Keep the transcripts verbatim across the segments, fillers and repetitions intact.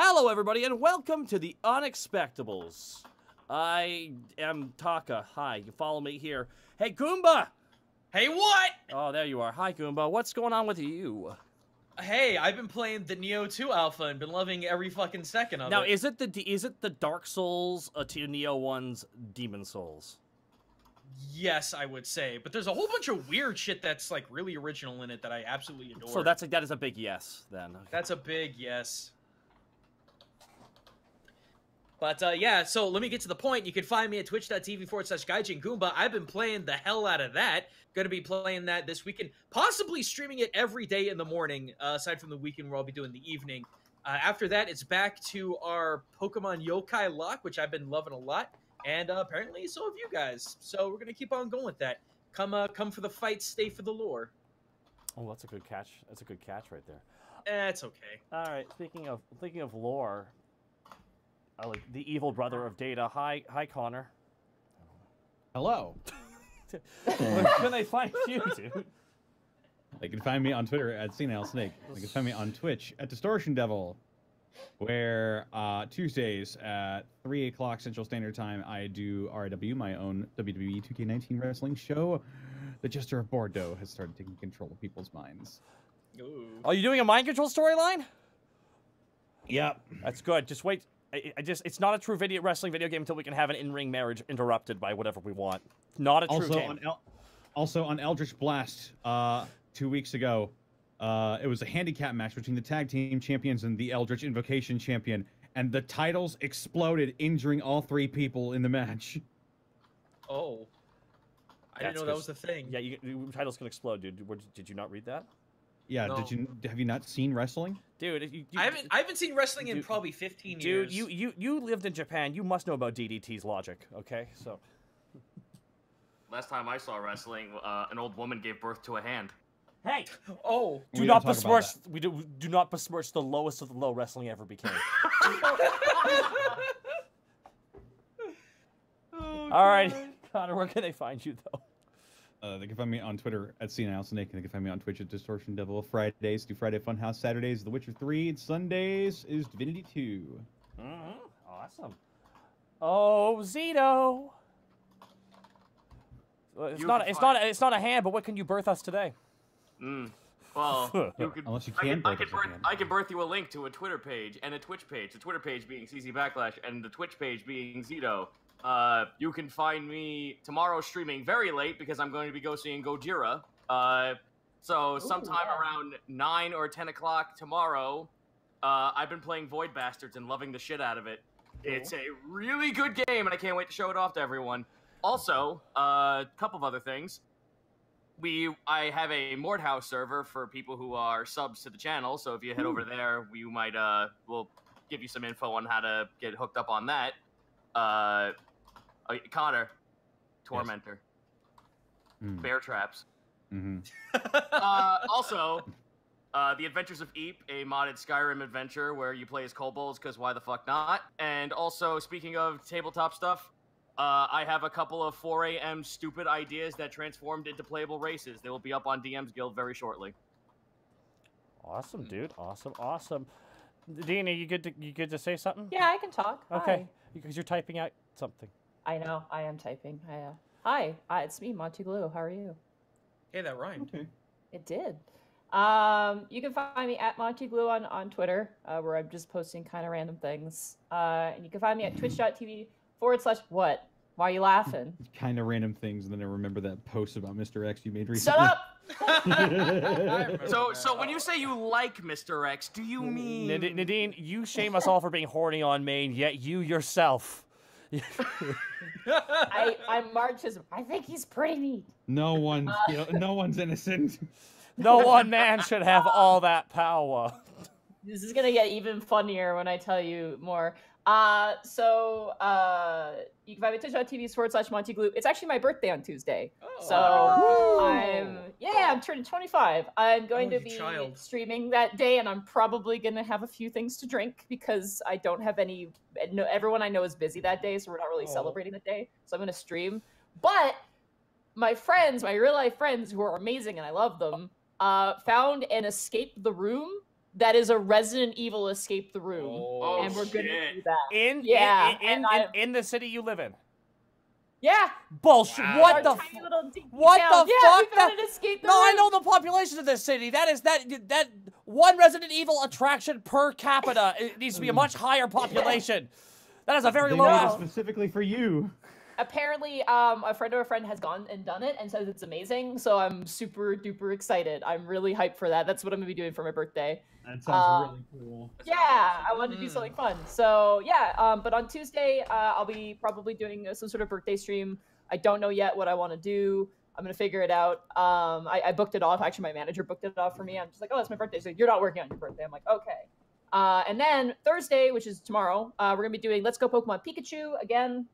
Hello, everybody, and welcome to the Unexpectables. I am Taka. Hi, you follow me here. Hey, Goomba! Hey, what? Oh, there you are. Hi, Goomba. What's going on with you? Hey, I've been playing the Nioh two alpha and been loving every fucking second of now, it. Now, is it the is it the Dark Souls uh, to Nioh one's Demon Souls? Yes, I would say, but there's a whole bunch of weird shit that's like really original in it that I absolutely adore. So that's like that is a big yes, then. Okay. That's a big yes. But, uh, yeah, so let me get to the point. You can find me at twitch dot t v forward slash Gaijin Goomba. I've been playing the hell out of that. Going to be playing that this weekend. Possibly streaming it every day in the morning, uh, aside from the weekend where I'll be doing the evening. Uh, after that, it's back to our Pokemon Yo-kai lock, which I've been loving a lot. And uh, apparently so have you guys. So we're going to keep on going with that. Come uh, come for the fight, stay for the lore. Oh, that's a good catch. That's a good catch right there. That's okay. All right, speaking of, speaking of lore... Uh, like the evil brother of Data. Hi, hi, Connor. Hello. Where can they find you, dude? They can find me on Twitter at Senile Snake. They can find me on Twitch at Distortion Devil, where uh, Tuesdays at three o'clock Central Standard Time, I do R A W, my own W W E two K nineteen wrestling show. The Jester of Bordeaux has started taking control of people's minds. Ooh. Are you doing a mind control storyline? Yep. That's good. Just wait. I, I just—it's not a true video wrestling video game until we can have an in-ring marriage interrupted by whatever we want. Not a true also game. On El also on Eldritch Blast, uh, two weeks ago, uh, it was a handicap match between the tag team champions and the Eldritch Invocation champion, and the titles exploded, injuring all three people in the match. Oh, I That's didn't know that was a thing. Yeah, you, you, titles can explode, dude. Where, did you not read that? Yeah, no. did you have you not seen wrestling? Dude, you, you, I haven't I haven't seen wrestling dude, in probably fifteen dude, years. Dude, you, you you lived in Japan. You must know about D D T's logic, okay? So last time I saw wrestling, uh, an old woman gave birth to a hand. Hey! Oh, do we not besmirch we do do not besmirch the lowest of the low wrestling ever became. Oh, all right, Connor, where can they find you though? Uh, they can find me on Twitter at C N I L Snake, and they can find me on Twitch at Distortion Devil. Fridays do Friday Funhouse, Saturdays The Witcher Three, and Sundays is Divinity Two. Mm-hmm. Awesome. Oh, Zito. It's you not. It's fight. not. It's not a hand. But what can you birth us today? Mm. Well, you could, unless you can. I can, I can, birth, I can birth you a link to a Twitter page and a Twitch page. The Twitter page being C C Backlash, and the Twitch page being Zito. Uh, you can find me tomorrow streaming very late because I'm going to be go seeing Gojira. Uh, so Ooh, sometime wow. around nine or ten o'clock tomorrow, uh, I've been playing Void Bastards and loving the shit out of it. Cool. It's a really good game, and I can't wait to show it off to everyone. Also, a uh, couple of other things. We, I have a Mordhouse server for people who are subs to the channel, so if you head Ooh. over there, we might, uh, we'll give you some info on how to get hooked up on that. Uh... Uh, Connor, Tormentor, yes. mm. Bear Traps. Mm-hmm. uh, also, uh, The Adventures of Eep, a modded Skyrim adventure where you play as kobolds, because why the fuck not? And also, speaking of tabletop stuff, uh, I have a couple of four A M stupid ideas that transformed into playable races. They will be up on D M's Guild very shortly. Awesome, dude. Awesome, awesome. Dina, you good to, you good to say something? Yeah, I can talk. Okay, because you're typing out something. I know. I am typing. I, uh, hi, uh, it's me, Monty Glue. How are you? Hey, that rhymed. Okay. It did. Um, you can find me at Monty Glue on, on Twitter, uh, where I'm just posting kind of random things. Uh, and you can find me at twitch dot t v forward slash what? Why are you laughing? Kind of random things, and then I remember that post about Mister X you made recently. Shut up! so, so when you say you like Mister X, do you mean... Nad Nadine, you shame us all for being horny on main, yet you yourself... I, I march his. I think he's pretty neat. No one, uh, no one's innocent. No one man should have all that power. This is gonna get even funnier when I tell you more. Uh, so uh, you can find me twitch dot t v forward slash Monty Glue. It's actually my birthday on Tuesday, oh. so Woo. I'm yeah, I'm turning twenty-five. I'm going oh, to be child. streaming that day, and I'm probably gonna have a few things to drink because I don't have any. No, everyone I know is busy that day, so we're not really oh. celebrating that day. So I'm gonna stream, but my friends, my real life friends, who are amazing and I love them, uh, found an escape the room that is a Resident Evil escape the room. Oh, and we're shit. gonna do that. In yeah, in, in, in, I, in the city you live in. Yeah. Bullshit. Wow. What, the tiny little what the yeah, fuck? What the fuck? No, room. I know the population of this city. That is that that one Resident Evil attraction per capita. It needs to be a much higher population. Yeah. That is a very they low. Made it specifically for you. Apparently, um, a friend of a friend has gone and done it and says it's amazing. So I'm super duper excited. I'm really hyped for that. That's what I'm gonna be doing for my birthday. That sounds um, really cool. Yeah, I wanted to do something fun. So yeah, um, but on Tuesday, uh, I'll be probably doing some sort of birthday stream. I don't know yet what I want to do. I'm gonna figure it out. Um, I, I booked it off. Actually, my manager booked it off for me. I'm just like, oh, it's my birthday. She's like, you're not working on your birthday. I'm like, okay. Uh, and then Thursday, which is tomorrow, uh, we're gonna be doing Let's Go Pokemon Pikachu again.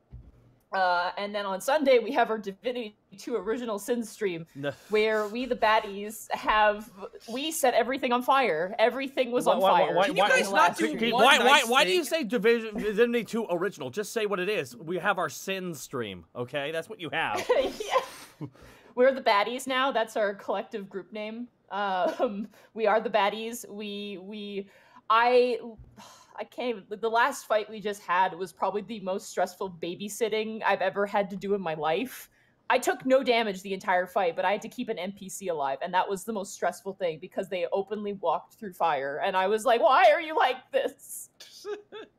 Uh, and then on Sunday, we have our Divinity two Original Sin stream, no. where we, the baddies, have... We set everything on fire. Everything was why, on why, fire. Why, Can why, you guys not do one why, nice why, why do you say Divinity two Original? Just say what it is. We have our Sin stream, okay? That's what you have. Yeah. We're the baddies now. That's our collective group name. Um, we are the baddies. We... we I... I can't even, the last fight we just had was probably the most stressful babysitting I've ever had to do in my life. I took no damage the entire fight, but I had to keep an N P C alive, and that was the most stressful thing because they openly walked through fire, and I was like, why are you like this?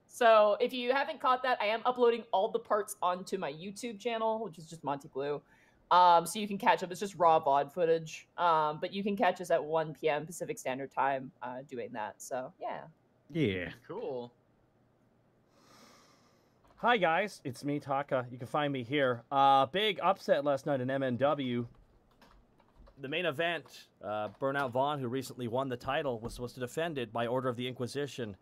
So if you haven't caught that, I am uploading all the parts onto my YouTube channel, which is just Monty Glue. Um, so you can catch up. It's just raw V O D footage, um, but you can catch us at one P M Pacific Standard Time uh, doing that, so yeah. Yeah. Cool. Hi guys, it's me, Taka. You can find me here. Uh, big upset last night in M N W. The main event, uh, Burnout Vaughn, who recently won the title, was supposed to defend it by order of the Inquisition.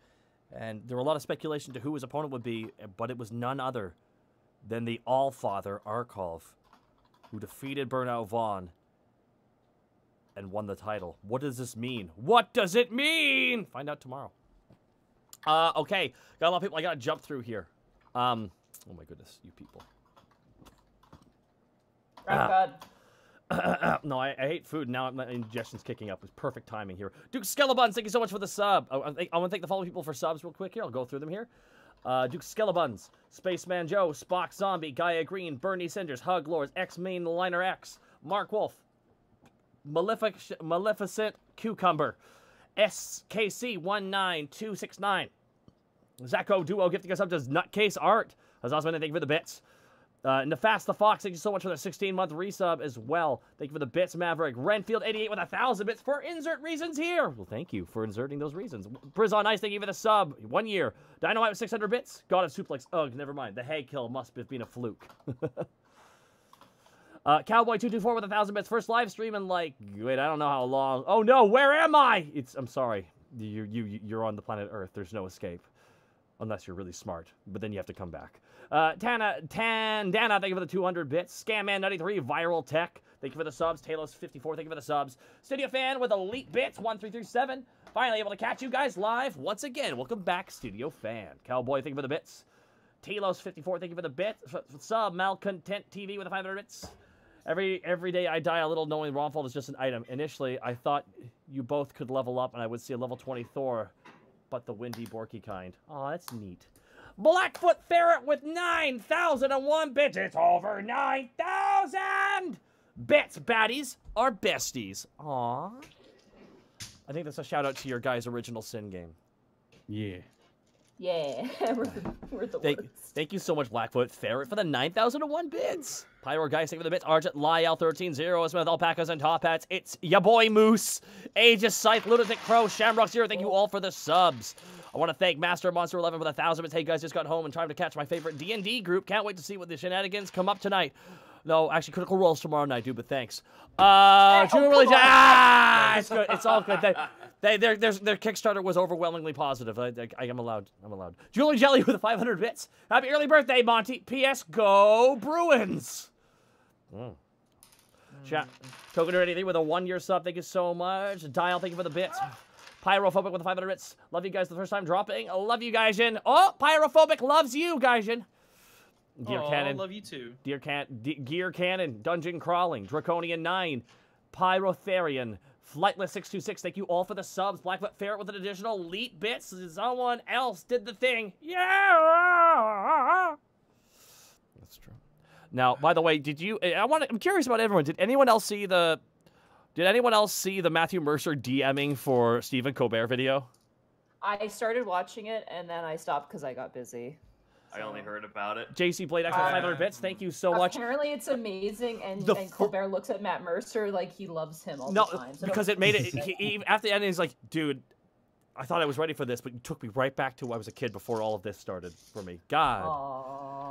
And there were a lot of speculation to who his opponent would be, but it was none other than the Allfather, Arkhov, who defeated Burnout Vaughn and won the title. What does this mean? What does it mean? Find out tomorrow. Uh, okay, got a lot of people I gotta jump through here. Um, oh my goodness, you people. Oh, uh, God. No, I, I hate food. Now my ingestion's kicking up. It's perfect timing here. Duke Skellibuns, thank you so much for the sub. I, I, I wanna thank the following people for subs real quick here. I'll go through them here. Uh, Duke Skellibuns, Spaceman Joe, Spock Zombie, Gaia Green, Bernie Cinders, Hug Lords, X Mainliner X, Mark Wolf, Malefic Maleficent Cucumber, S K C one nine two six nine. Zacho Duo gifting us up to Nutcase Art. Azazman, thank you for the bits. Uh, Nefast the Fox, thank you so much for the sixteen month resub as well. Thank you for the bits, Maverick. Renfield eighty-eight with one thousand bits for insert reasons here. Well, thank you for inserting those reasons. Brizon Ice, thank you for the sub. One year. Dynamite with six hundred bits. God of Suplex. Ugh, never mind. The hay kill must have been a fluke. Uh, Cowboy two two four with a thousand bits. First live stream in like, wait, I don't know how long. Oh no, where am I? It's, I'm sorry. You, you, you're on the planet Earth. There's no escape. Unless you're really smart. But then you have to come back. Uh, Tana, Tan, Dana, thank you for the two hundred bits. Scamman ninety-three, Viral Tech, thank you for the subs. Talos fifty-four, thank you for the subs. Studio Fan with Elite Bits, one three three seven. Finally able to catch you guys live once again. Welcome back, Studio Fan. Cowboy, thank you for the bits. Talos fifty-four, thank you for the bits. Sub, Malcontent T V with the five hundred bits. Every every day I die a little knowing Ronfall is just an item. Initially, I thought you both could level up and I would see a level twenty Thor, but the windy Borky kind. Aw, that's neat. Blackfoot Ferret with nine thousand one bits. It's over nine thousand! Bits, baddies are besties. Aw. I think that's a shout out to your guys' Original Sin game. Yeah. Yeah, we're the, we're the thank, worst. Thank you so much, Blackfoot Ferret, for the nine thousand one bits. Pyro Guys, thank you for the bits. Argent, Lyell, thirteen, Zero, Smith, Alpacas, and Top Hats. It's ya boy, Moose, Aegis, Scythe, Lunatic, Crow, Shamrock, Zero. Thank you all for the subs. I want to thank Master Monster eleven for the one thousand bits. Hey, guys, just got home and trying to catch my favorite D and D group. Can't wait to see what the shenanigans come up tonight. No, actually, Critical Role's tomorrow night, dude, but thanks. Uh, oh, really ah, it's good. It's all good. They, they, their, their, their Kickstarter was overwhelmingly positive. I, I, I am allowed. I'm allowed. Julie Jelly with five hundred bits. Happy early birthday, Monty. P S. Go Bruins. Mm. Chat. Token or anything with a one-year sub. Thank you so much. Dial, thank you for the bits. Pyrophobic with the five hundred bits. Love you guys for the first time dropping. I love you, Gaijin. Oh, Pyrophobic loves you, Gaijin. Gear Aww, Cannon. Love you too. Deer can, De Gear Cannon. Dungeon Crawling. Draconian nine. Pyrotherian. Flightless six two six, thank you all for the subs. Blackfoot Ferret with an additional elite bits. Someone else did the thing. Yeah! That's true. Now, by the way, did you... I want. I'm curious about everyone. Did anyone else see the... Did anyone else see the Matthew Mercer DMing for Stephen Colbert video? I started watching it, and then I stopped because I got busy. I only heard about it. J C Blade, extra five hundred bits. Thank you so much. Apparently, it's amazing, and, and Colbert looks at Matt Mercer like he loves him all no, the time. So because it made it... He, he, after the end, he's like, dude, I thought I was ready for this, but you took me right back to when I was a kid before all of this started for me. God. Aww.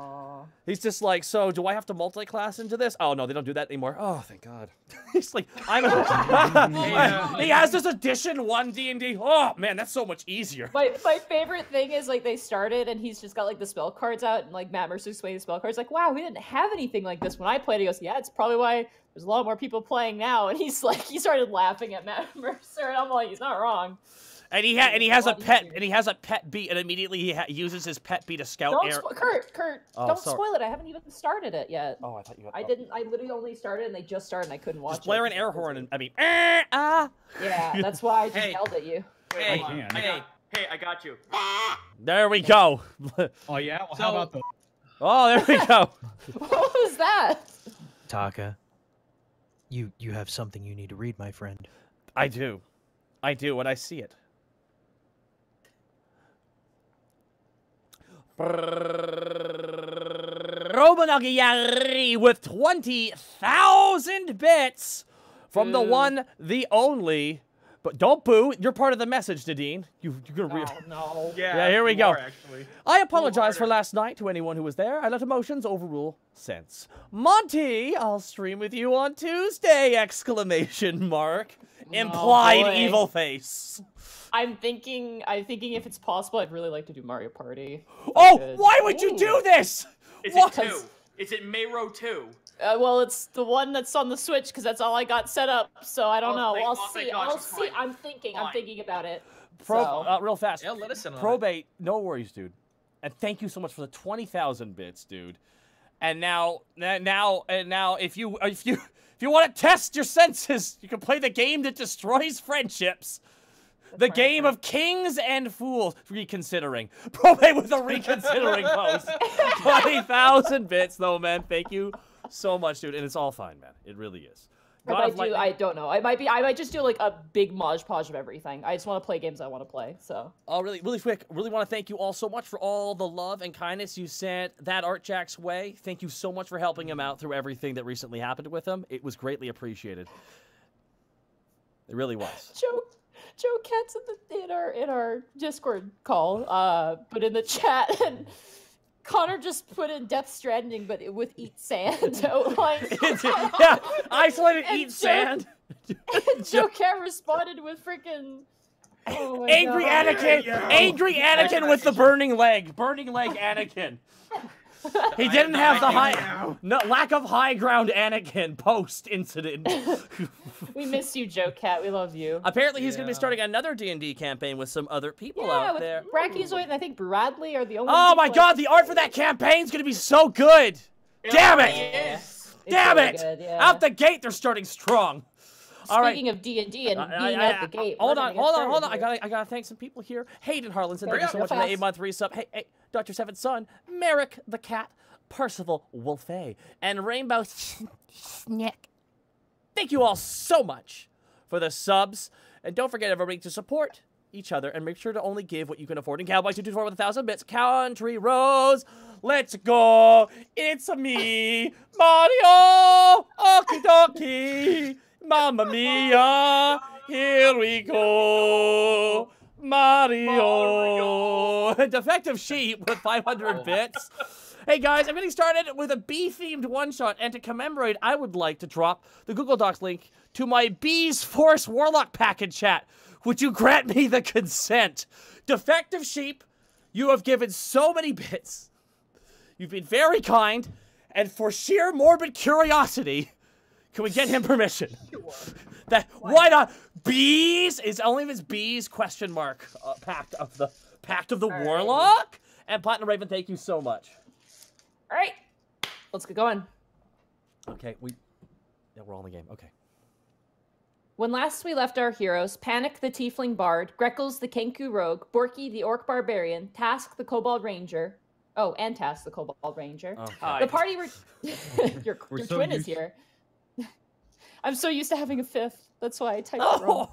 He's just like, so do I have to multi-class into this? Oh, no, they don't do that anymore. Oh, thank God. He's like, I'm... yeah. He has this edition one D and D. Oh, man, that's so much easier. My, my favorite thing is, like, they started, and he's just got, like, the spell cards out, and, like, Matt Mercer's playing the spell cards. Like, wow, we didn't have anything like this when I played. He goes, yeah, it's probably why there's a lot more people playing now. And he's like, he started laughing at Matt Mercer, and I'm like, he's not wrong. And he, ha and he has a pet, and he has a pet bee, and immediately he ha uses his pet bee to scout don't air. Kurt, Kurt, oh, don't sorry. spoil it. I haven't even started it yet. Oh, I thought you. Got I didn't. I literally only started, and they just started, and I couldn't watch. Just blare an air horn, and I mean, ah, ah. Yeah, that's why I just hey. yelled at you. Hey, hey, I got, hey, I got you. There we go. Oh yeah. Well, so, how about the? Oh, there we go. What was that? Taka, you you have something you need to read, my friend. I do, I do, and I see it. Roman Aguiari with twenty thousand bits from mm. the one, the only. But don't boo. You're part of the message, Nadine. You, you're going to read. No. Yeah, yeah, here we more, go. Actually. I apologize for last night to anyone who was there. I let emotions overrule sense. Monty, I'll stream with you on Tuesday! Exclamation mark. Implied oh, evil face. I'm thinking, I'm thinking if it's possible, I'd really like to do Mario Party. Oh, could. why would Ooh. you do this? Is what? it two? Is it Mario two? Uh, well, it's the one that's on the Switch because that's all I got set up. So I don't well, know. Thank, I'll well, see. Gosh, I'll see. Fine. I'm thinking. Fine. I'm thinking about it. Pro, so. uh, real fast. Yeah, let us in on Probate. It. No worries, dude. And thank you so much for the twenty thousand bits, dude. And now, now, and now, if you, if you, if you want to test your senses, you can play the game that destroys friendships. The game of kings and fools. Reconsidering. Probate with a reconsidering post. twenty thousand bits, though, man. Thank you so much, dude. And it's all fine, man. It really is. If I do, I don't know. I might be. I might just do like a big modge podge of everything. I just want to play games I want to play. So. Oh, really, really quick. Really want to thank you all so much for all the love and kindness you sent that Art Jack's way. Thank you so much for helping him out through everything that recently happened with him. It was greatly appreciated. It really was. Joe. Joe Katz in, the, in our in our Discord call, uh, put in the chat, and Connor just put in Death Stranding, but it, with Eat Sand outlined. Yeah, isolated Eat Joe, Sand. And Joe Cat responded with freaking oh angry God. Anakin, yeah. angry Anakin with the burning leg, burning leg Anakin. He didn't have the high, no, lack of high ground Anakin post-incident. We miss you, Joe Cat. We love you. Apparently, he's yeah. going to be starting another D and D campaign with some other people yeah, out with there. Brachyzoid and I think Bradley are the only Oh, my God. The art for that campaign is going to be so good. It Damn it. Is. Damn really it. Good, yeah. Out the gate, they're starting strong. Speaking right. of D and D and being I, I, at the I, I, gate. Hold on, hold on, hold on. Here. I gotta, I gotta thank some people here. Hayden Harlan said thank you so much fast. for the eight-month resub. Hey, hey, Doctor Seven's son, Merrick the Cat, Percival Wolfay, and Rainbow Snick. Thank you all so much for the subs. And don't forget, everybody, to support each other and make sure to only give what you can afford. And Cowboy two two four with a thousand bits. Country Rose, let's go. It's me, Mario. Okie dokie. Mamma mia, here we go, Mario. Mario. Defective Sheep with five hundred bits. Hey guys, I'm getting started with a bee-themed one-shot, and to commemorate, I would like to drop the Google Docs link to my Bees Force Warlock pack in chat. Would you grant me the consent? Defective Sheep, you have given so many bits. You've been very kind, and for sheer morbid curiosity, can we get him permission? That why? why not? Bees is only if it's bees question mark uh, pact of the pact of the All warlock right. and Platinum Raven. Thank you so much. All right, let's get going. Okay, we yeah we're all in the game. Okay. When last we left our heroes, Panic the Tiefling Bard, Greckles the Kenku Rogue, Borky the Orc Barbarian, Task the Kobold Ranger. Oh, and Task the Kobold Ranger. Oh, hi. The party were... your your so twin is here. I'm so used to having a fifth. That's why I typed it wrong.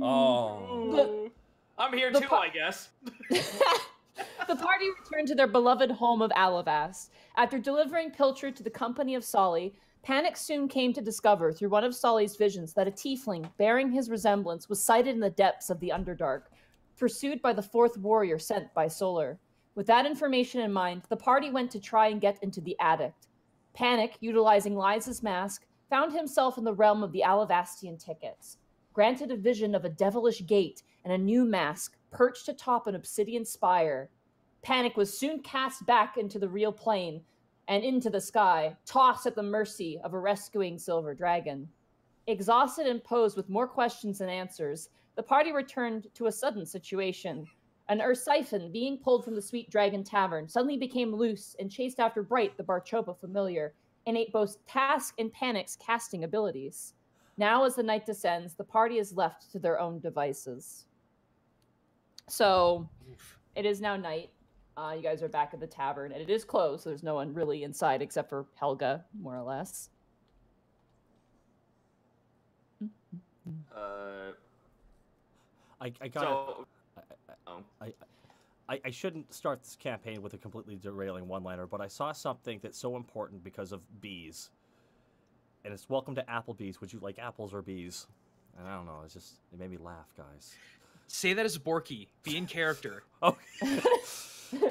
Oh. The, I'm here too, I guess. The party returned to their beloved home of Alavast. After delivering Pilcher to the company of Solly, Panic soon came to discover through one of Solly's visions that a tiefling bearing his resemblance was sighted in the depths of the Underdark, pursued by the fourth warrior sent by Solar. With that information in mind, the party went to try and get into the attic. Panic, utilizing Liza's mask, found himself in the realm of the Alavastian tickets. Granted a vision of a devilish gate and a new mask perched atop an obsidian spire, Panic was soon cast back into the real plane and into the sky, tossed at the mercy of a rescuing silver dragon. Exhausted and posed with more questions than answers, the party returned to a sudden situation. An Ursiphon being pulled from the Sweet Dragon Tavern suddenly became loose and chased after Bright, the Barchopa familiar, and ate both Task and Panic's casting abilities. Now, as the night descends, the party is left to their own devices. So, it is now night. Uh, you guys are back at the tavern, and it is closed, so there's no one really inside except for Helga, more or less. Uh, I, I got so, I, I, I, I, I shouldn't start this campaign with a completely derailing one-liner, but I saw something that's so important because of bees. And it's welcome to Applebee's. Would you like apples or bees? And I don't know. It's just, it made me laugh, guys. Say that as Borky. Be in character. Oh,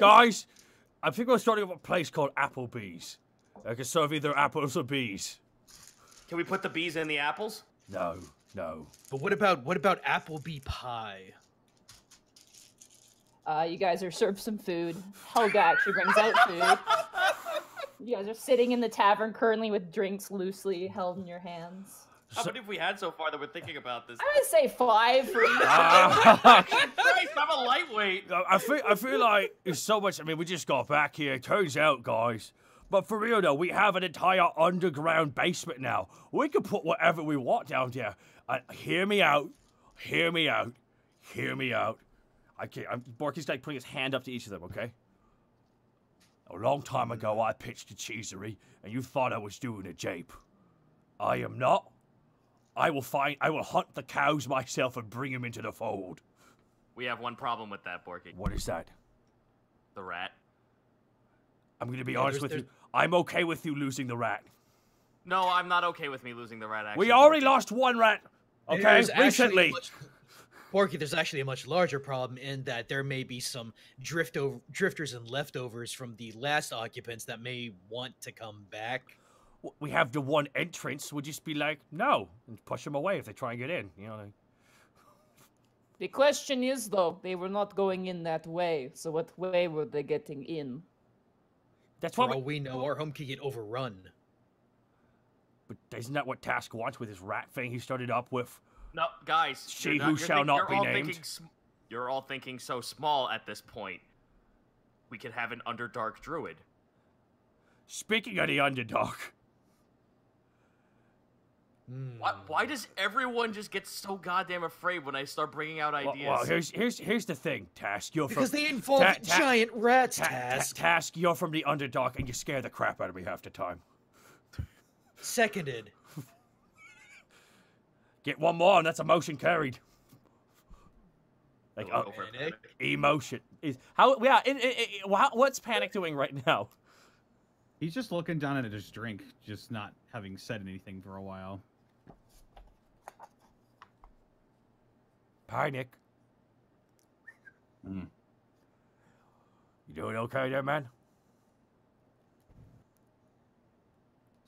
guys, I think we're starting up a place called Applebee's. I can serve either apples or bees. Can we put the bees in the apples? No, no. But what about, what about Applebee pie? Uh, you guys are served some food. Helga actually brings out food. You guys are sitting in the tavern currently with drinks loosely held in your hands. How many have we had so far that we're thinking about this? I would say five for each. Uh, Christ, I'm a lightweight. I feel, I feel like it's so much. I mean, we just got back here. It turns out, guys. But for real, though, we have an entire underground basement now. We can put whatever we want down there. Uh, hear me out. Hear me out. Hear me out. I can't. I'm, Borky's like putting his hand up to each of them, okay? A long time ago, I pitched a cheesery, and you thought I was doing a jape. I am not. I will find. I will hunt the cows myself and bring them into the fold. We have one problem with that, Borky. What is that? The rat. I'm going to be yeah, honest with there's... you. I'm okay with you losing the rat. No, I'm not okay with me losing the rat, actually. We already Borky. lost one rat, okay, there's recently. Much... Borky, there's actually a much larger problem in that there may be some drift over... drifters and leftovers from the last occupants that may want to come back. We have the one entrance. We'll just be like, no, and push them away if they try and get in. You know. Like... The question is, though, they were not going in that way. So what way were they getting in? That's why we... we know our home could get overrun. But isn't that what Task wants with his rat thing he started up with? No, guys. She who shall not be named. You're all thinking so small at this point. We could have an Underdark druid. Speaking of the Underdark. Why, why does everyone just get so goddamn afraid when I start bringing out ideas? Well, well here's, here's, here's the thing, Task. You're because from, they involve ta ta giant rats, ta Task. Ta Task, you're from the Underdark, and you scare the crap out of me half the time. Seconded. Get one more, and that's emotion carried. Like oh, panic. Emotion is how. Yeah. It, it, it, what's Panic doing right now? He's just looking down at his drink, just not having said anything for a while. Panic. Mm. You doing okay there, man?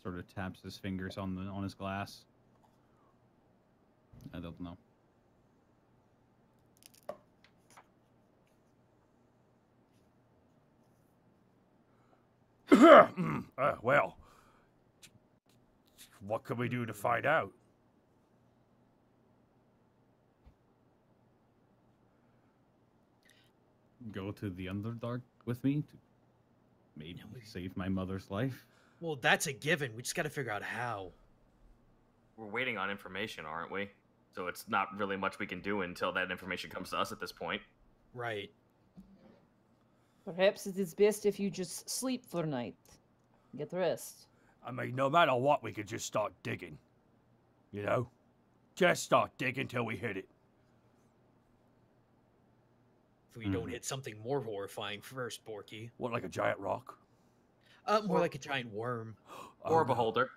Sort of taps his fingers on the on his glass. I don't know. uh, well, what can we do to find out? Go to the Underdark with me to maybe no, we... save my mother's life? Well, that's a given. We just got to figure out how. we're waiting on information, aren't we? So it's not really much we can do until that information comes to us at this point. Right. Perhaps it is best if you just sleep for night. Get rest. I mean, no matter what, we could just start digging. You know? Just start digging till we hit it. If we mm. don't hit something more horrifying first, Borky. What, like a giant rock? Uh, more or, like a giant worm. Or oh, a beholder.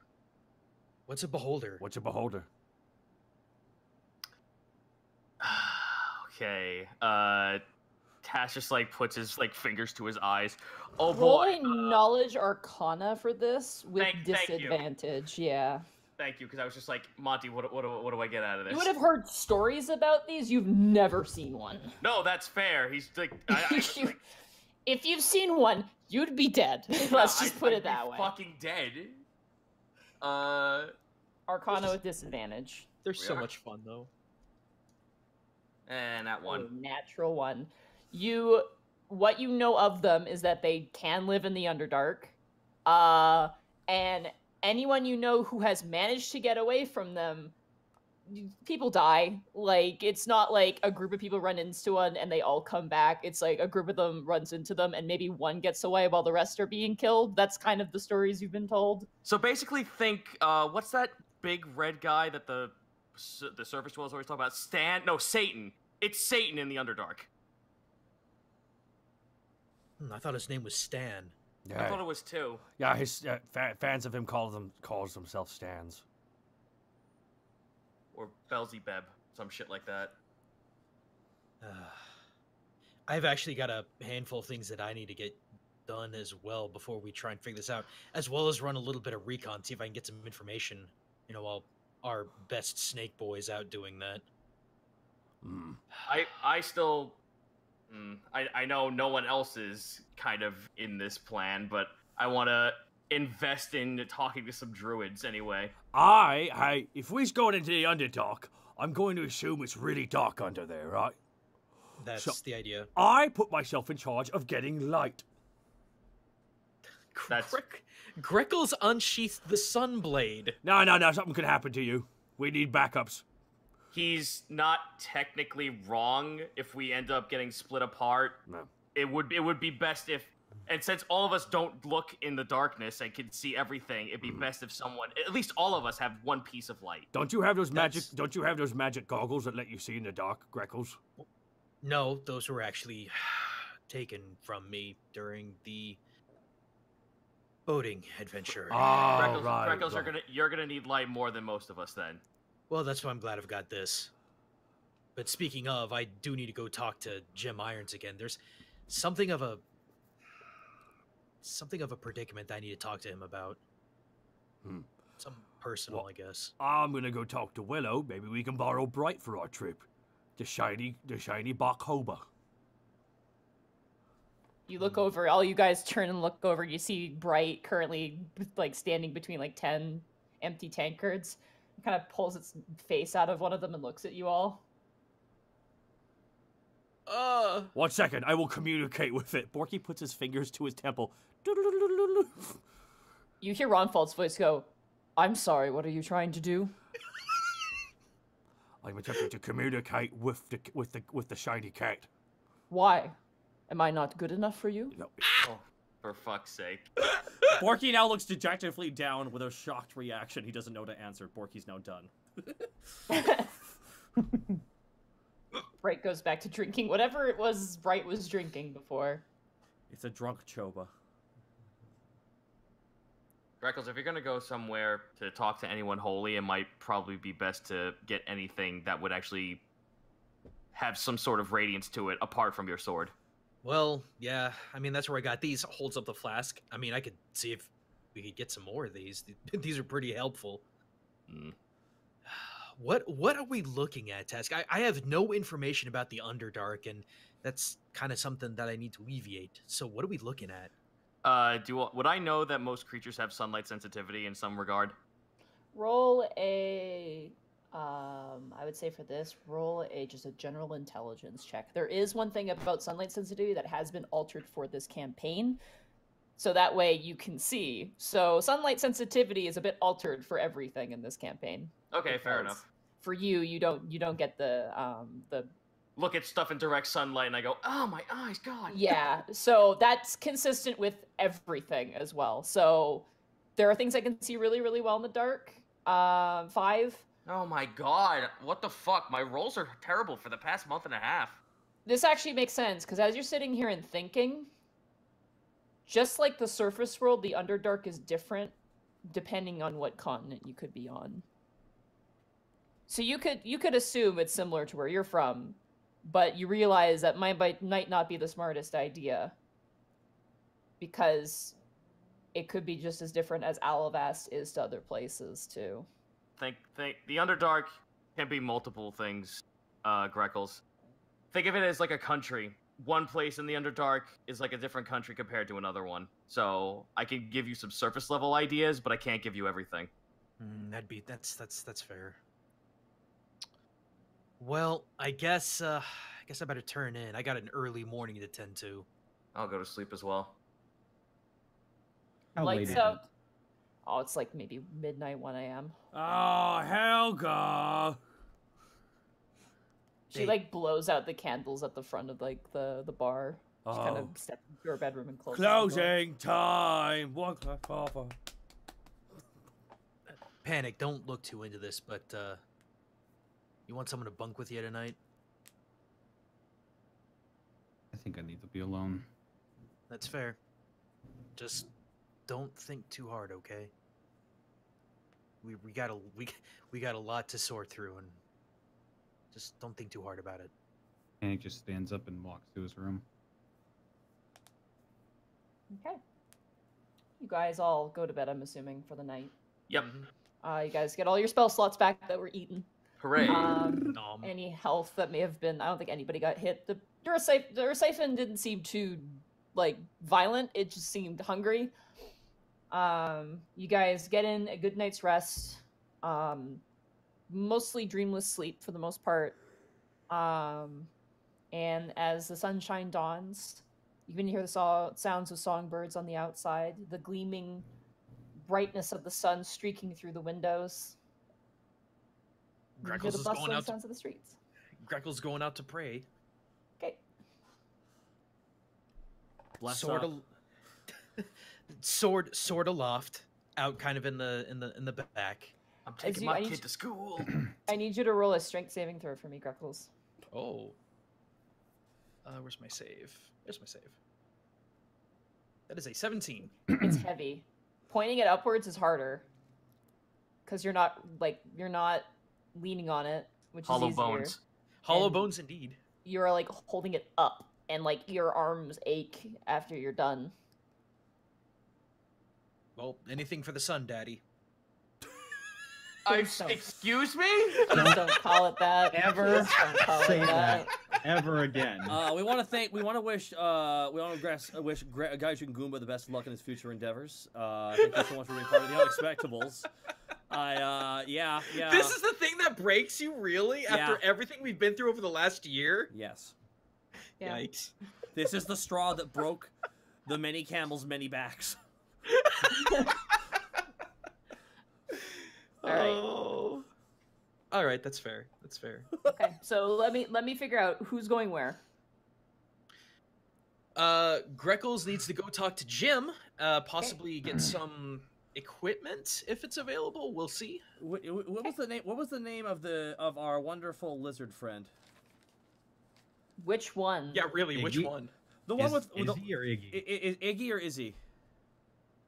What's a beholder? What's a beholder? Okay. Uh... Tash just like puts his like fingers to his eyes. Oh boy! Uh, knowledge arcana for this with thank, disadvantage. Thank yeah. Thank you, because I was just like, Monty, what, what what do I get out of this? You would have heard stories about these. You've never seen one. No, that's fair. He's like, I, I was, like if you've seen one, you'd be dead. Let's no, just put I'd, it I'd that be way. Fucking dead. Uh, arcana just, with disadvantage. They're we so are. much fun though. And that one. Oh, natural one. You, what you know of them is that they can live in the Underdark, uh, and anyone you know who has managed to get away from them, people die. Like, it's not like a group of people run into one and they all come back. It's like a group of them runs into them and maybe one gets away while the rest are being killed. That's kind of the stories you've been told. So basically think, uh, what's that big red guy that the, the surface dwellers always talk about? Stan? No, Satan. It's Satan in the Underdark. I thought his name was Stan. Yeah. I thought it was too. Yeah, his uh, fa fans of him call them calls themselves Stans. Or Belzebeb, some shit like that. Uh, I've actually got a handful of things that I need to get done as well before we try and figure this out, as well as run a little bit of recon, see if I can get some information. You know, while our best snake boy is out doing that. Mm. I I still. Mm, I, I know no one else is kind of in this plan, but I want to invest in talking to some druids anyway. I, I, if we're going into the Underdark, I'm going to assume it's really dark under there, right? That's so the idea. I put myself in charge of getting light. That's... Grec Greckles unsheathed the sunblade. No, no, no, something could happen to you. We need backups. He's not technically wrong. If we end up getting split apart, no. it would it would be best if, and since all of us don't look in the darkness and can see everything, it'd be mm. best if someone, at least all of us, have one piece of light. Don't you have those That's... magic? Don't you have those magic goggles that let you see in the dark, Greckles? No, those were actually taken from me during the boating adventure. Oh, Greckles, right, Greckles right. are gonna you're gonna need light more than most of us then. Well, that's why I'm glad I've got this. But speaking of, I do need to go talk to Jim Irons again. There's something of a... Something of a predicament that I need to talk to him about. Hmm. Something personal, well, I guess. I'm gonna go talk to Willow. Maybe we can borrow Bright for our trip. The shiny, the shiny Bakhoba. You look over, all you guys turn and look over, you see Bright currently, like, standing between, like, ten empty tankards. Kind of pulls its face out of one of them and looks at you all. Uh. One second, I will communicate with it. Borky puts his fingers to his temple. You hear Ron Falt's voice go, "I'm sorry, what are you trying to do?" I'm attempting to communicate with the with the with the shiny cat. Why? Am I not good enough for you? No. Oh. For fuck's sake. Borky now looks dejectedly down with a shocked reaction. He doesn't know to answer. Borky's now done. Bright goes back to drinking whatever it was Bright was drinking before. It's a drunk Choba. Greckles, if you're going to go somewhere to talk to anyone holy, it might probably be best to get anything that would actually have some sort of radiance to it apart from your sword. Well, yeah, I mean, that's where I got these. Holds up the flask. I mean, I could see if we could get some more of these. These are pretty helpful. Mm. What what are we looking at, Task? I, I have no information about the Underdark, and that's kind of something that I need to alleviate. So what are we looking at? Uh, do Would I know that most creatures have sunlight sensitivity in some regard? Roll a... Um, I would say for this, roll a just a general intelligence check. There is one thing about sunlight sensitivity that has been altered for this campaign. so that way you can see. So sunlight sensitivity is a bit altered for everything in this campaign. Okay, fair enough. For you, you don't you don't get the um, the look at stuff in direct sunlight, and I go, oh, my eyes, God. Yeah, so that's consistent with everything as well. So there are things I can see really, really well in the dark. Uh, five. Oh, my God. What the fuck? My rolls are terrible for the past month and a half. This actually makes sense, because as you're sitting here and thinking, just like the surface world, the Underdark is different depending on what continent you could be on. So you could you could assume it's similar to where you're from, but you realize that my bite might not be the smartest idea, because it could be just as different as Alavast is to other places too. Think think the Underdark can be multiple things, uh, Greckles. Think of it as like a country. One place in the Underdark is like a different country compared to another one. So I can give you some surface level ideas, but I can't give you everything. Mm, that'd be that's that's that's fair. Well, I guess uh, I guess I better turn in. I got an early morning to tend to. I'll go to sleep as well. How late is it? Oh, it's like maybe midnight, one A M Oh, Helga! She they... like blows out the candles at the front of like the the bar. She oh. kind of steps into her bedroom and closes. Closing the time. One o'clock, father. Panic! Don't look too into this, but uh, you want someone to bunk with you tonight? I think I need to be alone. That's fair. Just don't think too hard, okay? We we got a we we got a lot to sort through, and just don't think too hard about it. Panic just stands up and walks to his room. Okay. You guys all go to bed, I'm assuming, for the night. Yep. Mm-hmm. Uh, you guys get all your spell slots back that were eaten. Hooray! Um, any health that may have been—I don't think anybody got hit. The Durasiphon didn't seem too like violent. It just seemed hungry. Um, you guys get in a good night's rest. Um, mostly dreamless sleep for the most part. Um, and as the sunshine dawns, you can hear the so sounds of songbirds on the outside, the gleaming brightness of the sun streaking through the windows. Greckles is going out to the streets. Greckles going out to pray. Okay. Bless sword, al sword, sword aloft, out kind of in the in the in the back. I'm taking you, my I kid to school. I need you to roll a strength saving throw for me, Greckles. Oh. Uh, where's my save? Where's my save? That is a seventeen. It's heavy. Pointing it upwards is harder, because you're not like you're not. leaning on it, which hollow is easier. bones hollow and bones indeed. You're like holding it up, and like your arms ache after you're done. Well, anything for the sun, daddy. I, excuse me, just don't call it that ever. Just don't call it that. that ever again. Uh we want to thank we want to wish uh we want to wish Gaijin Goomba the best of luck in his future endeavors. Uh thank you so much for being part of the Unexpectables. I, uh, yeah, yeah. This is the thing that breaks you, really, after yeah. everything we've been through over the last year? Yes. Yeah. Yikes. This is the straw that broke the many camels, many backs. All right. Oh. All right, that's fair. That's fair. Okay, so let me, let me figure out who's going where. Uh, Greckles needs to go talk to Jim, uh, possibly okay. get some... equipment, if it's available, we'll see. What, what was the name? What was the name of the of our wonderful lizard friend? Which one? Yeah, really, Iggy? Which one? The one is, with Izzy the, or Iggy? Is, is Iggy or Izzy?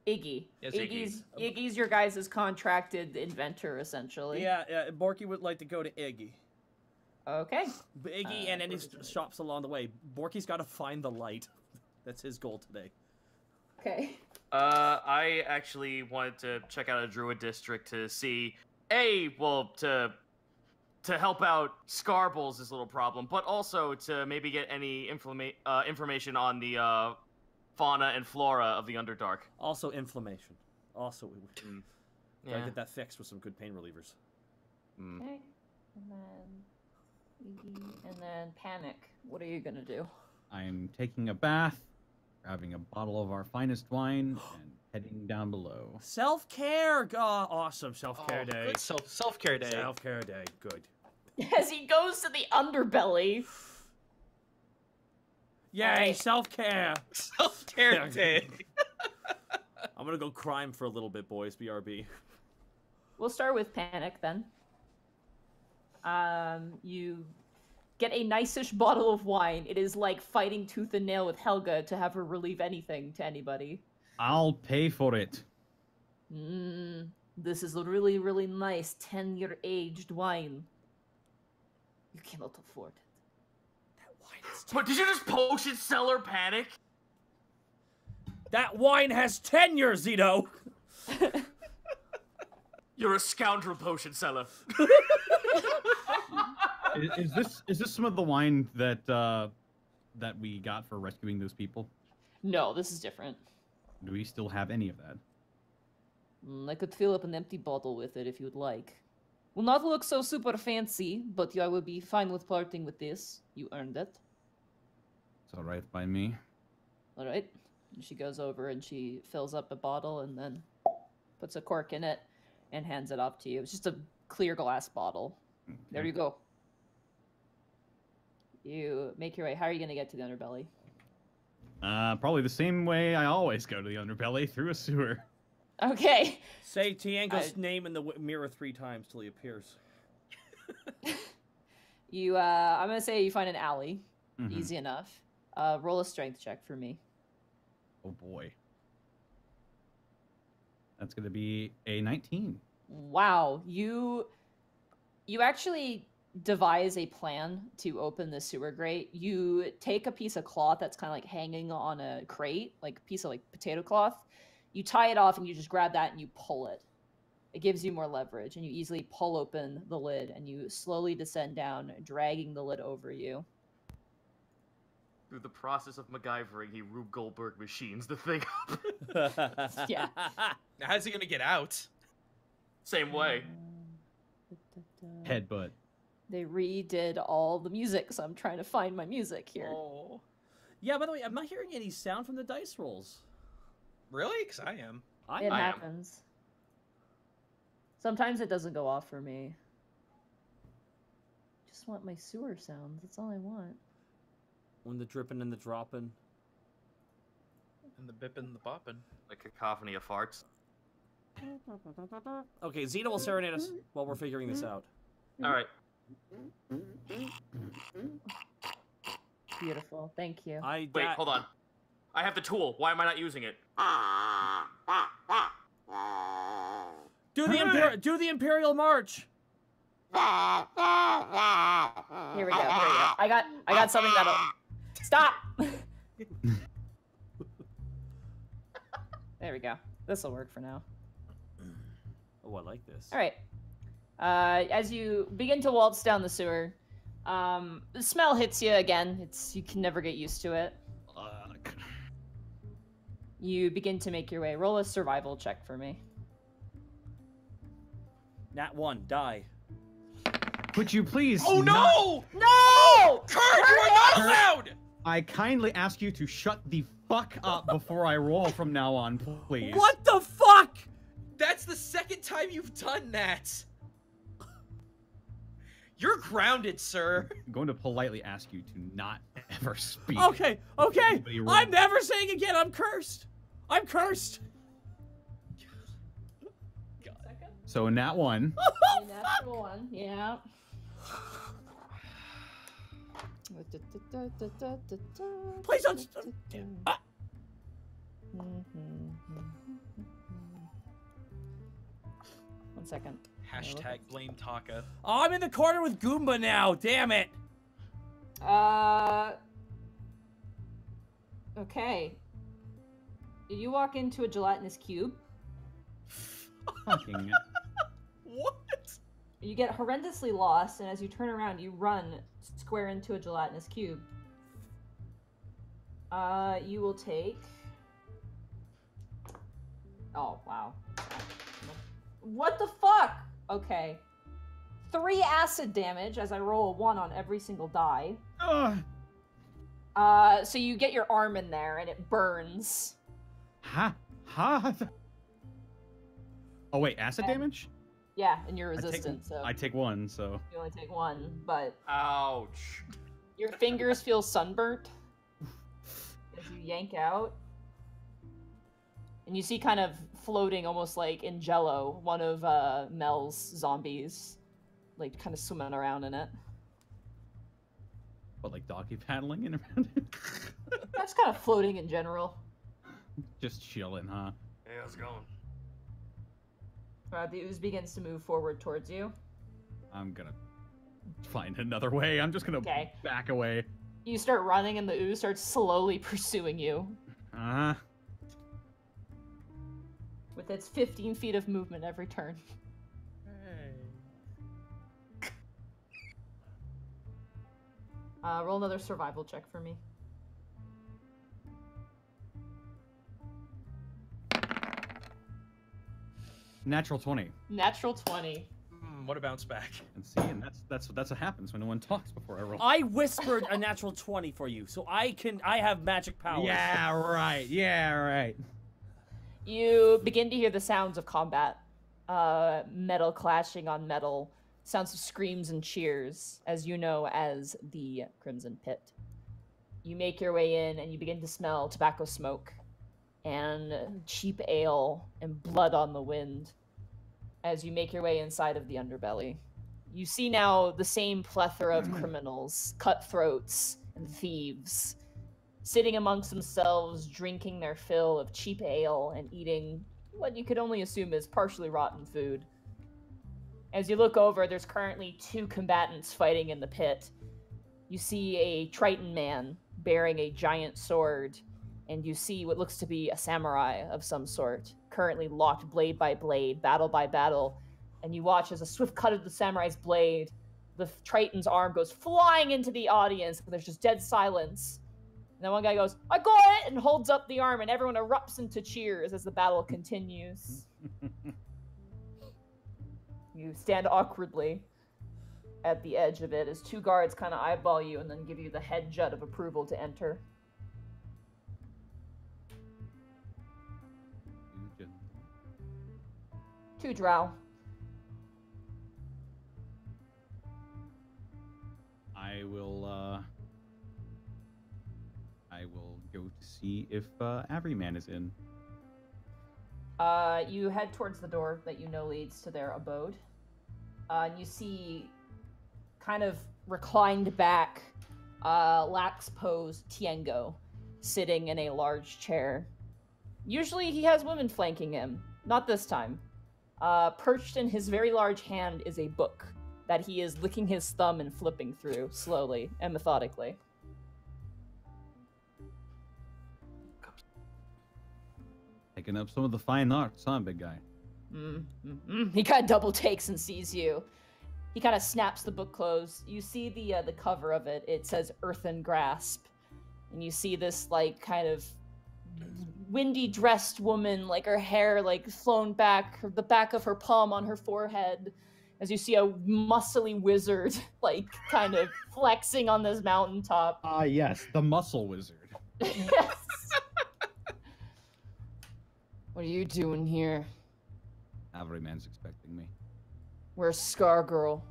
Iggy. Yes, Iggy's Iggy. Iggy's your guys' contracted inventor, essentially. Yeah, yeah. Borky would like to go to Iggy. Okay. But Iggy uh, and any shops along the way. Borky's got to find the light. That's his goal today. Okay. Uh, I actually wanted to check out a druid district to see, A, well, to to help out Scarbles' this little problem, but also to maybe get any informa uh, information on the uh, fauna and flora of the Underdark. Also inflammation. Also, we can yeah. get that fixed with some good pain relievers. Mm. Okay. And then, and then Panic. What are you going to do? I'm taking a bath. grabbing a bottle of our finest wine and heading down below. Self-care! Oh, awesome. Self-care oh, day. Self Self-care day. Self-care day. Good. As he goes to the underbelly. Yay, right. Self-care. Self-care day. I'm going to go crime for a little bit, boys. B R B. We'll start with Panic, then. Um, you get a nice-ish bottle of wine. It is like fighting tooth and nail with Helga to have her relieve anything to anybody. I'll pay for it. Mm, this is a really, really nice ten-year-aged wine. You cannot afford it. That wine is... But did you just potion seller Panic? That wine has tenure, Zito! You're a scoundrel potion seller. is, is this is this some of the wine that uh, that we got for rescuing those people? No, this is different. Do we still have any of that? Mm, I could fill up an empty bottle with it if you'd like. Will not look so super fancy, but I would be fine with parting with this. You earned it. It's all right by me. All right. And she goes over and she fills up a bottle and then puts a cork in it and hands it off to you. It's just a clear glass bottle. Okay. There you go. You make your way. How are you going to get to the underbelly? Uh, probably the same way I always go to the underbelly, through a sewer. Okay. Say Tiango's I... name in the mirror three times till he appears. you, uh, I'm going to say you find an alley. Mm-hmm. Easy enough. Uh, roll a strength check for me. Oh, boy. That's going to be a nineteen. Wow. You, you actually devise a plan to open the sewer grate. You take a piece of cloth that's kind of like hanging on a crate, like a piece of like potato cloth. You tie it off and you just grab that and you pull it. It gives you more leverage and you easily pull open the lid and you slowly descend down, dragging the lid over you. Through the process of MacGyvering, he Rube Goldberg machines the thing up. Yeah. Now, how's he gonna get out? Same way. Uh, Headbutt. They redid all the music, so I'm trying to find my music here. Oh. Yeah, by the way, I'm not hearing any sound from the dice rolls. Really? Because I am. I, it I happens. Am. Sometimes it doesn't go off for me. I just want my sewer sounds. That's all I want. When the dripping and the dropping. And the bipping and the bopping. The cacophony of farts. Okay, Xena will serenade us while we're figuring this out. Alright. Beautiful, thank you. I Wait, hold on. I have the tool. Why am I not using it? Do the, imper do the Imperial March! Here we go, here we go. I got, I got something that'll... Stop! There we go. This will work for now. Oh, I like this. All right. Uh, as you begin to waltz down the sewer, um, the smell hits you again. It's you can never get used to it. Fuck. You begin to make your way. Roll a survival check for me. Nat one, die. Would you please? Oh no! Not... No! Kurt, Kurt, you are not allowed! I kindly ask you to shut the fuck up before I roll from now on, please. What the fuck? That's the second time you've done that. You're grounded, sir. I'm going to politely ask you to not ever speak. Okay, okay. I'm never saying again. I'm cursed. I'm cursed. God. So in that one. In that one, yeah. Please don't. Ah. One second. Hashtag blame Taka. Oh, I'm in the corner with Goomba now. Damn it. Uh. Okay. You walk into a gelatinous cube. Fucking. What? You get horrendously lost, and as you turn around, you run square into a gelatinous cube. Uh, you will take... Oh, wow. What the fuck? Okay. Three acid damage as I roll a one on every single die. Ugh. Uh, so you get your arm in there and it burns. Ha! Ha! Oh wait, acid and, damage? Yeah, and you're resistant, I take, so. I take one, so. You only take one, but. Ouch. Your fingers feel sunburnt as you yank out. And you see kind of floating, almost like in Jell-O, one of uh, Mel's zombies, like kind of swimming around in it. What, like doggy paddling in around it? That's kind of floating in general. Just chilling, huh? Hey, how's it going? Uh, the ooze begins to move forward towards you. I'm gonna find another way. I'm just gonna okay. back away. You start running and the ooze starts slowly pursuing you. Uh-huh. With its fifteen feet of movement every turn. Hey. Uh, roll another survival check for me. Natural twenty. Natural twenty. Mm, what a bounce back. And see, and that's that's that's what happens when no one talks before I roll. I whispered a natural twenty for you, so I can I have magic powers. Yeah, right. Yeah, right. You begin to hear the sounds of combat, uh, metal clashing on metal, sounds of screams and cheers, as you know as the Crimson Pit. You make your way in, and you begin to smell tobacco smoke and cheap ale and blood on the wind as you make your way inside of the underbelly. You see now the same plethora of criminals, cutthroats, and thieves, sitting amongst themselves, drinking their fill of cheap ale and eating what you could only assume is partially rotten food. As you look over, there's currently two combatants fighting in the pit. You see a Triton man bearing a giant sword, and you see what looks to be a samurai of some sort, currently locked blade by blade, battle by battle, and you watch as a swift cut of the samurai's blade, the Triton's arm goes flying into the audience, and there's just dead silence. And then one guy goes, "I got it!" and holds up the arm, and everyone erupts into cheers as the battle continues. You stand awkwardly at the edge of it as two guards kind of eyeball you and then give you the head jut of approval to enter. Two drow. I will, uh... I will go to see if uh, Everyman is in. Uh, you head towards the door that you know leads to their abode. Uh, and you see, kind of reclined back, uh, lax pose Tiengo, sitting in a large chair. Usually he has women flanking him. Not this time. Uh, perched in his very large hand is a book that he is licking his thumb and flipping through slowly and methodically. Taking up some of the fine arts, huh, big guy? Mm, mm, mm. He kind of double takes and sees you. He kind of snaps the book closed. You see the uh, the cover of it. It says Earthen Grasp. And you see this, like, kind of windy-dressed woman, like, her hair, like, flown back, her, the back of her palm on her forehead, as you see a muscly wizard, like, kind of flexing on this mountaintop. Ah, uh, yes, the muscle wizard. Yes. What are you doing here? Everyman's expecting me. Where's Scar Girl?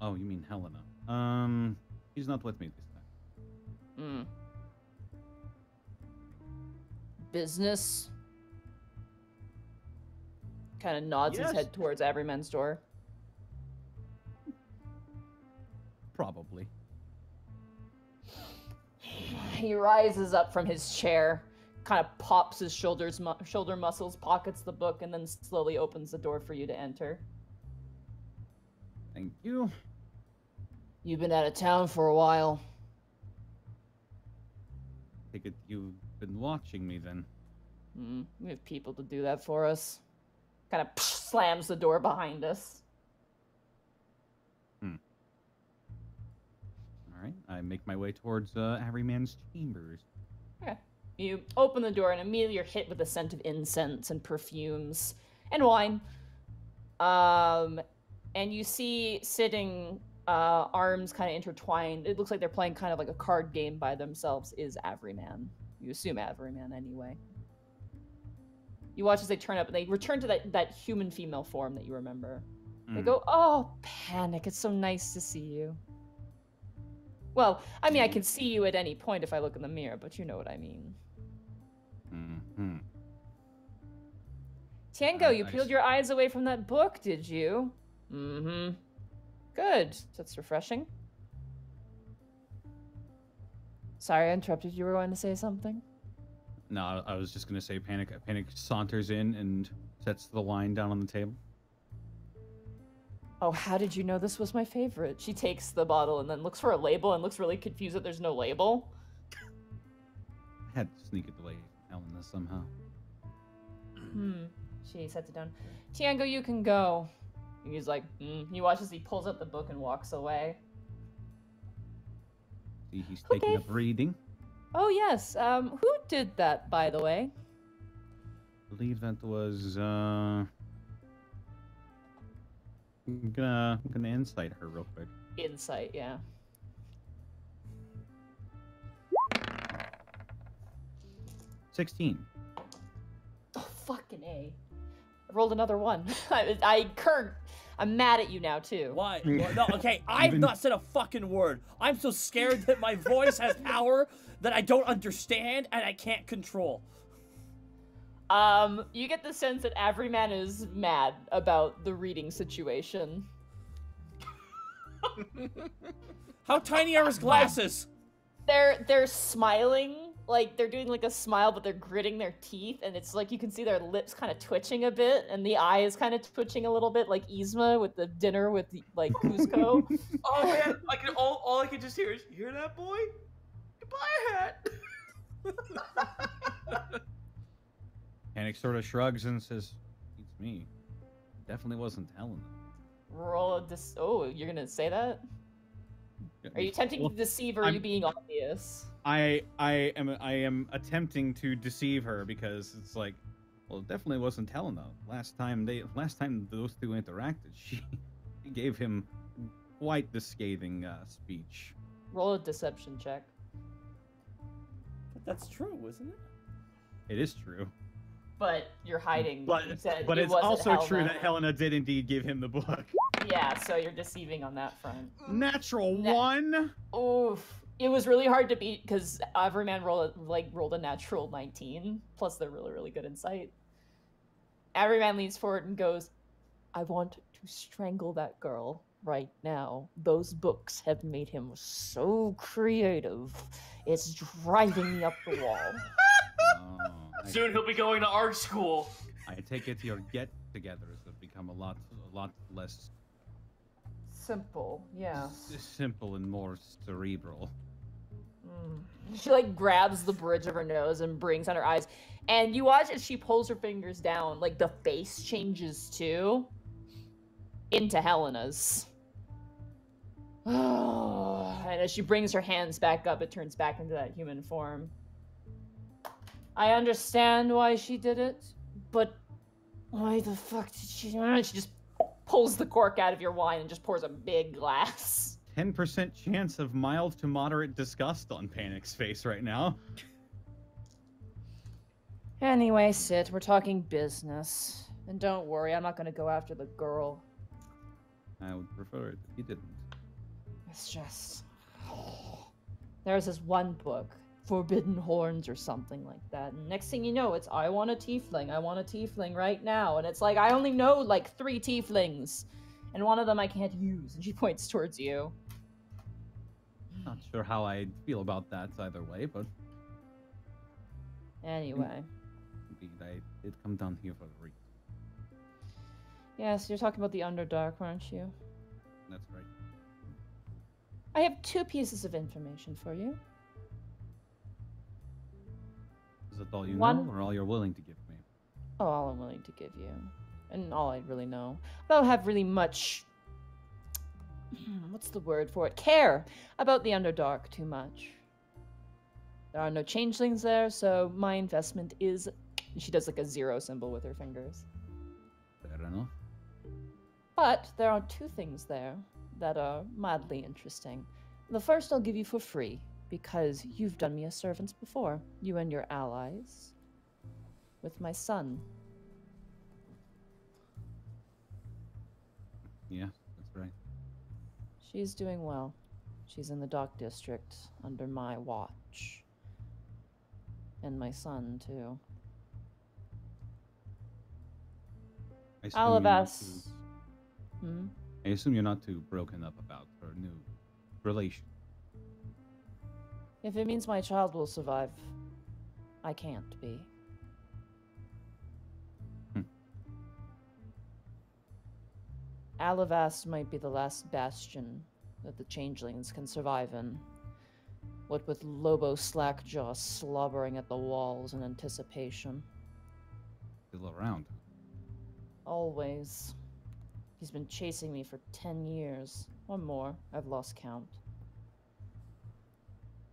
Oh, you mean Helena. Um, she's not with me this time. Mm. Business? Kind of nods yes. his head towards Everyman's door. Probably. He rises up from his chair, kind of pops his shoulders, mu shoulder muscles, pockets the book, and then slowly opens the door for you to enter. Thank you. You've been out of town for a while. I think it, you've been watching me, then. Mm, we have people to do that for us. Kind of psh, slams the door behind us. Hmm. All right, I make my way towards uh, Everyman's chambers. Okay. You open the door and immediately you're hit with the scent of incense and perfumes and wine. Um, and you see sitting uh, arms kind of intertwined. It looks like they're playing kind of like a card game by themselves is Everyman. You assume Everyman anyway. You watch as they turn up and they return to that, that human female form that you remember. Mm. They go, oh, Panic, it's so nice to see you. Well, I mean, I can see you at any point if I look in the mirror, but you know what I mean. Mm-hmm. Tango, oh, you nice. Peeled your eyes away from that book, did you? Mm-hmm. Good. That's refreshing. Sorry, I interrupted. You were going to say something? No, I was just going to say Panic. Panic saunters in and sets the line down on the table. Oh, how did you know this was my favorite? She takes the bottle and then looks for a label and looks really confused that there's no label. I had to sneak a delay Helena somehow. Hmm. She sets it down. Tiango, you can go. And he's like, mm. He watches, he pulls up the book and walks away. See, he's okay. Taking up reading. Oh, yes. Um, who did that, by the way? I believe that was, uh... I'm gonna, I'm gonna insight her real quick. Insight, yeah. sixteen. Oh, fucking A. I rolled another one. I, I cur- I'm mad at you now, too. Why? Well, no, okay, I've not said a fucking word. I'm so scared that my voice has power that I don't understand and I can't control. Um, you get the sense that Everyman is mad about the reading situation. How tiny are his glasses? They're, they're smiling. Like, they're doing, like, a smile, but they're gritting their teeth, and it's like you can see their lips kind of twitching a bit, and the eye is kind of twitching a little bit, like Yzma with the dinner with, like, Cusco. Oh, man, I can, all, all I can just hear is, you hear that, boy? Goodbye, hat! Panic sort of shrugs and says, it's me. It definitely wasn't Helen. Roll a dis- oh, you're gonna say that? Are you attempting well, to deceive her, or are you being obvious? I I am I am attempting to deceive her because it's like, well, it definitely wasn't Helena. Last time they last time those two interacted, she gave him quite the scathing uh, speech. Roll a deception check. But that's true, isn't it? It is true. But you're hiding. But, you said but it it's also Helena. True that Helena did indeed give him the book. Yeah, so you're deceiving on that front. Natural Na one. Oof. It was really hard to beat because Everyman rolled a, like rolled a natural nineteen. Plus, they're really, really good in sight. Everyman leans forward and goes, "I want to strangle that girl right now. Those books have made him so creative. It's driving me up the wall." Oh, soon he'll be going to art school. I take it your get-togethers have become a lot, a lot less simple. Yeah. S simple and more cerebral. She, like, grabs the bridge of her nose and brings on her eyes. And you watch as she pulls her fingers down, like, the face changes, too, into Helena's. And as she brings her hands back up, it turns back into that human form. I understand why she did it, but why the fuck did she... She just pulls the cork out of your wine and just pours a big glass. ten percent chance of mild to moderate disgust on Panic's face right now. Anyway, Sid, we're talking business. And don't worry, I'm not going to go after the girl. I would prefer it if you didn't. It's just... There's this one book, Forbidden Horns or something like that. And next thing you know, it's, I want a tiefling. I want a tiefling right now. And it's like, I only know, like, three tieflings. And one of them I can't use. And she points towards you. Not sure how I feel about that either way, but... Anyway. Indeed, I did come down here for a reason. Yes, you're talking about the Underdark, aren't you? That's right. I have two pieces of information for you. Is that all you One... know, or all you're willing to give me? Oh, all I'm willing to give you. And all I really know. I don't have really much... What's the word for it? Care about the Underdark too much. There are no changelings there, so my investment is... She does, like, a zero symbol with her fingers. Fair enough. But there are two things there that are mildly interesting. The first I'll give you for free, because you've done me a service before, you and your allies, with my son. Yeah, that's right. She's doing well. She's in the Dock District, under my watch. And my son, too. Alavast. Hmm? I assume you're not too broken up about her new relation. If it means my child will survive, I can't be. Hmm. Alavast might be the last bastion that the changelings can survive in. What with Lobo Slackjaw slobbering at the walls in anticipation. Still around. Always. He's been chasing me for ten years or more. I've lost count.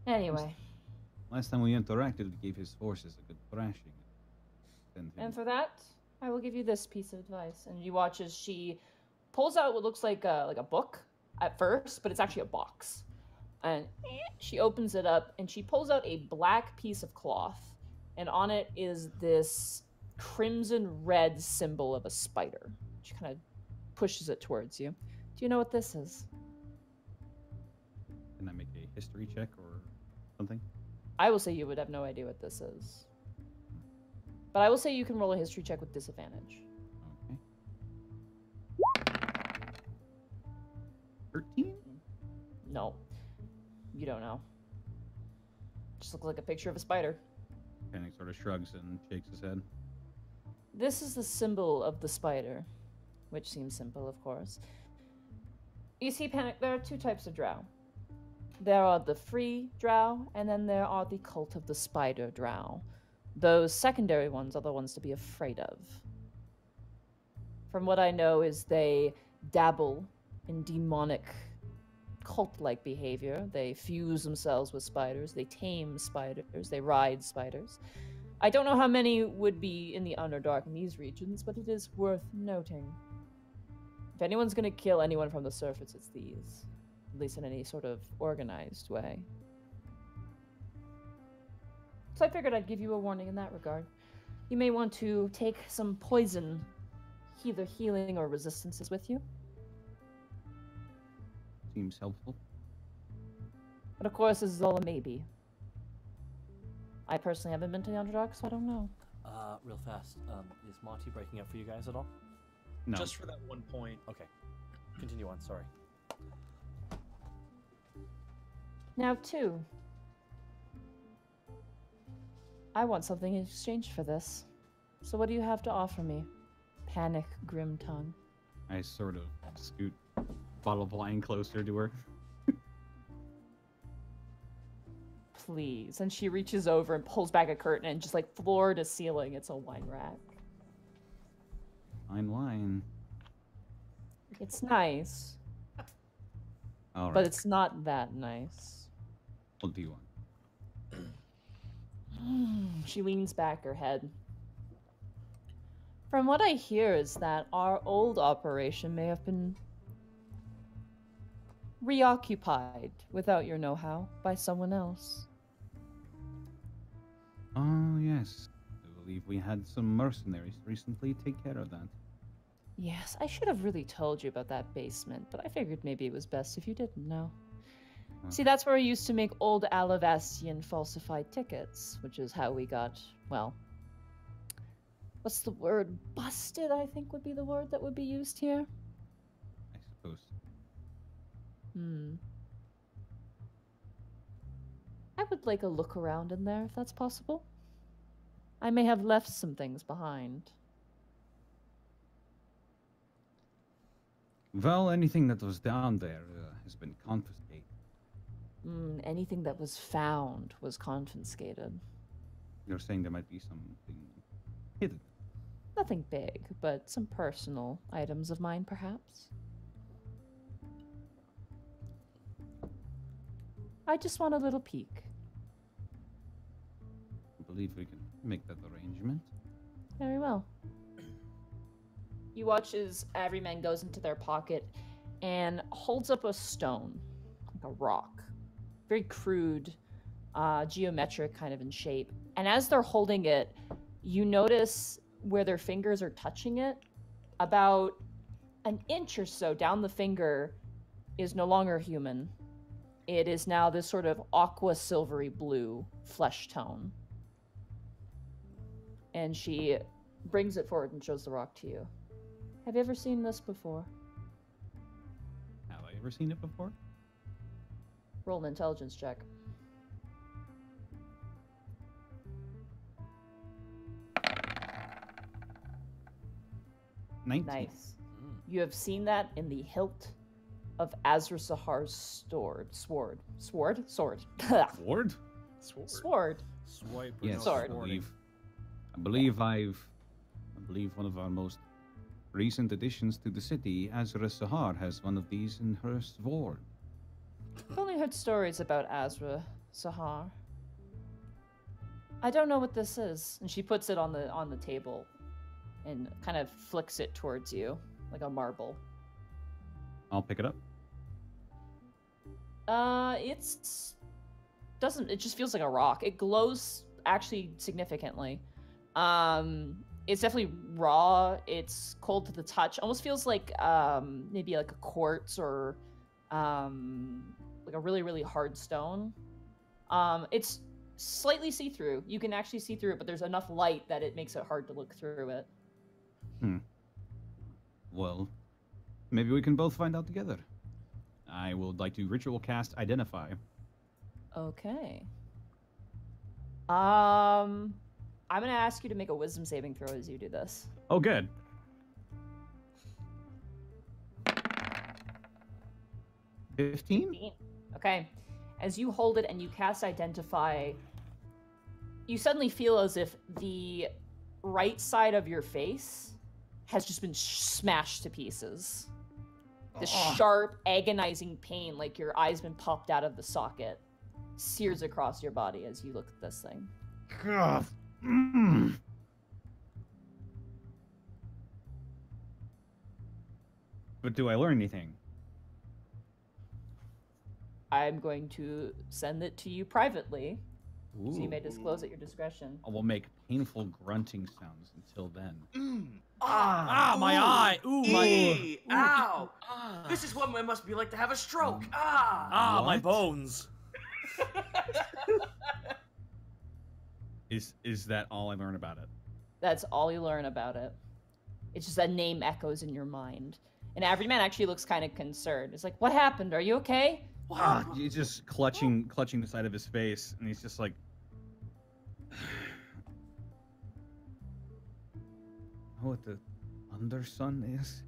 Anyway. Last time we interacted, we gave his forces a good thrashing. And for that, I will give you this piece of advice. And you watch as she pulls out what looks like a, like a book at first, but it's actually a box. And she opens it up and she pulls out a black piece of cloth. And on it is this crimson red symbol of a spider. She kind of pushes it towards you. Do you know what this is? Can I make a history check or something? I will say you would have no idea what this is. But I will say you can roll a history check with disadvantage. Okay. thirteen? No. You don't know. Just looks like a picture of a spider. Panic sort of shrugs and shakes his head. This is the symbol of the spider, which seems simple, of course. You see, Panic, there are two types of drow. There are the free drow, and then there are the cult of the spider drow. Those secondary ones are the ones to be afraid of. From what I know is they dabble in demonic cult-like behavior. They fuse themselves with spiders. They tame spiders. They ride spiders. I don't know how many would be in the Underdark in these regions, but it is worth noting. If anyone's going to kill anyone from the surface, it's these. At least in any sort of organized way. So I figured I'd give you a warning in that regard. You may want to take some poison, either healing or resistances, with you. Seems helpful. But of course, this is all a maybe. I personally haven't been to the Underdark, so I don't know. Uh, real fast, um, is Monty breaking up for you guys at all? No. Just for that one point. Okay. Continue on, sorry. Now, two. I want something in exchange for this. So what do you have to offer me? Panic, grim tongue. I sort of scoot bottle of wine closer to her. Please. And she reaches over and pulls back a curtain and just like floor to ceiling, it's a wine rack. Fine wine. It's nice. All right. But it's not that nice. What do you want? She leans back her head. From what I hear is that our old operation may have been reoccupied without your know-how by someone else. Oh, yes. I believe we had some mercenaries recently take care of that. Yes, I should have really told you about that basement, but I figured maybe it was best if you didn't know. Huh. See, that's where we used to make old Alavastian falsified tickets, which is how we got, well, what's the word? Busted, I think would be the word that would be used here. I suppose. Hmm. I would like a look around in there, if that's possible. I may have left some things behind. Well, anything that was down there uh, has been confiscated. Mm, anything that was found was confiscated. You're saying there might be something hidden? Nothing big, but some personal items of mine, perhaps. I just want a little peek. I believe we can make that arrangement. Very well. You watch as every man goes into their pocket and holds up a stone, like a rock, very crude, uh, geometric kind of in shape. And as they're holding it, you notice where their fingers are touching it, about an inch or so down the finger is no longer human. It is now this sort of aqua silvery blue flesh tone. And she brings it forward and shows the rock to you. Have you ever seen this before? Have I ever seen it before? Roll an intelligence check. nineteen. Nice. You have seen that in the hilt of Azra Zahar's sword. Sword. Sword? Sword. Sword? Sword. Sword. Swipe or yes, no sword. I believe, I believe I've... I believe one of our most recent additions to the city, Azra Zahar, has one of these in her sword. I've only heard stories about Azra Zahar. I don't know what this is. And she puts it on the on the table and kind of flicks it towards you, like a marble. I'll pick it up. Uh, it's... doesn't... It just feels like a rock. It glows, actually, significantly. Um, it's definitely raw. It's cold to the touch. Almost feels like, um, maybe like a quartz or, um, like a really, really hard stone. Um, it's slightly see-through. You can actually see through it, but there's enough light that it makes it hard to look through it. Hmm. Well, maybe we can both find out together. I would like to ritual cast Identify. Okay. Um, I'm going to ask you to make a wisdom saving throw as you do this. Oh, good. fifteen? Okay. As you hold it and you cast Identify, you suddenly feel as if the right side of your face has just been smashed to pieces. This oh. sharp, agonizing pain, like your eye's been popped out of the socket, sears across your body as you look at this thing. God. Mm. But do I learn anything? I'm going to send it to you privately, Ooh. so you may disclose at your discretion. I will make painful grunting sounds until then. Mm. Ah, ah, my ooh, eye! Ooh, ee, my ee, ooh, ow! Ah. This is what it must be like to have a stroke. Um, ah, ah, what? My bones. is is that all I learn about it? That's all you learn about it. It's just that name echoes in your mind, and Everyman actually looks kind of concerned. It's like, what happened? Are you okay? Ah, he's just clutching, clutching the side of his face, and he's just like. Know what the Undersun is?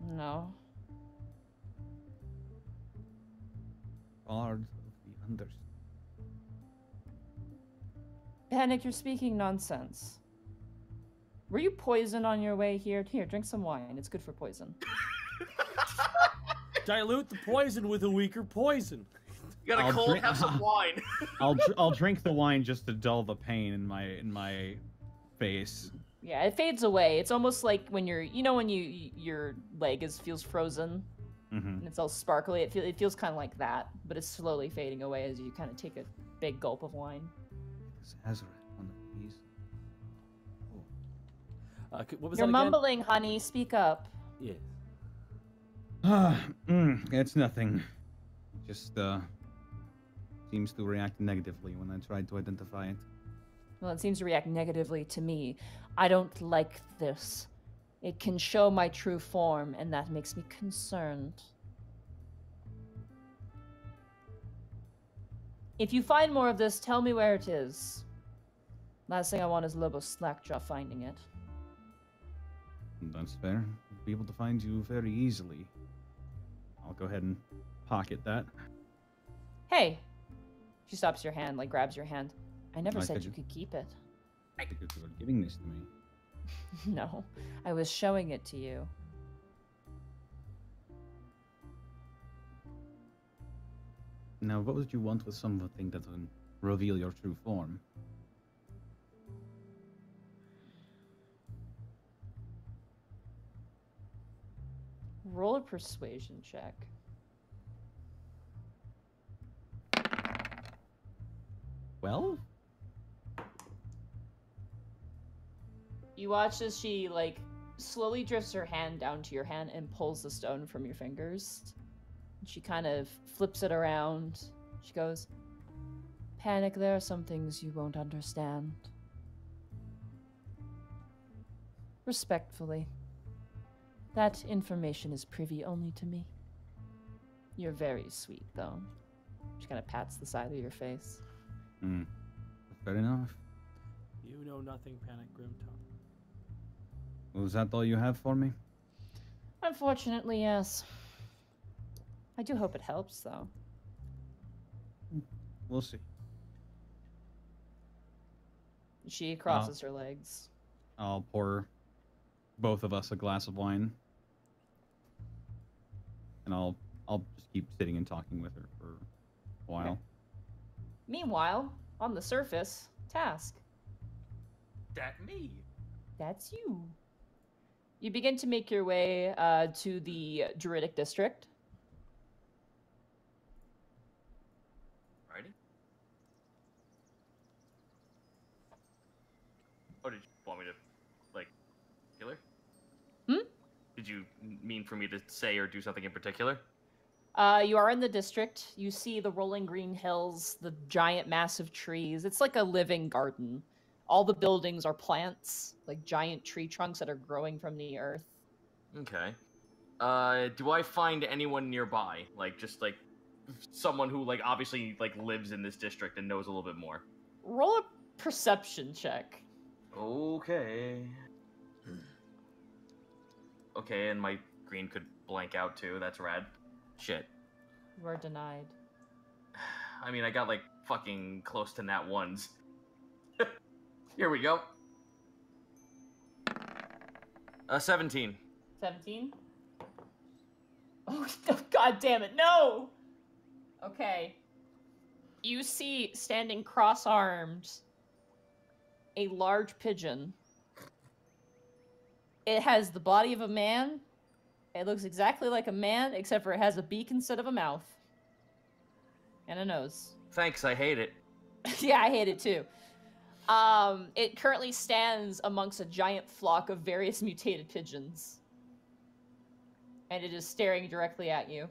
No. Guard of the Undersun. Panic, you're speaking nonsense. Were you poisoned on your way here? Here, drink some wine. It's good for poison. Dilute the poison with a weaker poison. You got a cold, have some wine. I'll dr I'll drink the wine just to dull the pain in my in my face. Yeah, it fades away. It's almost like when you're, you know, when you your leg is feels frozen, mm-hmm. and it's all sparkly. It feels it feels kind of like that, but it's slowly fading away as you kind of take a big gulp of wine. It's Azra on the knees. Oh. Uh, what was you're that again? Mumbling, honey. Speak up. Yes. Ah, mm, it's nothing. Just uh, seems to react negatively when I try to identify it. Well, it seems to react negatively to me. I don't like this. It can show my true form, and that makes me concerned. If you find more of this, tell me where it is. Last thing I want is Lobo Slackjaw finding it. That's fair. I'll be able to find you very easily. I'll go ahead and pocket that. Hey! She stops your hand, like grabs your hand. I never I said you could keep it. I think you were giving this to me. No, I was showing it to you. Now, what would you want with something that would reveal your true form? Roll a persuasion check. Well? You watch as she, like, slowly drifts her hand down to your hand and pulls the stone from your fingers. She kind of flips it around. She goes, Panic, there are some things you won't understand. Respectfully, that information is privy only to me. You're very sweet, though. She kind of pats the side of your face. Hmm. Fair enough. You know nothing, Panic Grimtongue. Was that all you have for me? Unfortunately, yes. I do hope it helps, though. We'll see. She crosses I'll, her legs. I'll pour both of us a glass of wine. And I'll I'll just keep sitting and talking with her for a while. Okay. Meanwhile, on the surface, Task. That me. That's you. You begin to make your way uh, to the Druidic District. Alrighty. Oh, did you want me to, like, kill her? Hmm? Did you mean for me to say or do something in particular? Uh, you are in the district. You see the rolling green hills, the giant massive trees. It's like a living garden. All the buildings are plants, like giant tree trunks that are growing from the earth. Okay. Uh, do I find anyone nearby? Like, just like someone who, like, obviously, like, lives in this district and knows a little bit more. Roll a perception check. Okay. Okay, and my green could blank out too. That's rad. Shit. You are denied. I mean, I got, like, fucking close to nat ones. Here we go. Uh, seventeen. seventeen? Oh, god damn it, no! Okay. You see, standing cross-armed, a large pigeon. It has the body of a man. It looks exactly like a man, except for it has a beak instead of a mouth. And a nose. Thanks, I hate it. Yeah, I hate it too. Um, it currently stands amongst a giant flock of various mutated pigeons. And it is staring directly at you.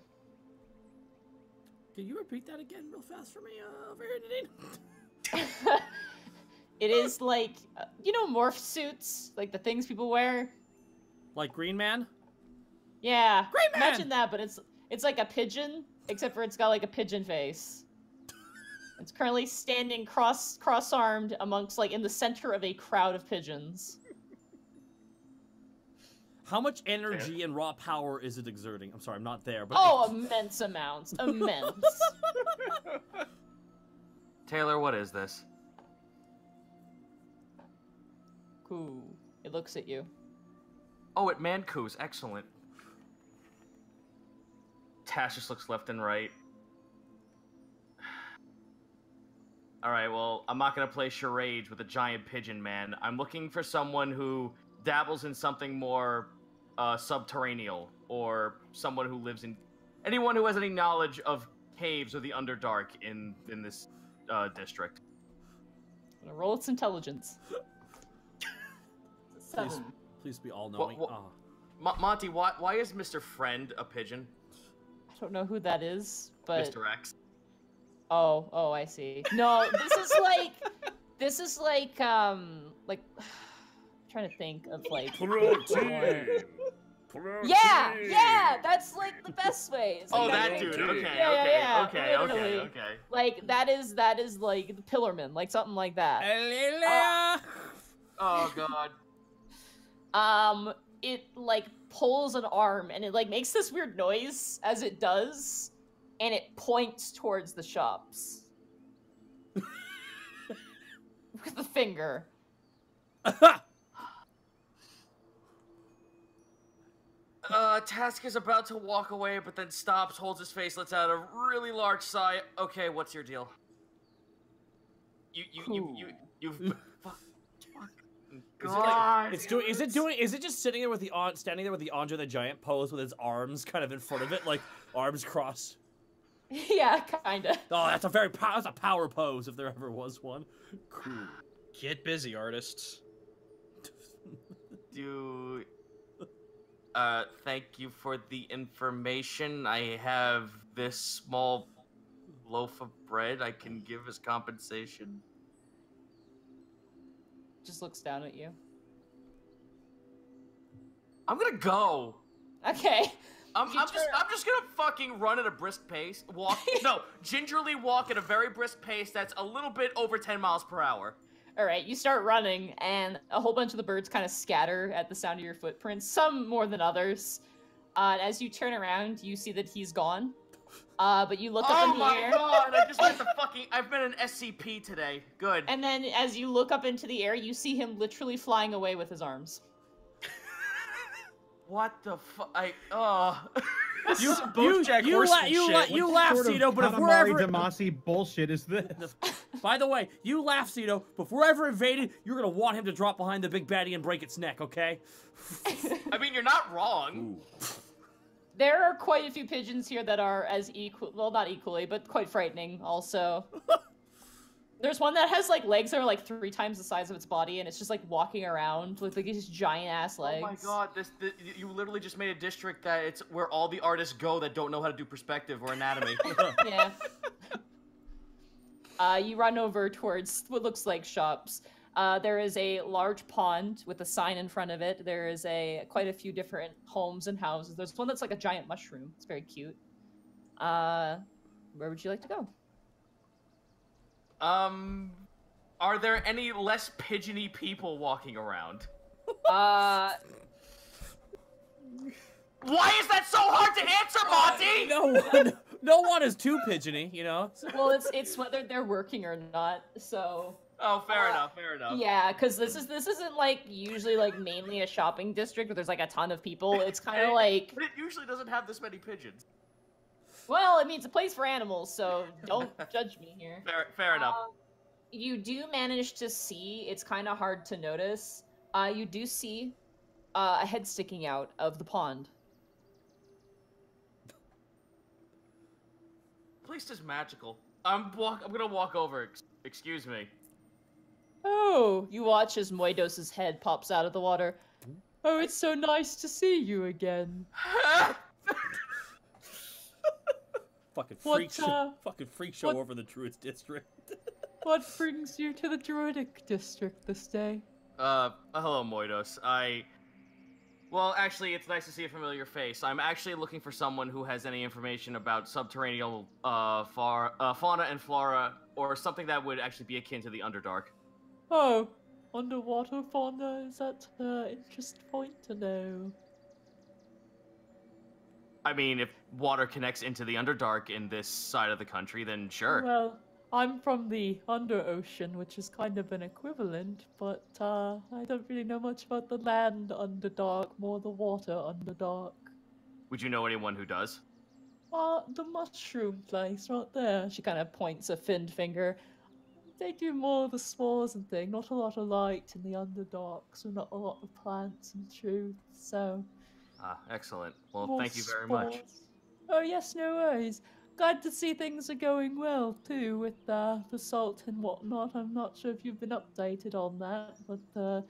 Can you repeat that again real fast for me? Uh, over here today? It is like, you know, morph suits? Like the things people wear? Like Green Man? Yeah, Great man. Imagine that, but it's it's like a pigeon, except for it's got like a pigeon face. It's currently standing cross cross armed amongst, like, in the center of a crowd of pigeons. How much energy yeah. and raw power is it exerting? I'm sorry, I'm not there, but oh, immense amounts, immense. Taylor, what is this? Coo. It looks at you. Oh, it man coos. Excellent. Tash just looks left and right. Alright, well, I'm not going to play charades with a giant pigeon man. I'm looking for someone who dabbles in something more uh, subterranean, or someone who lives in... anyone who has any knowledge of caves or the Underdark in, in this uh, district. I'm going to roll its intelligence. Please, please be all-knowing. Well, well, oh. Monty, why, why is Mister Friend a pigeon? I don't know who that is, but Mister X. Oh, oh, I see. No, this is like, this is like, um, like, I'm trying to think of like. Protein. Protein. Yeah, yeah, that's like the best way. It's like, oh, that, that dude. dude. Okay, yeah, okay, yeah, yeah. okay, Literally. okay, okay. Like that is that is like the Pillarman, like something like that. Alleluia. Oh. oh God. Um, it like. pulls an arm, and it, like, makes this weird noise as it does, and it points towards the shops. With a finger. uh, Task is about to walk away, but then stops, holds his face, lets out a really large sigh. Okay, what's your deal? You, you, you, you, you've... fuck, fuck. Is it, like, it's doing, is it doing? Is it just sitting there with the standing there with the Andre the Giant pose with his arms kind of in front of it, like arms crossed? Yeah, kinda. Oh, that's a very pow that's a power pose if there ever was one. Cool. Get busy, artists. Do. Uh, thank you for the information. I have this small loaf of bread I can give as compensation. Just looks down at you. I'm gonna go. Okay. I'm, I'm just I'm just gonna fucking run at a brisk pace. Walk no, gingerly walk at a very brisk pace that's a little bit over ten miles per hour. All right, you start running, and a whole bunch of the birds kind of scatter at the sound of your footprints, some more than others. Uh, and as you turn around, you see that he's gone. Uh, but you look oh up in the air. Oh my god, I just went the fucking, I've been an S C P today. Good. And then as you look up into the air, you see him literally flying away with his arms. What the fu- I, uh... You, you, you, la you, la you laugh, Cito, but if we're ever... Damasi bullshit is this? By the way, you laugh, Cito, but if we're ever invaded, you're gonna want him to drop behind the big baddie and break its neck, okay? I mean, you're not wrong. Ooh. There are quite a few pigeons here that are as equal... Well, not equally, but quite frightening, also. There's one that has, like, legs that are, like, three times the size of its body, and it's just, like, walking around with, like, these giant-ass legs. Oh my god, this, this, you literally just made a district that it's where all the artists go that don't know how to do perspective or anatomy. Yeah. Uh, you run over towards what looks like shops. Uh, there is a large pond with a sign in front of it. There is a quite a few different homes and houses. There's one that's, like, a giant mushroom. It's very cute. Uh, where would you like to go? Um, are there any less pigeony people walking around? Uh... Why is that so hard to answer, Monty? No one, no one is too pigeony, you know? Well, it's it's whether they're working or not, so... Oh, fair uh, enough, fair enough. Yeah, because this, is, this isn't, like, usually, like, mainly a shopping district where there's, like, a ton of people. It's kind of like... But it usually doesn't have this many pigeons. Well, I mean, it's a place for animals, so don't judge me here. Fair, fair enough. Uh, you do manage to see, it's kind of hard to notice, uh, you do see uh, a head sticking out of the pond. The place is magical. I'm, walk I'm gonna walk over, Ex excuse me. Oh, you watch as Moidos's head pops out of the water. Oh, it's so nice to see you again. Fucking freak show, uh, fucking freak show what, over the Druids district. What brings you to the Druidic district this day? Uh, hello, Moidos. I... Well, actually, it's nice to see a familiar face. I'm actually looking for someone who has any information about subterranean uh, far, uh, fauna and flora, or something that would actually be akin to the Underdark. Oh, underwater fauna is at an interest point to know. I mean, if water connects into the Underdark in this side of the country, then sure. Well, I'm from the Under-Ocean, which is kind of an equivalent, but uh, I don't really know much about the land Underdark, more the water Underdark. Would you know anyone who does? Uh, the mushroom place right there. She kind of points a finned finger. They do more of the spores and thing, not a lot of light in the Underdark, so not a lot of plants and truth, so... Ah, excellent. Well, More thank you very sports. much. Oh, yes, no worries. Glad to see things are going well, too, with uh, the salt and whatnot. I'm not sure if you've been updated on that, but uh,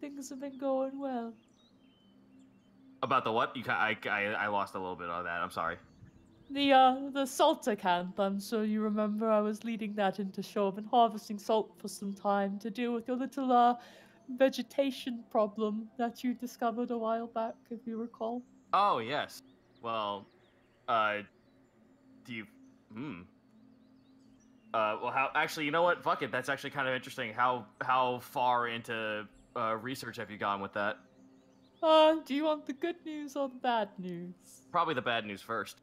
things have been going well. About the what? You can, I, I, I lost a little bit on that. I'm sorry. The, uh, the salter camp, I'm sure you remember. I was leading that into shore. I've been harvesting salt for some time to deal with your little... Uh, vegetation problem that you discovered a while back, if you recall. Oh, yes. Well, uh, do you, hmm. Uh, well, how, actually, you know what? Fuck it. That's actually kind of interesting. How, how far into, uh, research have you gone with that? Uh, do you want the good news or the bad news? Probably the bad news first.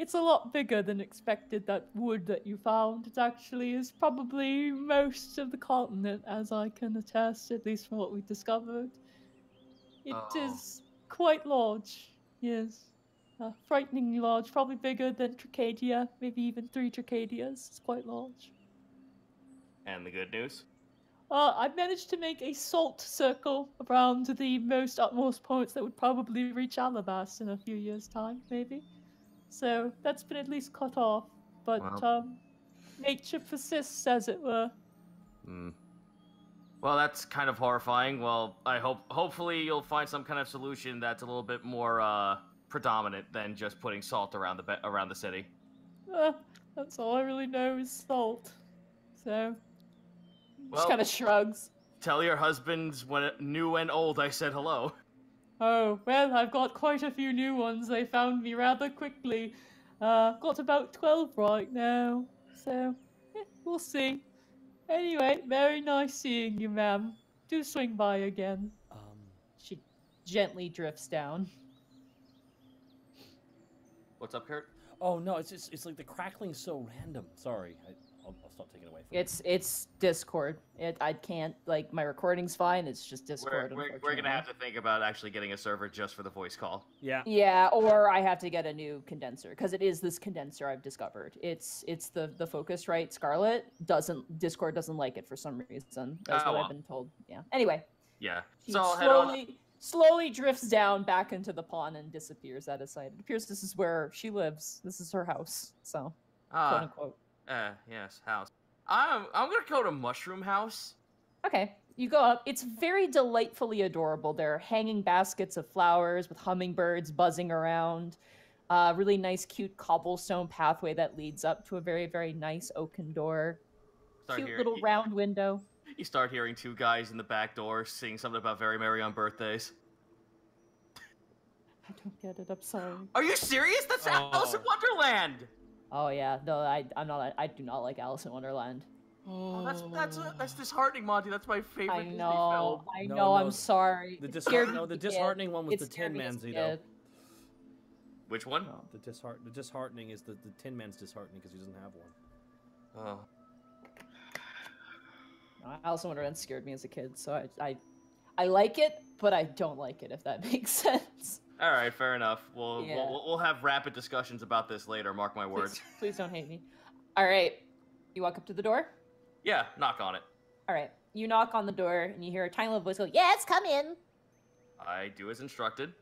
It's a lot bigger than expected, that wood that you found. It actually is probably most of the continent, as I can attest, at least from what we discovered. It oh. is quite large, yes. Uh, frighteningly large, probably bigger than Tricadia, maybe even three Tricadias. It's quite large. And the good news? Uh, I managed to make a salt circle around the most utmost points that would probably reach Alavast in a few years' time, maybe. So that's been at least cut off, but wow. um, nature persists, as it were. Mm. Well, that's kind of horrifying. Well, I hope hopefully you'll find some kind of solution that's a little bit more uh, predominant than just putting salt around the be around the city. Uh, that's all I really know is salt, so. Well, just kind of shrugs. Tell your husbands when new and old I said hello. Oh, well, I've got quite a few new ones. They found me rather quickly. Uh, got about twelve right now, so eh, we'll see. Anyway, very nice seeing you, ma'am. Do swing by again. Um, she gently drifts down. What's up, Kurt? Oh no, it's just—it's like the crackling's so random. Sorry. I... I'll, I'll stop taking it away from it's you. It's Discord. It I can't like my recording's fine. It's just Discord. We're, we're, we're gonna have to think about actually getting a server just for the voice call. Yeah. Yeah, or I have to get a new condenser because it is this condenser I've discovered. It's it's the the Focusrite Scarlet doesn't Discord doesn't like it for some reason. That's oh, what well. I've been told. Yeah. Anyway. Yeah. So I'll head on. Slowly drifts down back into the pond and disappears out of sight. It appears this is where she lives. This is her house. So. Ah. Quote unquote. Uh, yes, house. I'm, I'm gonna go to Mushroom House. Okay, you go up. It's very delightfully adorable. There are hanging baskets of flowers with hummingbirds buzzing around. Uh, really nice, cute cobblestone pathway that leads up to a very, very nice oaken door. Start cute hearing, little you, round window. You start hearing two guys in the back door singing something about Very Merry on Birthdays. I don't get it, I'm sorry. Are you serious? That's oh. Alice in Wonderland! Oh yeah, no, I I'm not. I do not like Alice in Wonderland. Oh, that's that's uh, that's disheartening, Monty. That's my favorite. I know, Disney film. I know. No, no, I'm sorry. The disheartening, no, the disheartening one was it's the Tin Man's, you know. Which one? Oh. The disheart, the disheartening is the the Tin Man's disheartening because he doesn't have one. Oh. No, Alice in Wonderland scared me as a kid, so I I, I like it, but I don't like it. If that makes sense. All right, fair enough. We'll, yeah. we'll we'll have rapid discussions about this later. Mark my words. Please, please don't hate me. All right, you walk up to the door. Yeah, knock on it. All right, you knock on the door and you hear a tiny little voice go, "Yes, come in." I do as instructed.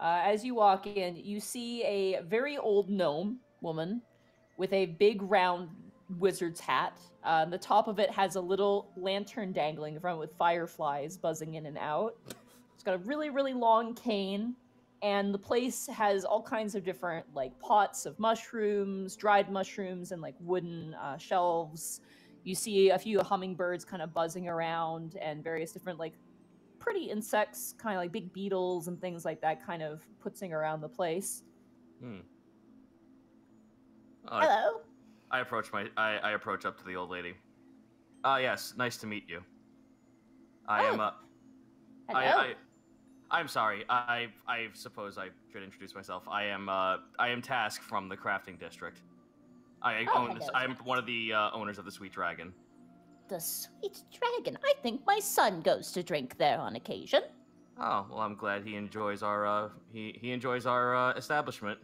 Uh, as you walk in, you see a very old gnome woman with a big round wizard's hat. Uh, the top of it has a little lantern dangling from it with fireflies buzzing in and out. It's got a really really long cane. And the place has all kinds of different, like, pots of mushrooms, dried mushrooms, and, like, wooden uh, shelves. You see a few hummingbirds kind of buzzing around and various different, like, pretty insects, kind of like big beetles and things like that kind of putzing around the place. Hmm. Uh, Hello. I approach my, I, I approach up to the old lady. Ah, uh, yes, nice to meet you. I oh. am, uh... Hello. I, I, I'm sorry. I I suppose I should introduce myself. I am uh I am Task from the Crafting District. I oh, own this. I'm one of the uh, owners of the Sweet Dragon. The Sweet Dragon. I think my son goes to drink there on occasion. Oh well, I'm glad he enjoys our uh he he enjoys our uh, establishment.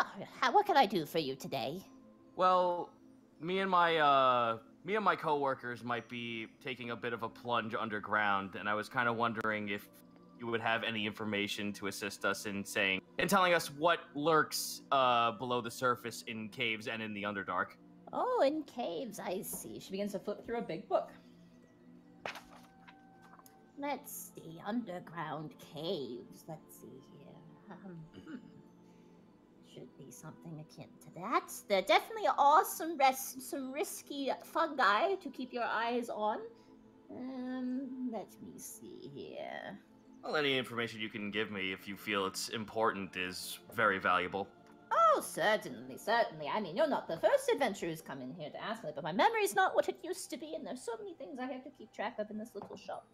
Oh, how, what can I do for you today? Well, me and my uh me and my coworkers might be taking a bit of a plunge underground, and I was kind of wondering if you would have any information to assist us in saying and telling us what lurks uh, below the surface in caves and in the Underdark. Oh, in caves, I see. She begins to flip through a big book. Let's see, underground caves. Let's see here. Um, should be something akin to that. There definitely are some res some risky fungi to keep your eyes on. Um, let me see here. Well, any information you can give me, if you feel it's important, is very valuable. Oh, certainly, certainly. I mean, you're not the first adventurer who's come in here to ask me, but my memory's not what it used to be, and there's so many things I have to keep track of in this little shop.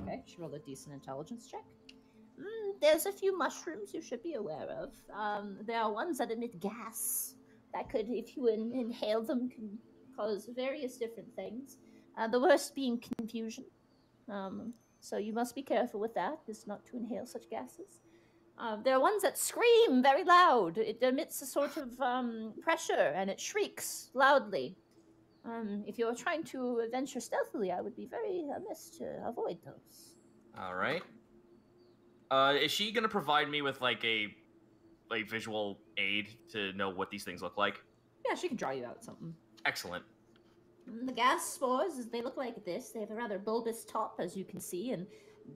Okay, she rolled a decent intelligence check. Mm, there's a few mushrooms you should be aware of. Um, there are ones that emit gas that could, if you in inhale them, can cause various different things. Uh, the worst being confusion. Um... So you must be careful with that, is not to inhale such gases. Uh, there are ones that scream very loud. It emits a sort of um, pressure, and it shrieks loudly. Um, if you're trying to venture stealthily, I would be very amiss to avoid those. All right. Uh, is she going to provide me with, like, a, a visual aid to know what these things look like? Yeah, she can draw you out something. Excellent. The gas spores, they look like this. They have a rather bulbous top, as you can see, and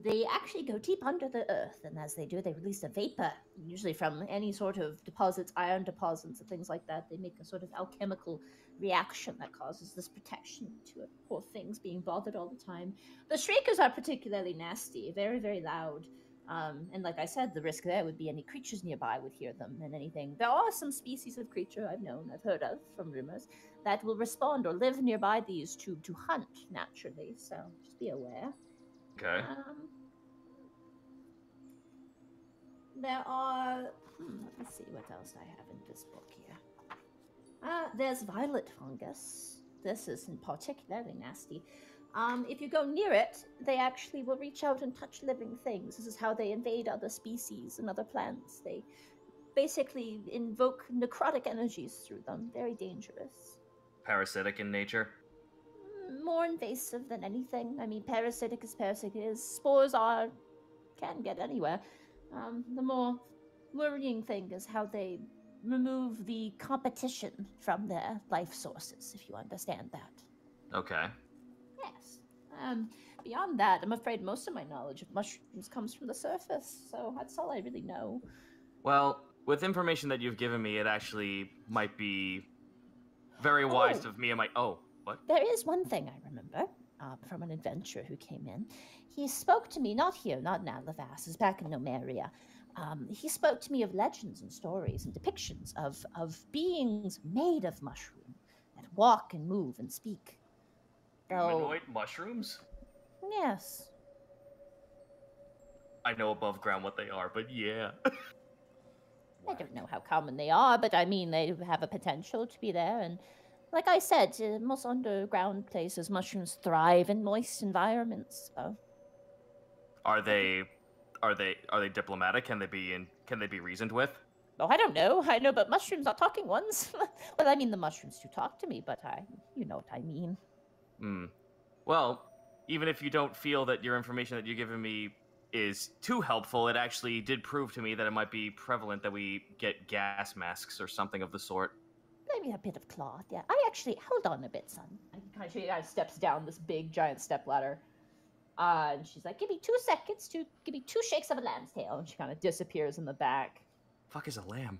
they actually go deep under the earth, and as they do, they release a vapor, usually from any sort of deposits, iron deposits and things like that. They make a sort of alchemical reaction that causes this protection to it. Poor things being bothered all the time. The shriekers are particularly nasty, very, very loud. Um, and like I said, the risk there would be any creatures nearby would hear them and anything. There are some species of creature I've known, I've heard of from rumors, that will respond or live nearby these to, to hunt naturally, so just be aware. Okay. Um, there are... Hmm, let me see what else I have in this book here. Uh, there's violet fungus. This isn't particularly nasty. Um, if you go near it, they actually will reach out and touch living things. This is how they invade other species and other plants. They basically invoke necrotic energies through them. Very dangerous. Parasitic in nature? More invasive than anything. I mean, parasitic is parasitic. It is. Spores are... can get anywhere. Um, the more worrying thing is how they remove the competition from their life sources, if you understand that. Okay. Yes. Um, beyond that, I'm afraid most of my knowledge of mushrooms comes from the surface, so that's all I really know. Well, with information that you've given me, it actually might be very wise oh. of me and my... Oh, what? There is one thing I remember uh, from an adventurer who came in. He spoke to me, not here, not in Alavast, it's back in Nomeria. Um, he spoke to me of legends and stories and depictions of, of beings made of mushroom that walk and move and speak. Humanoid so, mushrooms? Yes. I know above ground what they are, but yeah. I don't know how common they are, but I mean, they have a potential to be there. And like I said, in most underground places, mushrooms thrive in moist environments. So. Are they, are they, are they diplomatic? Can they be in? Can they be reasoned with? Oh, I don't know. I know, but mushrooms are talking ones. Well, I mean, the mushrooms do talk to me, but I, you know what I mean. Hmm. Well, even if you don't feel that your information that you're giving me is too helpful, it actually did prove to me that it might be prevalent that we get gas masks or something of the sort. Maybe a bit of cloth, yeah. I actually... Hold on a bit, son. I can kind of show you guys steps down this big, giant stepladder. Uh, and she's like, give me two seconds to... Give me two shakes of a lamb's tail. And she kind of disappears in the back. Fuck is a lamb?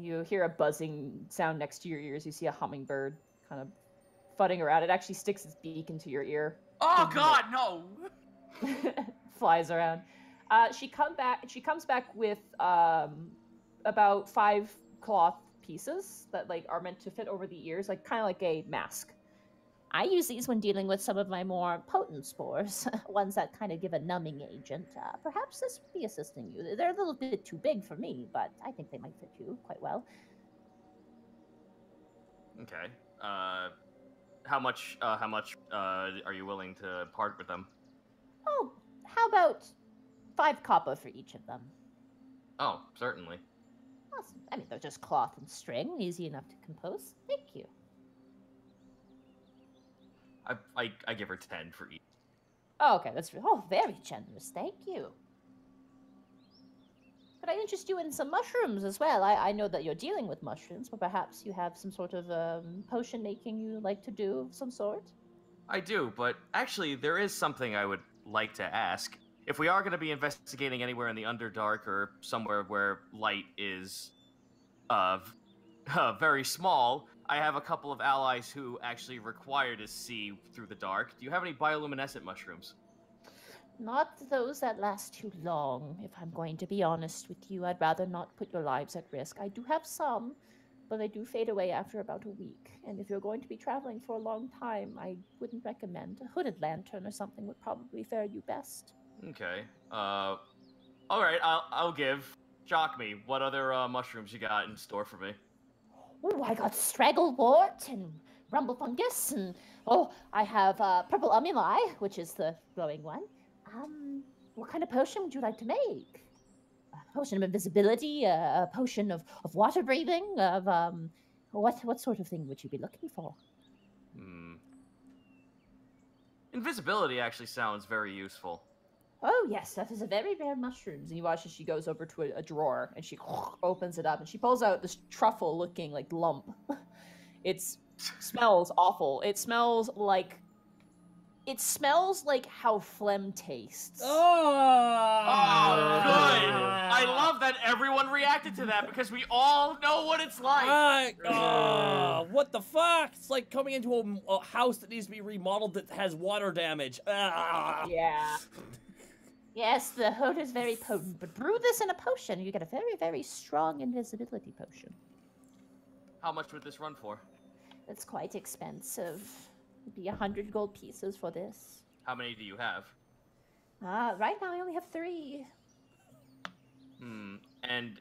You hear a buzzing sound next to your ears. You see a hummingbird kind of... Fudding around, it actually sticks its beak into your ear. Oh God, no! Flies around. Uh, she come back. She comes back with um, about five cloth pieces that like are meant to fit over the ears, like kind of like a mask. I use these when dealing with some of my more potent spores, ones that kind of give a numbing agent. Uh, perhaps this would be assisting you. They're a little bit too big for me, but I think they might fit you quite well. Okay. Uh. How much, uh, how much, uh, are you willing to part with them? Oh, how about five copper for each of them? Oh, certainly. Awesome. I mean, they're just cloth and string, easy enough to compose. Thank you. I, I, I give her ten for each. Oh, okay, that's, oh, very generous, thank you. Could I interest you in some mushrooms as well? I, I know that you're dealing with mushrooms, but perhaps you have some sort of um, potion making you like to do of some sort? I do, but actually there is something I would like to ask. If we are going to be investigating anywhere in the Underdark or somewhere where light is uh, uh, very small, I have a couple of allies who actually require to see through the dark. Do you have any bioluminescent mushrooms? Not those that last too long, if I'm going to be honest with you. I'd rather not put your lives at risk. I do have some, but they do fade away after about a week. And if you're going to be traveling for a long time, I wouldn't recommend. A hooded lantern or something would probably fare you best. Okay. Uh, all right, I'll, I'll give. Shock me. What other uh, mushrooms you got in store for me? Ooh, I got stragglewort and rumble fungus, and oh, I have uh, purple amylai, which is the glowing one. Um, what kind of potion would you like to make? A potion of invisibility, a, a potion of, of water breathing, of, um, what, what sort of thing would you be looking for? Hmm. Invisibility actually sounds very useful. Oh, yes, that is a very rare mushroom. And you watch as she goes over to a, a drawer, and she opens it up, and she pulls out this truffle-looking, like, lump. It smells awful. It smells like... It smells like how phlegm tastes. Oh, oh good. I love that everyone reacted to that, because we all know what it's like. Uh, oh, what the fuck? It's like coming into a, a house that needs to be remodeled that has water damage. Uh. Yeah. Yes, the odor is very potent, but brew this in a potion, and you get a very, very strong invisibility potion. How much would this run for? It's quite expensive. It'd be a hundred gold pieces for this. How many do you have? Uh, right now I only have three. Hmm. And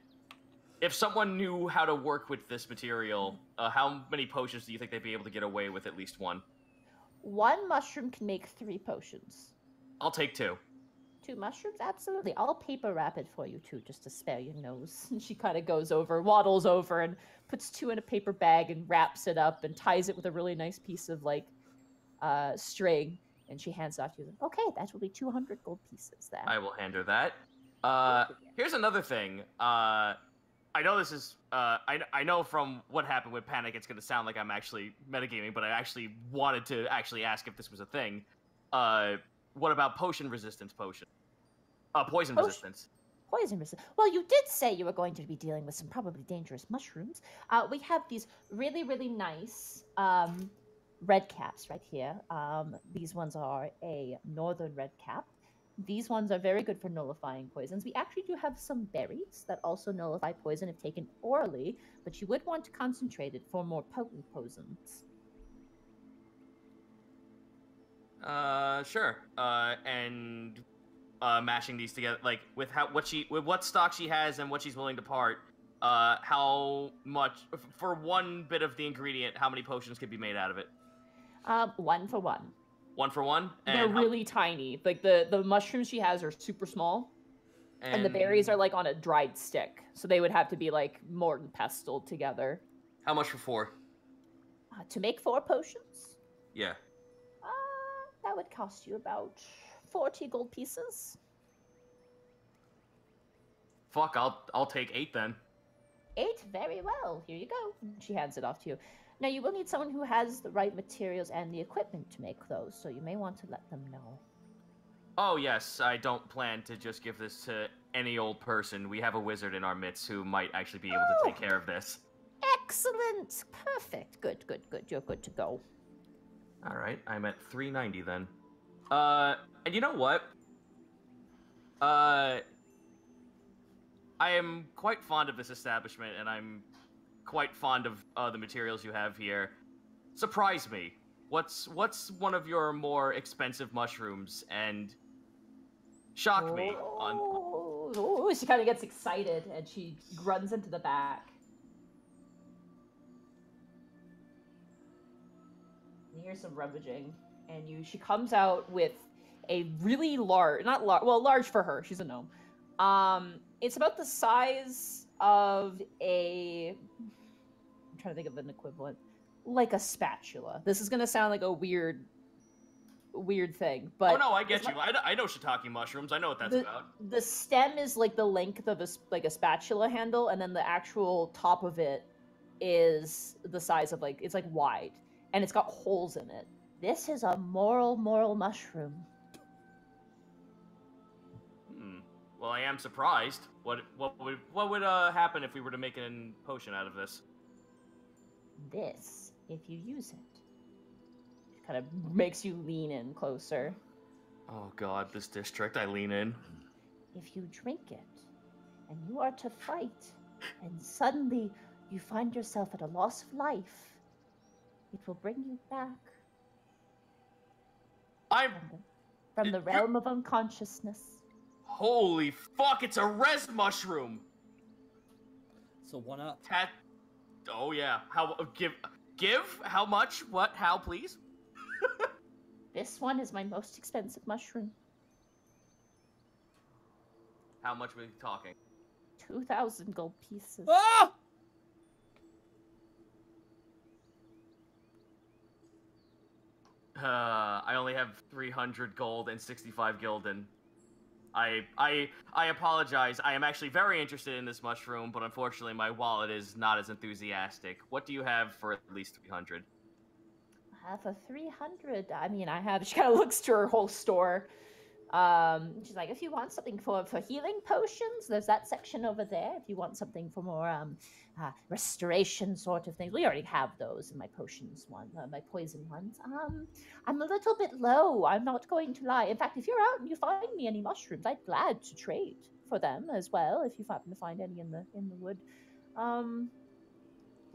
if someone knew how to work with this material, uh, how many potions do you think they'd be able to get away with at least one? One mushroom can make three potions. I'll take two. Two mushrooms? Absolutely. I'll paper wrap it for you, too, just to spare your nose. And she kind of goes over, waddles over, and puts two in a paper bag and wraps it up and ties it with a really nice piece of, like, uh, string. And she hands it off to you. Okay, that will be two hundred gold pieces then. I will hand her that. Uh, here's another thing. Uh, I know this is... Uh, I, I know from what happened with Panic, it's going to sound like I'm actually metagaming, but I actually wanted to actually ask if this was a thing. Uh... What about potion resistance potion? Uh, poison potion. resistance. Poison resistance. Well, you did say you were going to be dealing with some probably dangerous mushrooms. Uh, we have these really, really nice um, red caps right here. Um, these ones are a northern red cap. These ones are very good for nullifying poisons. We actually do have some berries that also nullify poison if taken orally, but you would want to concentrate it for more potent poisons. Uh, sure. Uh, and, uh, mashing these together, like, with how, what she, with what stock she has and what she's willing to part, uh, how much, for one bit of the ingredient, how many potions could be made out of it? Um, one for one. One for one? And They're really tiny. Like, the, the mushrooms she has are super small, and... and the berries are, like, on a dried stick, so they would have to be, like, mortar and pestled together. How much for four? Uh, to make four potions? Yeah. That would cost you about forty gold pieces. Fuck, I'll I'll take eight then. Eight? Very well. Here you go. She hands it off to you. Now, you will need someone who has the right materials and the equipment to make those, so you may want to let them know. Oh, yes. I don't plan to just give this to any old person. We have a wizard in our midst who might actually be able oh, to take care of this. Excellent. Perfect. Good, good, good. You're good to go. All right, I'm at three ninety then. Uh, and you know what? Uh, I am quite fond of this establishment, and I'm quite fond of uh, the materials you have here. Surprise me. What's what's one of your more expensive mushrooms? And shock oh, me. On... Oh, she kind of gets excited, and she runs into the back. You hear some rummaging, and you she comes out with a really large, not large, well, large for her. She's a gnome. Um, it's about the size of a. I'm trying to think of an equivalent, like a spatula. This is gonna sound like a weird, weird thing, but oh no, I get you. Like, I, I know shiitake mushrooms. I know what that's the, about. The stem is like the length of a like a spatula handle, and then the actual top of it is the size of like it's like wide. And it's got holes in it. This is a moral, moral mushroom. Hmm. Well, I am surprised. What, what would, what would uh, happen if we were to make a potion out of this? This, if you use it, it kind of makes you lean in closer. Oh God, this district, I lean in. If you drink it, and you are to fight, and suddenly you find yourself at a loss of life, it will bring you back. I'm... From the, from the realm of unconsciousness. Holy fuck, it's a res mushroom! So one up. Tat... Oh yeah. How... Give... Give? How much? What? How, please? This one is my most expensive mushroom. How much were we talking? two thousand gold pieces. Ah! Uh, I only have three hundred gold and sixty-five gilden. I I I apologize. I am actually very interested in this mushroom, but unfortunately my wallet is not as enthusiastic. What do you have for at least three hundred? I have a three hundred. I mean, I have... She kind of looks to her whole store. Um, she's like, if you want something for, for healing potions, there's that section over there. If you want something for more um, uh, restoration sort of things, we already have those in my potions one, uh, my poison ones. Um, I'm a little bit low. I'm not going to lie. In fact, if you're out and you find me any mushrooms, I'd glad to trade for them as well. If you happen to find any in the in the wood, um,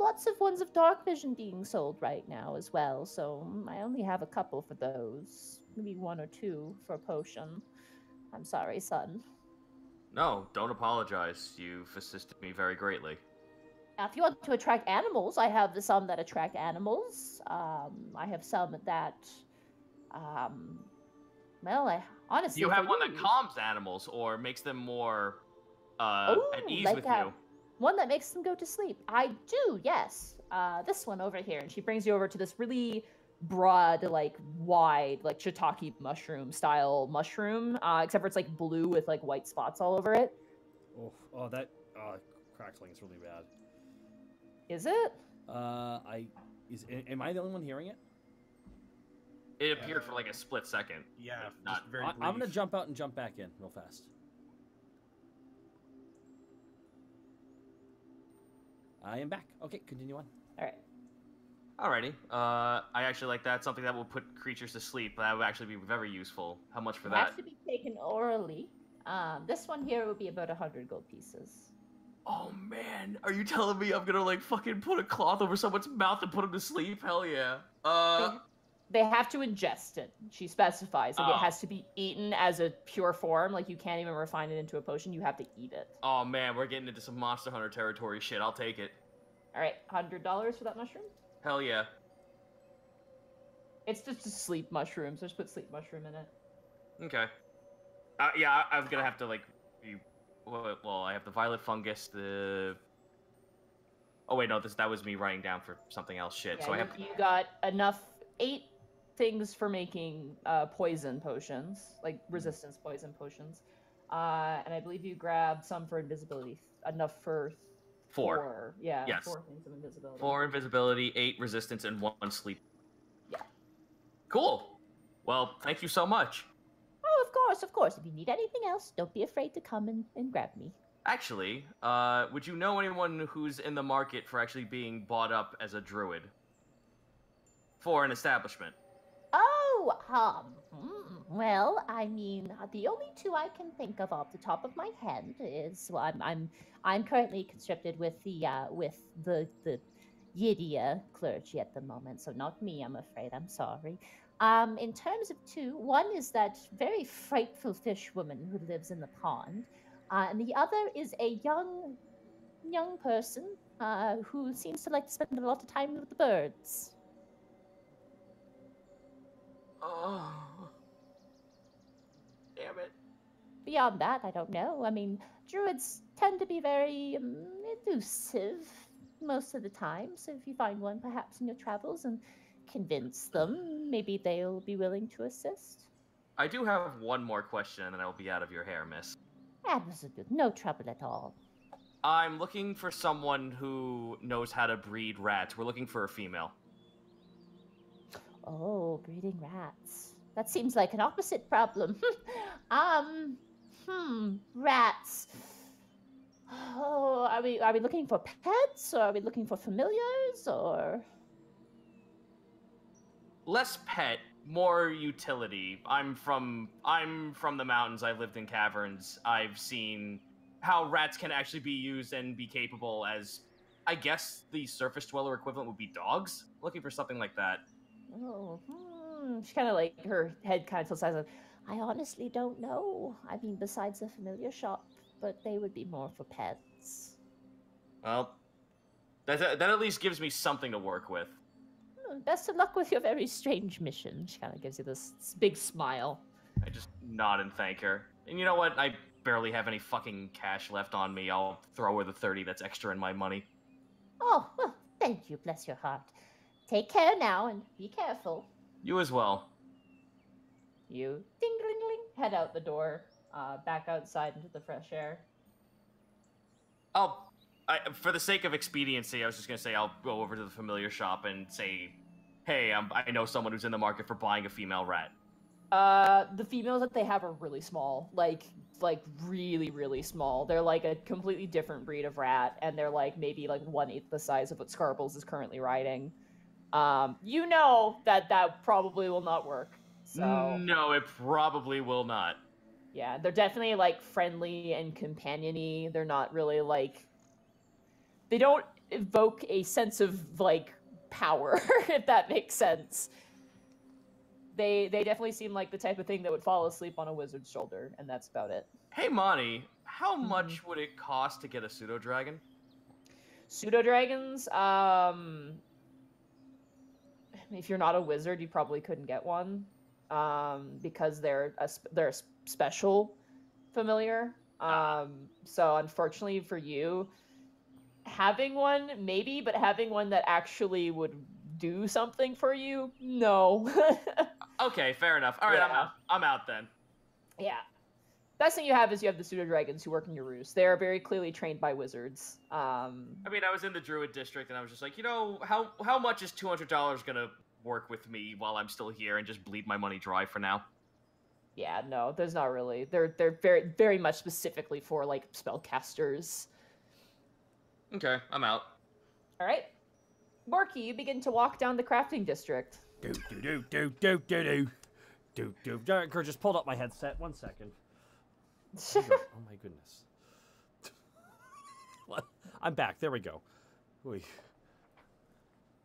lots of ones of dark vision being sold right now as well. So I only have a couple for those. Maybe one or two for a potion. I'm sorry, son. No, don't apologize. You've assisted me very greatly. Now, if you want to attract animals, I have some that attract animals. Um, I have some that... Um, well, I honestly... You have one that calms animals or makes them more uh, Ooh, at ease like with a, you. One that makes them go to sleep. I do, yes. Uh, this one over here. And she brings you over to this really... broad, like wide, like shiitake mushroom style mushroom, uh, except for it's like blue with like white spots all over it. Oh, oh that uh, crackling is really bad. Is it? Uh, I is am I the only one hearing it? It appeared uh, for like a split second. Yeah, not very. I, I'm gonna jump out and jump back in real fast. I am back. Okay, continue on. All right. Alrighty. Uh, I actually like that. Something that will put creatures to sleep. That would actually be very useful. How much for that? It has to be taken orally. Um, this one here would be about one hundred gold pieces. Oh, man. Are you telling me I'm going to, like, fucking put a cloth over someone's mouth and put them to sleep? Hell yeah. Uh, they, they have to ingest it. She specifies. Like, oh. It has to be eaten as a pure form. Like, you can't even refine it into a potion. You have to eat it. Oh, man. We're getting into some Monster Hunter territory shit. I'll take it. Alright. one hundred dollars for that mushroom? Hell yeah. It's just a sleep mushroom, so just put sleep mushroom in it. Okay. Uh, yeah, I, I'm gonna have to, like, be, well, well, I have the violet fungus, the... Oh, wait, no, this that was me writing down for something else shit, yeah, so I have to... You got enough, eight things for making uh, poison potions, like resistance poison potions, uh, and I believe you grabbed some for invisibility, enough for... Four. four. Yeah, yes. Four things of invisibility. Four invisibility, eight resistance, and one sleep. Yeah. Cool. Well, thank you so much. Oh, of course, of course. If you need anything else, don't be afraid to come and, and grab me. Actually, uh, would you know anyone who's in the market for actually being bought up as a druid? For an establishment. Oh, um, well, I mean, the only two I can think of off the top of my head is, well, I'm, I'm, I'm currently conscripted with the, uh, with the, the Yidia clergy at the moment, so not me, I'm afraid, I'm sorry. Um, in terms of two, one is that very frightful fish woman who lives in the pond, uh, and the other is a young, young person, uh, who seems to like to spend a lot of time with the birds. Oh, damn it. Beyond that, I don't know. I mean, druids tend to be very um, elusive most of the time, so if you find one perhaps in your travels and convince them, maybe they'll be willing to assist. I do have one more question, and then I'll be out of your hair, miss. Absolutely. No trouble at all. I'm looking for someone who knows how to breed rats. We're looking for a female. Oh, breeding rats. That seems like an opposite problem. um, hmm, rats. Oh, are we are we looking for pets, or are we looking for familiars, or? Less pet, more utility. I'm from I'm from the mountains. I've lived in caverns. I've seen how rats can actually be used and be capable as, I guess, the surface dweller equivalent would be dogs. Looking for something like that. Oh, hmm. She kind of like, her head kind of tilts sideways. I honestly don't know. I mean, besides the familiar shop, but they would be more for pets. Well, that, that at least gives me something to work with. Hmm, best of luck with your very strange mission. She kind of gives you this big smile. I just nod and thank her. And you know what? I barely have any fucking cash left on me. I'll throw her the thirty that's extra in my money. Oh, well, thank you. Bless your heart. Take care now, and be careful. You as well. You ding-a-ling-a-ling, head out the door, uh, back outside into the fresh air. I'll, I, for the sake of expediency, I was just going to say I'll go over to the familiar shop and say, hey, I'm, I know someone who's in the market for buying a female rat. Uh, the females that they have are really small, like, like really, really small. They're like a completely different breed of rat, and they're like maybe like one-eighth the size of what Scarbles is currently riding. Um, you know that that probably will not work. So. No, it probably will not. Yeah, they're definitely like friendly and companion-y. They're not really like, they don't evoke a sense of like power, if that makes sense. They they definitely seem like the type of thing that would fall asleep on a wizard's shoulder, and that's about it. Hey, Monty, how much would it cost to get a pseudo-dragon? Pseudo-dragons? Um, if you're not a wizard, you probably couldn't get one. Um, because they're a, they're a special familiar. Um, so unfortunately for you, having one, maybe, but having one that actually would do something for you, no. Okay, fair enough. All right, yeah. I'm out. I'm out then. Yeah. Best thing you have is you have the pseudo-dragons who work in your roost. They are very clearly trained by wizards. Um, I mean, I was in the druid district, and I was just like, you know, how, how much is two hundred dollars going to work with me while I'm still here and just bleed my money dry for now? Yeah, no, there's not really. They're they're very very much specifically for like spellcasters. Okay, I'm out. All right, Borky, you begin to walk down the crafting district. Do do do do do do do do do. Just pulled up my headset. One second. Oh my goodness. What? I'm back. There we go. Oy.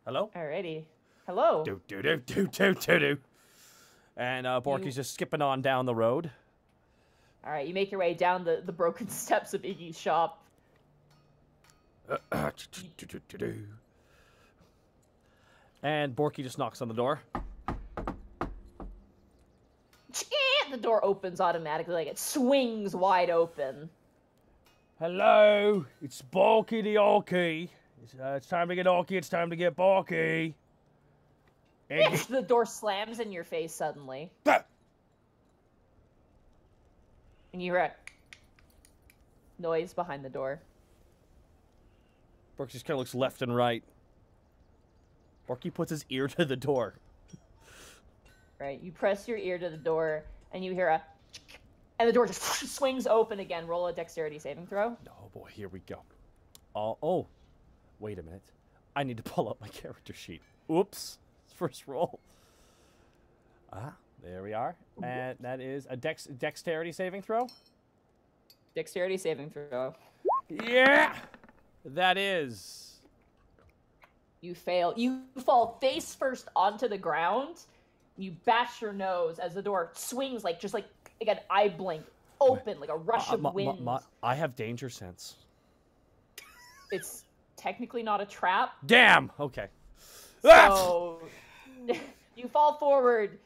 Hello. Alrighty. Hello. Do do do do do do do. And uh, Borky's you... just skipping on down the road. All right, you make your way down the the broken steps of Iggy's shop. And Borky just knocks on the door. The door opens automatically, like it swings wide open. Hello, it's Borky the Orky. It's, uh, it's time to get Orky. It's time to get Borky. Yes, the door slams in your face suddenly. Ah! And you hear a noise behind the door. Borky just kind of looks left and right. Borky puts his ear to the door. Right, you press your ear to the door, and you hear a... And the door just swings open again. Roll a dexterity saving throw. Oh boy, here we go. Oh, oh, wait a minute. I need to pull up my character sheet. Oops. First roll. Ah, there we are. And that is a dex dexterity saving throw. Dexterity saving throw. Yeah! That is. You fail. You fall face first onto the ground. You bash your nose as the door swings, like just like, like an eye blink open, like a rush uh, of wind. I have danger sense. It's technically not a trap. Damn! Okay. So... You fall forward,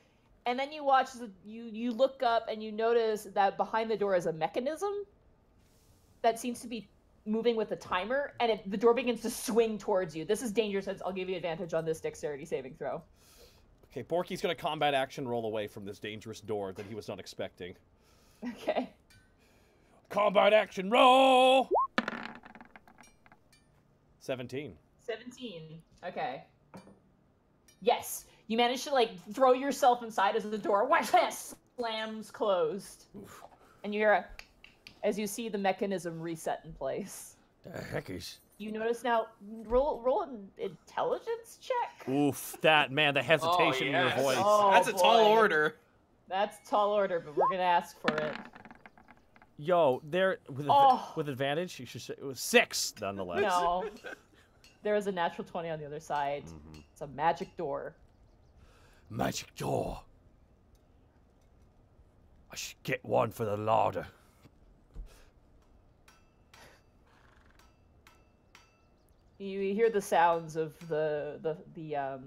and then you watch, the, you, you look up, and you notice that behind the door is a mechanism that seems to be moving with a timer, and it, the door begins to swing towards you. This is danger sense. I'll give you advantage on this dexterity saving throw. Okay, Borky's going to combat action roll away from this dangerous door that he was not expecting. Okay. Combat action roll! seventeen. seventeen. Okay. Yes. You manage to, like, throw yourself inside as the door slams closed. Oof. And you hear a... As you see the mechanism reset in place. The heck is... You notice now... Roll, roll an intelligence check? Oof. That, man, the hesitation oh, yes. in your voice. Oh, That's a boy. tall order. That's a tall order, but we're going to ask for it. Yo, there... With, oh. with advantage, you should say... It was six, nonetheless. No. There is a natural twenty on the other side. Mm-hmm. It's a magic door. Magic door. I should get one for the larder. You hear the sounds of the the the um.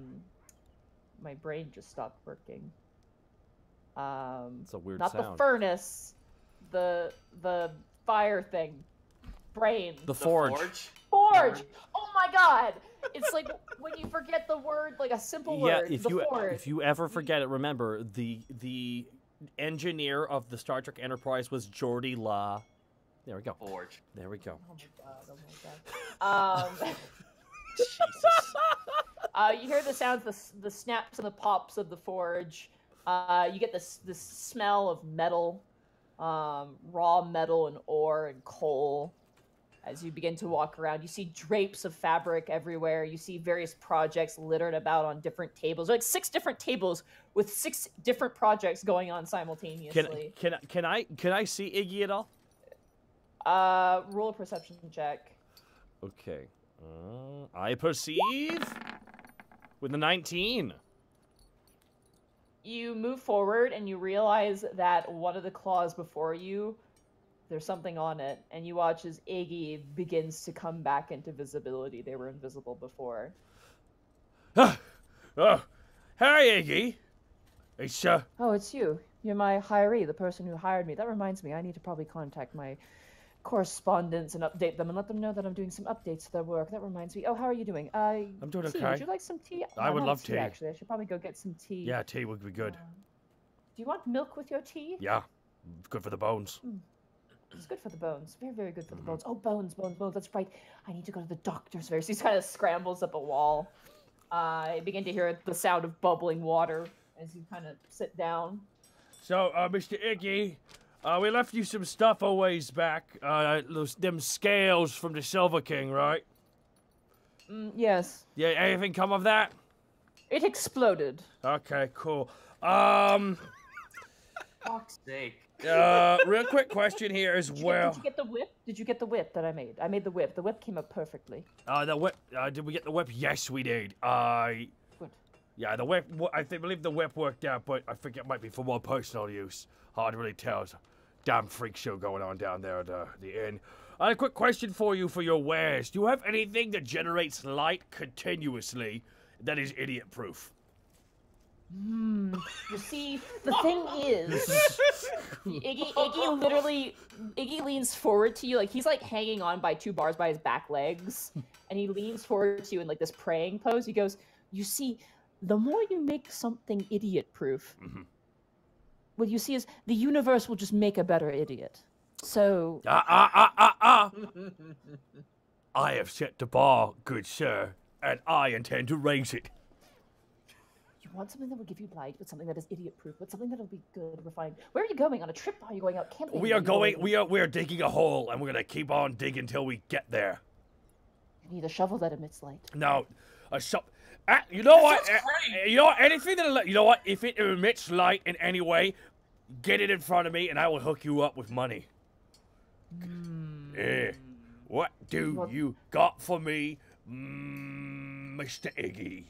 My brain just stopped working. Um, it's a weird not sound. Not the furnace, the the fire thing, brain. The, the forge. forge. Forge. Oh my god! It's like when you forget the word, like a simple yeah, word. Yeah, if the you forward. if you ever forget it, remember the the engineer of the Star Trek Enterprise was Geordi La. There we go. Forge. There we go. Oh my god! Oh my god! Um, Jesus. Uh, you hear the sounds, the the snaps and the pops of the forge. Uh, you get this this smell of metal, um, raw metal and ore and coal. As you begin to walk around, you see drapes of fabric everywhere. You see various projects littered about on different tables. Like six different tables with six different projects going on simultaneously. Can can can I can I see Iggy at all? Uh, roll a perception check. Okay. Uh, I perceive with a nineteen. You move forward and you realize that one of the claws before you, there's something on it, and you watch as Iggy begins to come back into visibility. They were invisible before. Oh, oh. Hey, Iggy. It's, uh... Oh, it's you. You're my hiree, the person who hired me. That reminds me, I need to probably contact my correspondents and update them and let them know that I'm doing some updates to their work. That reminds me. Oh, how are you doing? Uh, I'm doing tea. okay. Would you like some tea? I, I would love tea, tea. Actually, I should probably go get some tea. Yeah, tea would be good. Uh, do you want milk with your tea? Yeah. It's good for the bones. Mm. It's good for the bones. Very, very good for the bones. Oh, bones, bones, bones. That's right. I need to go to the doctor's first. He kind of scrambles up a wall. Uh, I begin to hear the sound of bubbling water as you kind of sit down. So, uh, Mister Iggy, uh, we left you some stuff a ways back. Uh, those them scales from the Silver King, right? Mm, yes. Yeah, anything come of that? It exploded. Okay, cool. Um... Fuck's sake. Uh, real quick question here as did you, well. Did you get the whip? Did you get the whip that I made? I made the whip. The whip came up perfectly. Uh, the whip. Uh, did we get the whip? Yes, we did. I. Uh, Good. Yeah, the whip. I think, believe the whip worked out, but I think it might be for more personal use. Hard to really tell. It's a damn freak show going on down there at the, the inn. I had a quick question for you for your wares. Do you have anything that generates light continuously that is idiot-proof? Hmm. You see, the thing is, Iggy, Iggy literally, Iggy leans forward to you, like he's like hanging on by two bars by his back legs, and he leans forward to you in like this praying pose. He goes, "You see, the more you make something idiot-proof, mm-hmm. what you see is the universe will just make a better idiot." So. Ah ah ah ah ah! I have set the bar, good sir, and I intend to raise it. Want something that will give you light, but something that is idiot-proof, but something that will be good, refined. Where are you going? On a trip? Are you going out camping? We are going, going... We are. We are digging a hole, and we're gonna keep on digging until we get there. You need a shovel that emits light. No, a shovel. Uh, you know that what? Uh, you know what? Anything that you know what? If it emits light in any way, get it in front of me, and I will hook you up with money. Mm. Eh. What do well, you got for me, mm, Mister Iggy?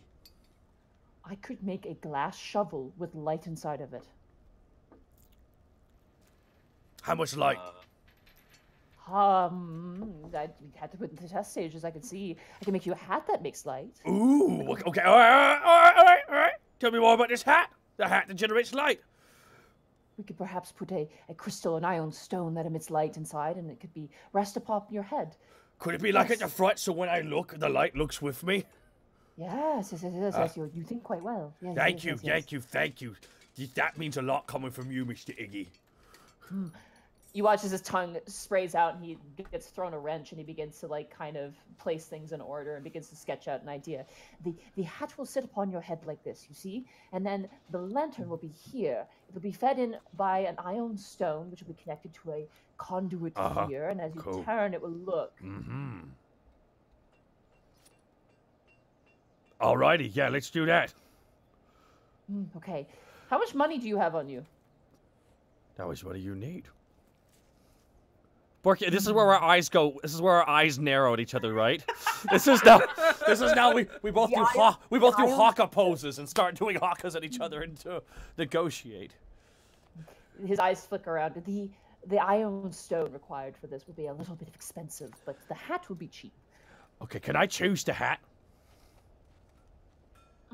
I could make a glass shovel with light inside of it. How much light? Um, I had to put in the test stages. I can see. I can make you a hat that makes light. Ooh, okay, okay. All right, all right, all right, all right. Tell me more about this hat. The hat that generates light. We could perhaps put a, a crystal, an ion stone that emits light inside, and it could be rest upon your head. Could it be yes. like at the front, so when I look, the light looks with me? Yes, yes, yes, yes, uh, yes. You, you think quite well. Yes, thank yes, you, yes, yes. thank you, thank you. That means a lot coming from you, Mister Iggy. Hmm. You watch as his tongue sprays out and he gets thrown a wrench and he begins to, like, kind of place things in order and begins to sketch out an idea. The, the hat will sit upon your head like this, you see? And then the lantern will be here. It will be fed in by an ion stone, which will be connected to a conduit uh-huh. here. And as you cool. turn, it will look. Mm-hmm. Alrighty, yeah, let's do that. Mm, okay. How much money do you have on you? How much money you need? Borky, this is where our eyes go. This is where our eyes narrow at each other, right? This is now. This is now. We we both yeah, do ha we both do haka poses and start doing hakas at each other and to negotiate. His eyes flick around. The the iron stone required for this will be a little bit expensive, but the hat will be cheap. Okay, can I choose the hat?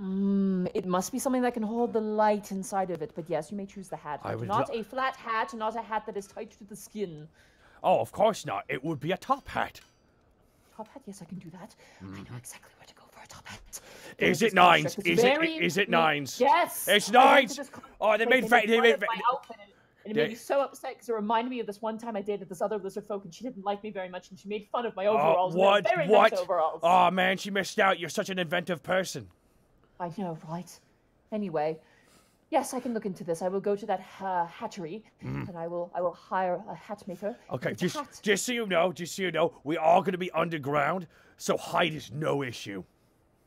Mm, it must be something that can hold the light inside of it, but yes, you may choose the hat. I would not a flat hat, not a hat that is tied to the skin. Oh, of course not. It would be a top hat. top hat. Yes, I can do that. Mm. I know exactly where to go for a top hat. Is it nines? Is it is it nines? Yes. It's nines. Oh, they made they made my outfit. And it made me so upset because it reminded me of this one time I dated this other lizard folk and she didn't like me very much and she made fun of my overalls. Oh, what? Very what? Nice overalls. Oh man, she missed out. You're such an inventive person. I know, right? Anyway, yes, I can look into this. I will go to that uh, hatchery mm. and I will I will hire a hat maker. Okay, just hat. just so you know, just so you know, we are going to be underground, so height is no issue.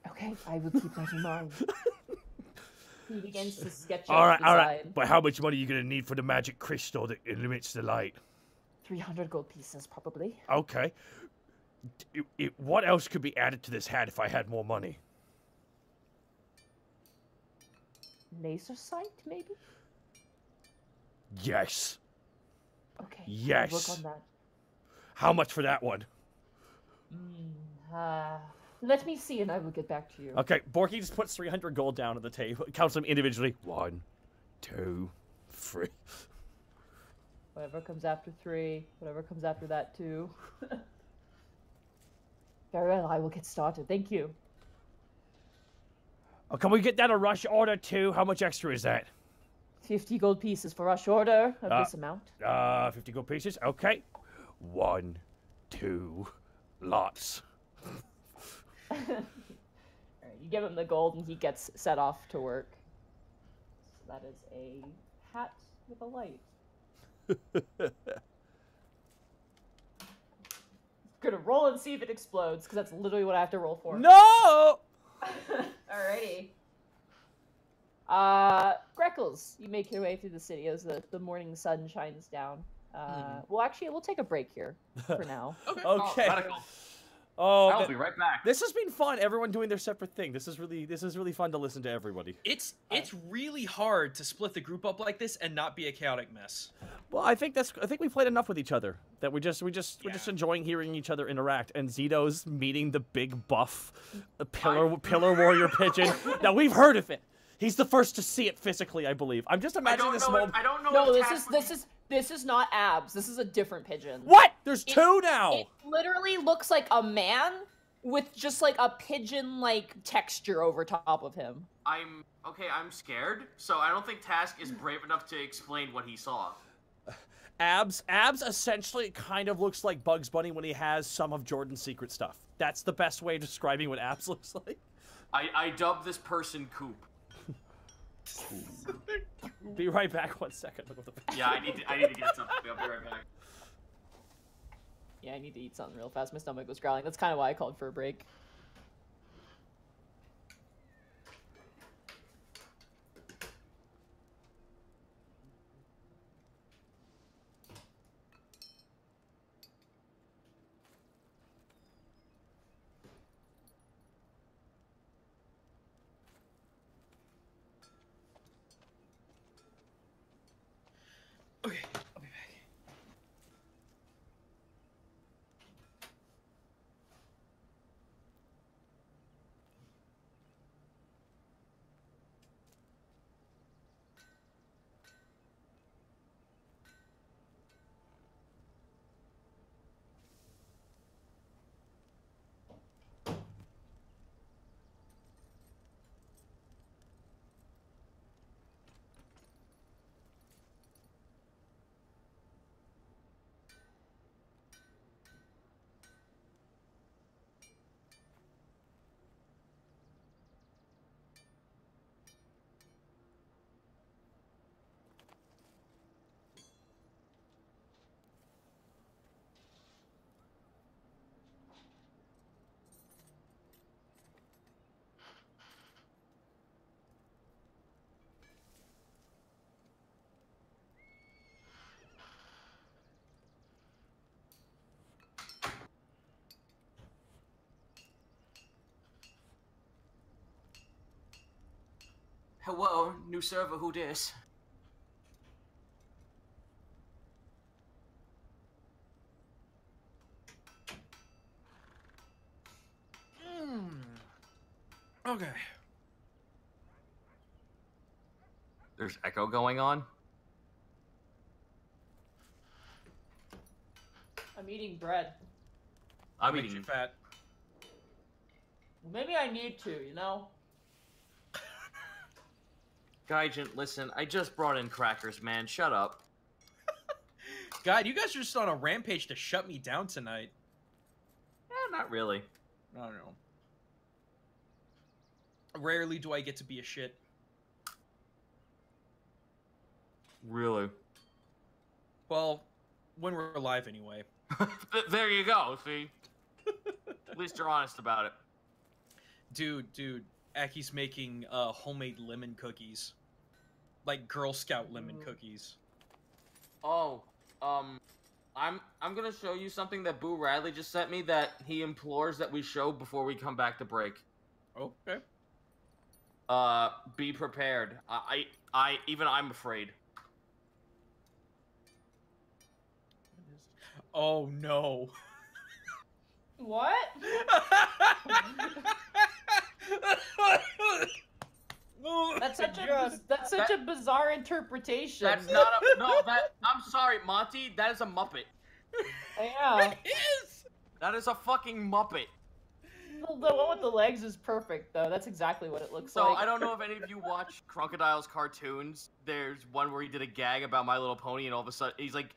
Okay, I will keep that in mind. He begins to sketch out. All right, all right. But how much money are you going to need for the magic crystal that limits the light? three hundred gold pieces, probably. Okay. It, it, what else could be added to this hat if I had more money? Laser sight, maybe? Yes. Okay. Yes. We'll work on that. How much for that one? Mm, uh... Let me see, and I will get back to you. Okay, Borky just puts three hundred gold down at the table. Counts them individually. One, two, three. Whatever comes after three. Whatever comes after that, two. Very well, I will get started. Thank you. Oh, can we get that a rush order, too? How much extra is that? fifty gold pieces for rush order of uh, this amount. Uh, fifty gold pieces. Okay. One, two, lots. You give him the gold and he gets set off to work. So that is a hat with a light. Gonna roll and see if it explodes, because that's literally what I have to roll for. No! Alrighty. Uh, Greckles, you make your way through the city as the, the morning sun shines down. Uh, mm. Well, actually, we'll take a break here for now. Okay. Okay. Oh, Oh, I'll be right back. This has been fun. Everyone doing their separate thing. This is really, this is really fun to listen to everybody. It's, it's really hard to split the group up like this and not be a chaotic mess. Well, I think that's, I think we played enough with each other that we just, we just, yeah. we're just enjoying hearing each other interact. And Zito's meeting the big buff, the pillar, I... pillar warrior pigeon. Now we've heard of it. He's the first to see it physically, I believe. I'm just imagining this moment. I don't know. No, this is, this is. This is not abs. This is a different pigeon. What? There's it, two now. It literally looks like a man with just like a pigeon-like texture over top of him. I'm okay. I'm scared. So I don't think Task is brave enough to explain what he saw. Abs. Abs essentially kind of looks like Bugs Bunny when he has some of Jordan's secret stuff. That's the best way of describing what abs looks like. I I dub this person Coop. Be right back one second. Yeah, I need to, I need to get something. I'll be right back. Yeah, I need to eat something real fast. My stomach was growling. That's kind of why I called for a break. Hello, new server, who dis? Mm. Okay. There's echo going on? I'm eating bread. I'm, I'm eating fat. Maybe I need to, you know? Gaijin, listen, I just brought in crackers, man. Shut up. God, you guys are just on a rampage to shut me down tonight. Yeah, not really. I don't know. Rarely do I get to be a shit. Really? Well, when we're alive anyway. There you go, see? At least you're honest about it. Dude, dude, Aki's making uh, homemade lemon cookies. Like Girl Scout lemon mm. cookies. Oh, um, I'm I'm gonna show you something that Boo Radley just sent me that he implores that we show before we come back to break. Okay. Uh, be prepared. I, I, I even I'm afraid. Oh no. What? That's such a that's such that, a bizarre interpretation. That's not a no. That I'm sorry, Monty. That is a Muppet. Yeah. It is. That is a fucking Muppet. The one with the legs is perfect, though. That's exactly what it looks so, like. So I don't know if any of you watch Crocodile's cartoons. There's one where he did a gag about My Little Pony, and all of a sudden he's like.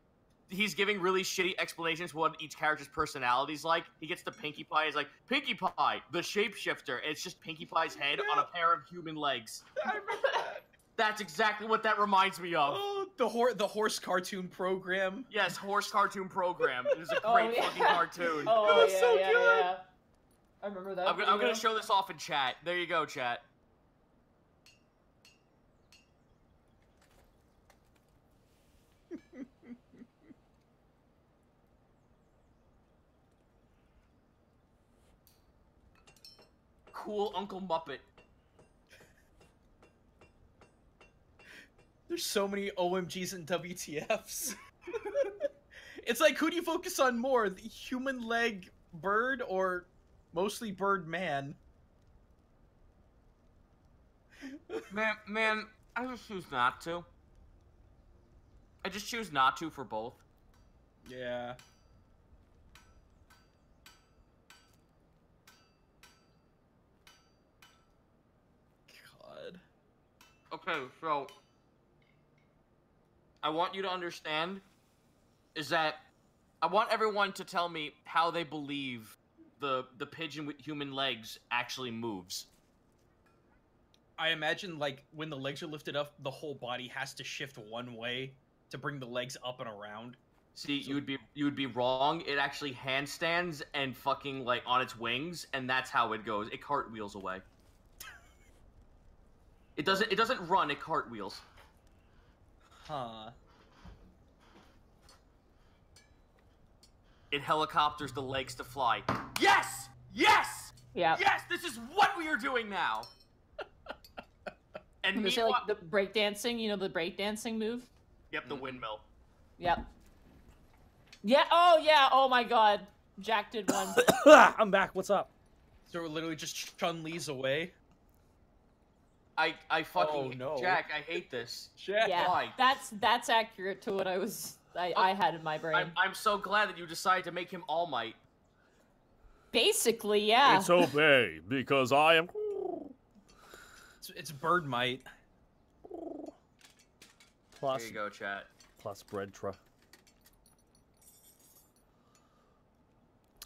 He's giving really shitty explanations for what each character's personality's like. He gets to Pinkie Pie. He's like, Pinkie Pie, the shapeshifter. And it's just Pinkie Pie's head yeah. on a pair of human legs. I remember that. That's exactly what that reminds me of. Oh, the, hor the horse cartoon program. Yes, horse cartoon program. It was a great oh, yeah. fucking cartoon. Oh, it was yeah, so yeah, good. Yeah. I remember that. I'm, go I'm going to show this off in chat. There you go, chat. Cool Uncle Muppet. There's so many O M Gs and W T Fs. It's like, who do you focus on more? The human leg bird or mostly bird man? Man, man, I just choose not to. I just choose not to for both. Yeah. Okay, so I want you to understand is that I want everyone to tell me how they believe the the pigeon with human legs actually moves. I imagine like when the legs are lifted up, the whole body has to shift one way to bring the legs up and around. See, so you would be you would be wrong. It actually handstands and fucking like on its wings, and that's how it goes. It cartwheels away. It doesn't. It doesn't run. It cartwheels. Huh. It helicopters the legs to fly. Yes. Yes. Yeah. Yes. This is what we are doing now. And you say like the breakdancing. You know the breakdancing move. Yep. The mm. windmill. Yep. Yeah. Oh yeah. Oh my God. Jack did one. I'm back. What's up? So we're literally just Chun-Li's away. I, I fucking oh, no. Jack, I hate this. Jack, yeah, why? That's that's accurate to what I was I, oh, I had in my brain. I'm, I'm so glad that you decided to make him All Might. Basically, yeah. It's obey because I am. It's, it's bird might. Plus, there you go, chat. Plus bread truck.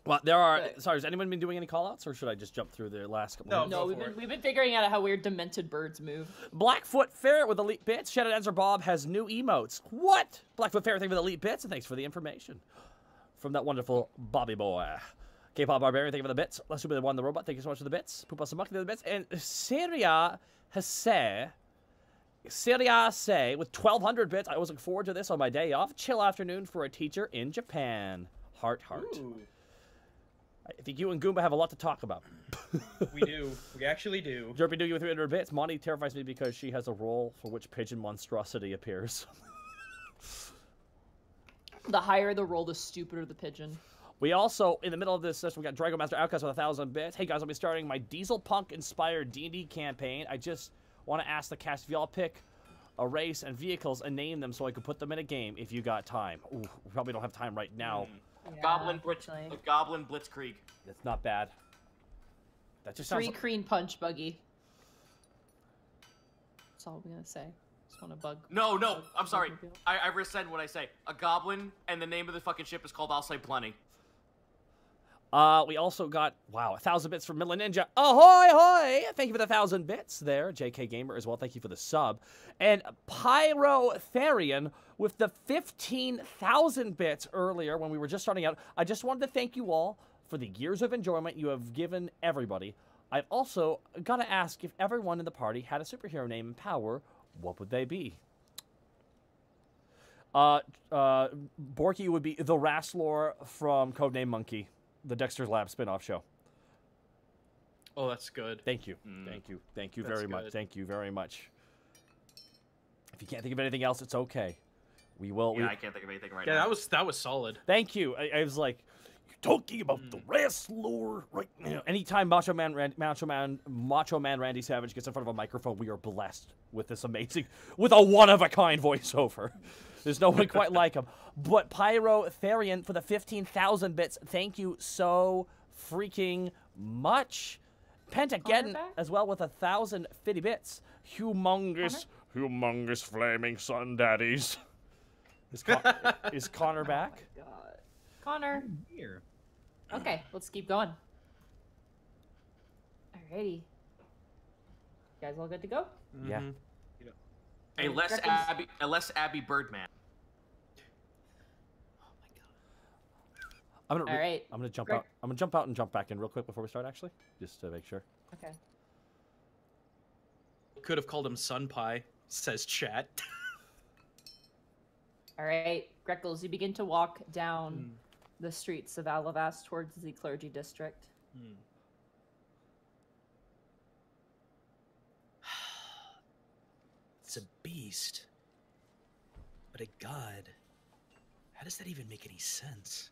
Well, there are. Good. Sorry, has anyone been doing any callouts, or should I just jump through the last couple? No, no, we've been it. we've been figuring out how weird demented birds move. Blackfoot Ferret with elite bits. Shoutout Ezra Bob has new emotes. What? Blackfoot Ferret thing with elite bits, and thanks for the information from that wonderful Bobby boy. K-pop Barbarian, thank you for the bits. Let's be the one the robot. Thank you so much for the bits. Poopa Samuk, the bits, and Syria Hase. Syria Say with twelve hundred bits. I was looking forward to this on my day off. Chill afternoon for a teacher in Japan. Heart, heart. Ooh. I think you and Goomba have a lot to talk about. We do. We actually do. Jerpy do you with three hundred bits. Monty terrifies me because she has a role for which pigeon monstrosity appears. The higher the role, the stupider the pigeon. We also, in the middle of this session, we got Dragon Master Outcast with one thousand bits. Hey, guys, I'll be starting my Diesel Punk-inspired D and D campaign. I just want to ask the cast if y'all pick a race and vehicles and name them so I could put them in a game if you got time. Ooh, we probably don't have time right now. Mm. Yeah, goblin Blitz, Goblin Blitzkrieg. That's not bad. That just sounds. Three cream punch buggy. That's all I'm gonna say. Just want a bug. No, no, bug, I'm sorry. I, I rescind what I say. A goblin, and the name of the fucking ship is called I'll Say Plenty. Uh, we also got, wow, a thousand bits from Midland Ninja. Ahoy, hoy! Thank you for the thousand bits there. J K Gamer as well. Thank you for the sub. And Pyrotherian with the fifteen thousand bits earlier when we were just starting out. I just wanted to thank you all for the years of enjoyment you have given everybody. I've also got to ask, if everyone in the party had a superhero name and power, what would they be? Uh, uh, Borky would be the Rastlor from Codename Monkey. The Dexter's Lab spin-off show. Oh, that's good. Thank you. Mm. Thank you. Thank you that's very good. much. Thank you very much. If you can't think of anything else, it's okay. We will. Yeah, we... I can't think of anything right yeah, now. Yeah, that was that was solid. Thank you. I, I was like, you're talking about mm. the Rastlor right now. Anytime Macho Man, Rand, Macho Man, Macho Man Randy Savage gets in front of a microphone, we are blessed with this amazing, with a one-of-a-kind voiceover. There's no one quite like him. But Pyrotherian for the fifteen thousand bits. Thank you so freaking much. Pentageddon as well with a thousand fifty bits. Humongous, Connor? humongous flaming sun daddies. Is, Con is Connor back? Oh my God. Connor. Here. Okay, let's keep going. Alrighty. You guys all good to go? Mm-hmm. Yeah. A less Abby, a less Abby Birdman. Oh my God! I'm gonna. All right. I'm gonna jump Greg. out. I'm gonna jump out and jump back in real quick before we start, actually, just to make sure. Okay. Could have called him Sun Pie, says chat. All right, Greckles, you begin to walk down mm. the streets of Alavast towards the clergy district. Mm. It's a beast, but a god. How does that even make any sense?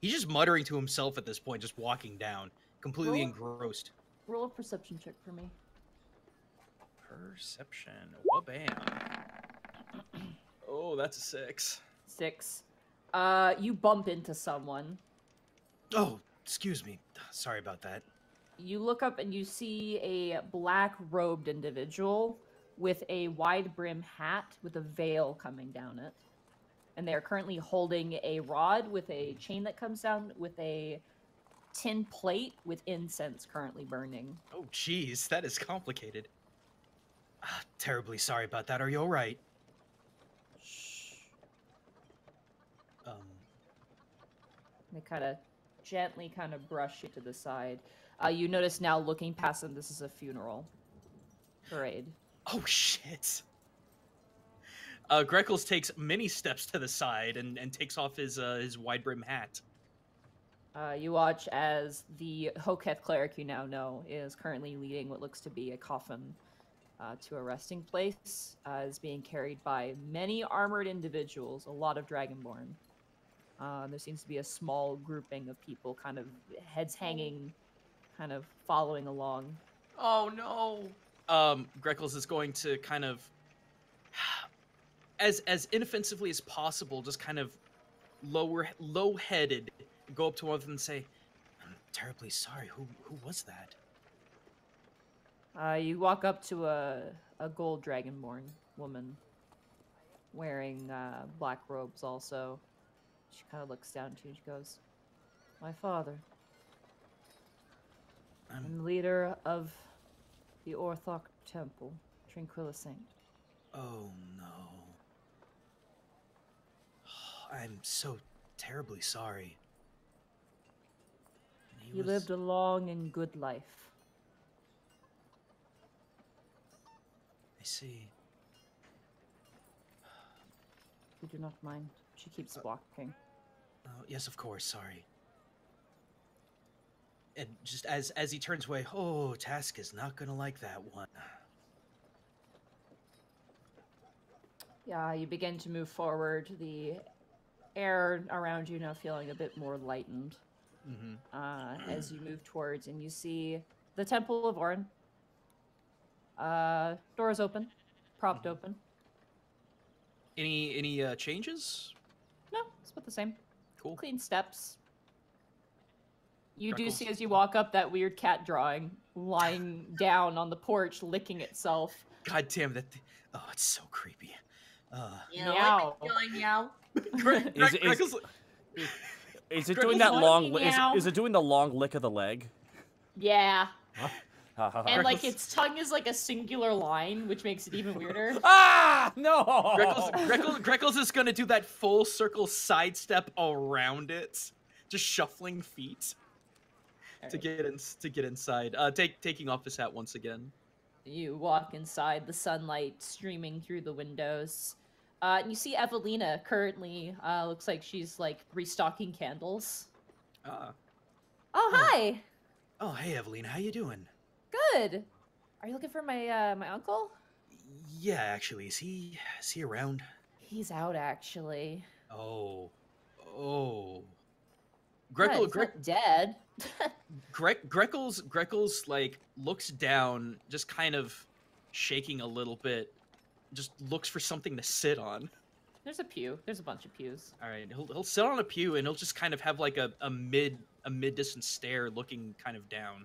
He's just muttering to himself at this point, just walking down, completely roll, engrossed. Roll a perception check for me. Perception. Wabam. Oh, that's a six. Six. Uh, you bump into someone. Oh, excuse me. Sorry about that. You look up and you see a black-robed individual with a wide brim hat with a veil coming down it. And they are currently holding a rod with a chain that comes down with a tin plate with incense currently burning. Oh, jeez, that is complicated. Ah, terribly sorry about that. Are you all right? Shh. Um. They kind of gently kind of brush you to the side. Uh, you notice now looking past them, this is a funeral parade. Oh, shit. Uh, Greckles takes many steps to the side and, and takes off his uh, his wide-brim hat. Uh, you watch as the Hoketh cleric you now know is currently leading what looks to be a coffin uh, to a resting place. Uh, is being carried by many armored individuals, a lot of Dragonborn. Uh, there seems to be a small grouping of people, kind of heads hanging, kind of following along. Oh, no. Um, Greckles is going to kind of, as as inoffensively as possible, just kind of lower, low-headed, go up to one of them and say, "I'm terribly sorry. Who who was that?" Uh, you walk up to a a gold dragonborn woman, wearing uh, black robes. Also, she kind of looks down at you and she goes, "My father. I'm, I'm the leader of." The Orthoc Temple, Tranquilla Saint. Oh no. I'm so terribly sorry. He, he was... lived a long and good life. I see. You do not mind. She keeps uh, walking. Oh, yes, of course. Sorry. And just as as he turns away, oh, Task is not gonna like that one. Yeah, you begin to move forward. The air around you now feeling a bit more lightened mm-hmm. uh, as you move towards, and you see the Temple of Orin. Uh, doors open, propped mm-hmm. open. Any any uh, changes? No, it's about the same. Cool. Clean steps. You Greckles. do see as you walk up that weird cat drawing lying down on the porch, licking itself. God damn that! Th oh, it's so creepy. Uh, you know, meow. Like meow. Greg, Greg, is, is, is, is it doing that long? Is, is it doing the long lick of the leg? Yeah. Huh? And like its tongue is like a singular line, which makes it even weirder. Ah, no! Greckles, Greckles, Greckles is gonna do that full circle sidestep around it, just shuffling feet right. to get in, to get inside. Uh, take taking off his hat once again. You walk inside, the sunlight streaming through the windows. Uh, and you see Evelina currently uh, looks like she's like restocking candles. Uh, oh hi. Oh. oh hey Evelina, how you doing? Good. Are you looking for my uh, my uncle? Yeah, actually, is he is he around? He's out, actually. Oh, oh. Greckle, yeah, he's Gre not dead. Gre Greckles, Greckles, like looks down, just kind of shaking a little bit. Just looks for something to sit on. There's a pew. There's a bunch of pews. All right, he'll he'll sit on a pew and he'll just kind of have like a a mid a mid distance stare, looking kind of down.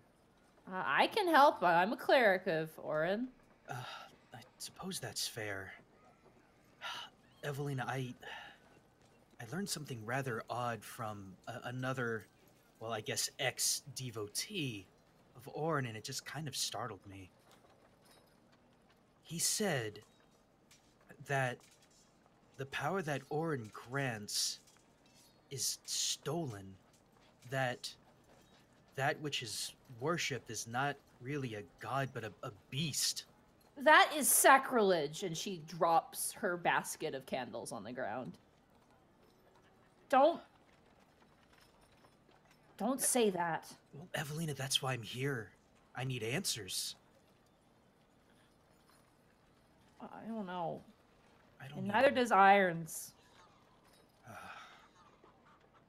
Uh, I can help. I'm a cleric of Orin. Uh, I suppose that's fair. Evelina, I I learned something rather odd from a, another, well, I guess ex-devotee of Orin, and it just kind of startled me. He said that the power that Orin grants is stolen, that... that which is worshipped is not really a god, but a, a beast. That is sacrilege, and she drops her basket of candles on the ground. Don't... Don't say that. Well, Evelina, that's why I'm here. I need answers. I don't know. I don't and neither know. does Irons. Uh...